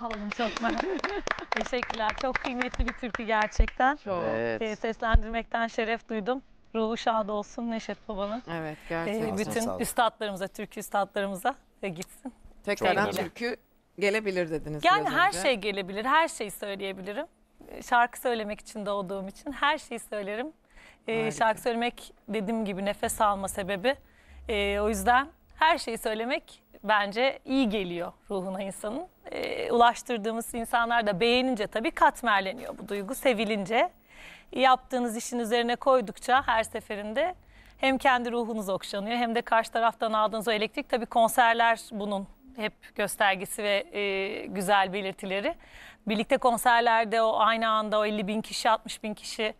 havalanı sokma. Teşekkürler. Çok kıymetli bir türkü gerçekten. Evet. Seslendirmekten şeref duydum. Ruhu şad olsun Neşet babanın. Evet, gerçekten. Bütün üstadlarımıza, türkü üstadlarımıza ve gitsin. Tekrar türkü gelebilir dediniz. Yani her şey gelebilir, her şeyi söyleyebilirim. Şarkı söylemek için doğduğum için her şeyi söylerim. Şarkı söylemek dediğim gibi nefes alma sebebi. O yüzden her şeyi söylemek bence iyi geliyor ruhuna insanın. Ulaştırdığımız insanlar da beğenince tabii katmerleniyor bu duygu, sevilince. Yaptığınız işin üzerine koydukça her seferinde hem kendi ruhunuz okşanıyor hem de karşı taraftan aldığınız o elektrik. Tabii konserler bunun hep göstergesi ve güzel belirtileri. Birlikte konserlerde o aynı anda o 50.000 kişi, 60.000 kişi.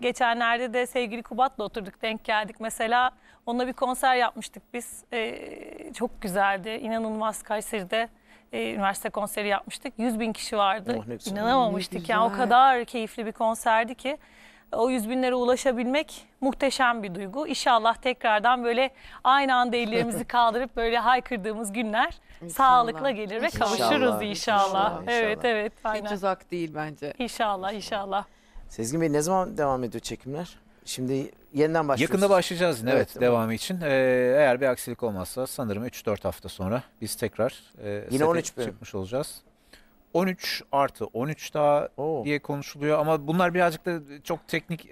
Geçenlerde de sevgili Kubat'la oturduk, denk geldik. Mesela onunla bir konser yapmıştık biz. Çok güzeldi, inanılmaz. Kayseri'de üniversite konseri yapmıştık. 100.000 kişi vardı. Oh, İnanamamıştık. Yani o kadar keyifli bir konserdi ki. O 100.000'lere ulaşabilmek muhteşem bir duygu. İnşallah tekrardan böyle aynı anda ellerimizi kaldırıp böyle haykırdığımız günler inşallah sağlıkla gelir ve kavuşuruz inşallah. Evet, evet. Aynen. Hiç uzak değil bence. İnşallah, inşallah. Sezgin Bey, ne zaman devam ediyor çekimler? Şimdi yeniden başlıyoruz. Yakında başlayacağız yine, evet, devamı için. Eğer bir aksilik olmazsa sanırım 3-4 hafta sonra biz tekrar yine 13 çıkmış olacağız. 13+13 daha diye konuşuluyor ama bunlar birazcık da çok teknik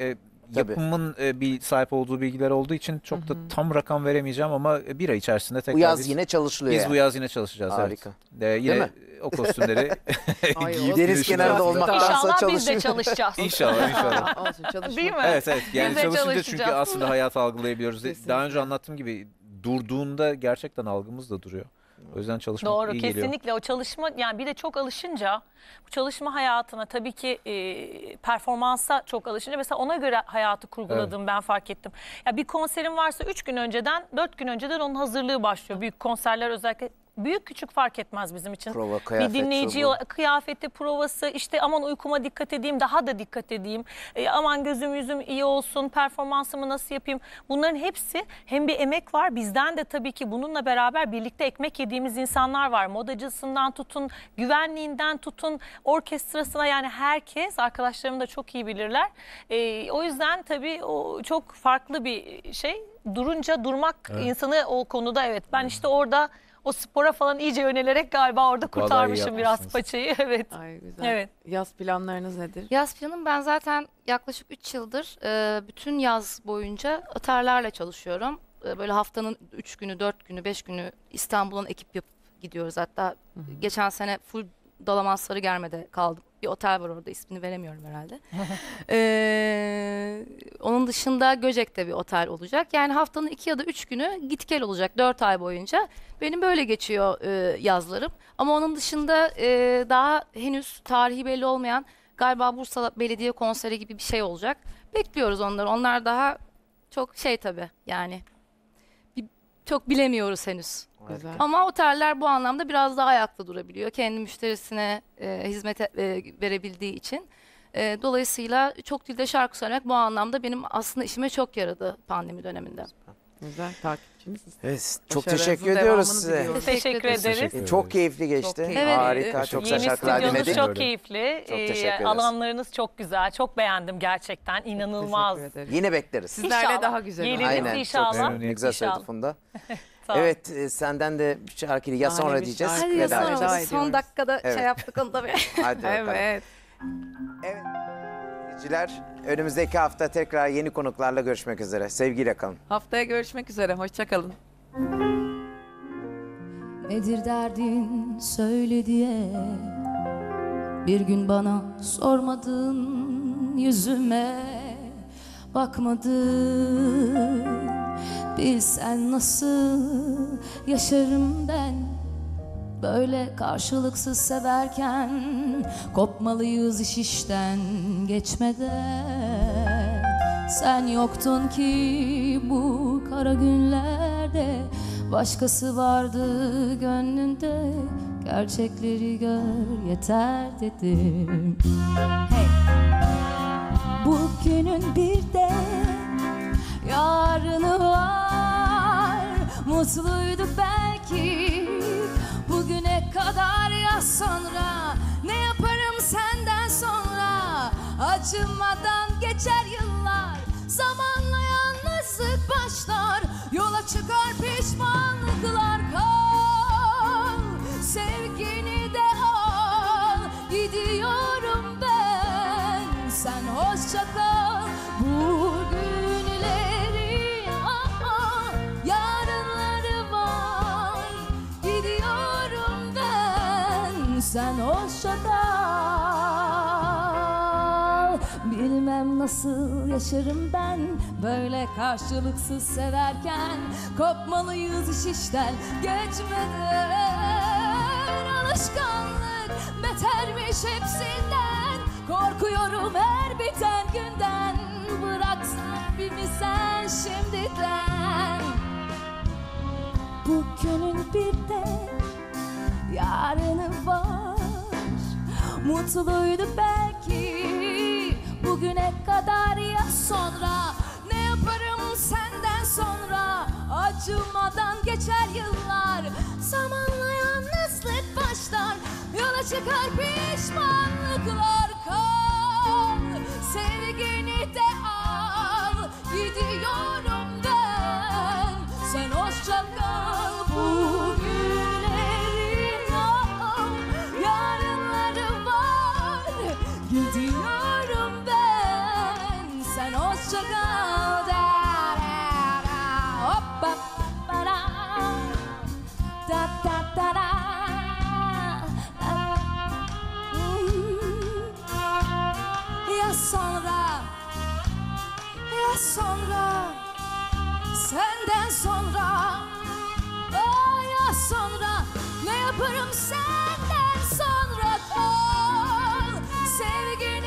yapımın bir sahip olduğu bilgiler olduğu için çok da tam rakam veremeyeceğim ama bir ay içerisinde tekrar bu yaz yine çalışılıyor. Biz bu yaz yine çalışacağız. Harika. Evet. Yine o kostümleri giyip deniz kenarında olmaktansa çalışacağız. İnşallah biz de çalışacağız. İnşallah, inşallah. Olsun, çalışma. Değil mi? Evet, evet. Yani çalışınca çünkü aslında hayatı algılayabiliyoruz. Kesinlikle. Daha önce anlattığım gibi durduğunda gerçekten algımız da duruyor. O yüzden çalışmak doğru, iyi geliyor. Doğru, kesinlikle o çalışma, yani bir de çok alışınca, bu çalışma hayatına tabii ki performansa çok alışınca mesela ona göre hayatı kurguladım, ben fark ettim. Ya bir konserim varsa 3 gün önceden, 4 gün önceden onun hazırlığı başlıyor. Büyük konserler özellikle. Büyük küçük fark etmez bizim için. Prova, kıyafet, bir dinleyici kıyafeti, provası, işte aman uykuma dikkat edeyim, daha da dikkat edeyim. Aman gözüm yüzüm iyi olsun, performansımı nasıl yapayım? Bunların hepsi hem bir emek var, bizden de tabii ki bununla beraber birlikte ekmek yediğimiz insanlar var. Modacısından tutun, güvenliğinden tutun, orkestrasına, yani herkes, arkadaşlarım da çok iyi bilirler. O yüzden tabii o çok farklı bir şey. Durunca durmak insanı o konuda, evet. Ben işte orada o spora falan iyice yönelerek galiba orada kurtarmışım biraz paçayı. Evet. Ay, güzel. Evet. Yaz planlarınız nedir? Yaz planım, ben zaten yaklaşık 3 yıldır bütün yaz boyunca atarlarla çalışıyorum. Böyle haftanın 3 günü, 4 günü, 5 günü İstanbul'un ekip yapıp gidiyoruz. Hatta geçen sene full Dalaman Germe'de kaldım. Bir otel var orada, ismini veremiyorum herhalde. Onun dışında Göcek'te bir otel olacak. Yani haftanın 2 ya da 3 günü git gel olacak 4 ay boyunca. Benim böyle geçiyor yazlarım. Ama onun dışında daha henüz tarihi belli olmayan galiba Bursa Belediye Konseri gibi bir şey olacak. Bekliyoruz onları. Onlar daha çok şey tabii, yani çok bilemiyoruz henüz. Güzel. Ama oteller bu anlamda biraz daha ayakta durabiliyor. Kendi müşterisine hizmet verebildiği için. Dolayısıyla çok dilde şarkı söylemek bu anlamda benim aslında işime çok yaradı pandemi döneminde. Güzel, takipçiniz. Evet, çok teşekkür ediyoruz size. Teşekkür ederiz. Çok keyifli geçti. Evet, harika, çok güzel şarkılar dinledik. Yeni stüdyonuz çok keyifli. Çok teşekkür ederiz. Alanlarınız çok güzel. Çok beğendim gerçekten. İnanılmaz. Yine bekleriz. Sizlerle inşallah daha güzel. Geliriz inşallah. Çok güzel söyledi Funda. Evet, senden de bir şarkıyı ya sonra diyeceğiz. Hadi ya sonra. Son dakikada şey yaptık onu da. Hadi bakalım. Evet. Evet. Önümüzdeki hafta tekrar yeni konuklarla görüşmek üzere. Sevgiyle kalın. Haftaya görüşmek üzere. Hoşça kalın. Nedir derdin söyle diye bir gün bana sormadın, yüzüme bakmadın. Bilsen nasıl yaşarım ben böyle karşılıksız severken. Kopmalıyız iş işten geçmeden. Sen yoktun ki bu kara günlerde, başkası vardı gönlünde. Gerçekleri gör yeter dedim. Hey. Bugünün bir de yarını var. Mutluyduk belki bugüne kadar, yazsana açılmadan geçer yıllar, zamanla yalnızlık başlar, yola çıkar pişmanlıklar. Kal sevgini de al, gidiyorum ben, sen hoşça kal. Bugünlerin yarınları var, gidiyorum ben, sen hoşça kal. Bilmem nasıl yaşarım ben böyle karşılıksız severken, kopmalıyız iş işten geçmeden. Alışkanlık betermiş hepsinden, korkuyorum her biten günden. Bırak sahibimi sen şimdiden, bugünün bir de yarını var. Mutluydu belki bugüne kadar, ya sonra ne yaparım senden sonra? Acımadan geçer yıllar, zamanla yalnızlık başlar, yola çıkar pişmanlıklar. Kal sevgini de al, gidiyorum ben, sen hoşça kal. Bugünlerin al, yarınları var, gidiyorum ben, sen hoşça kal. Hoppa para da da da da. Sonra, ya sonra, senden sonra, oh ya sonra, ne yaparım senden sonra? Oh, sevgili.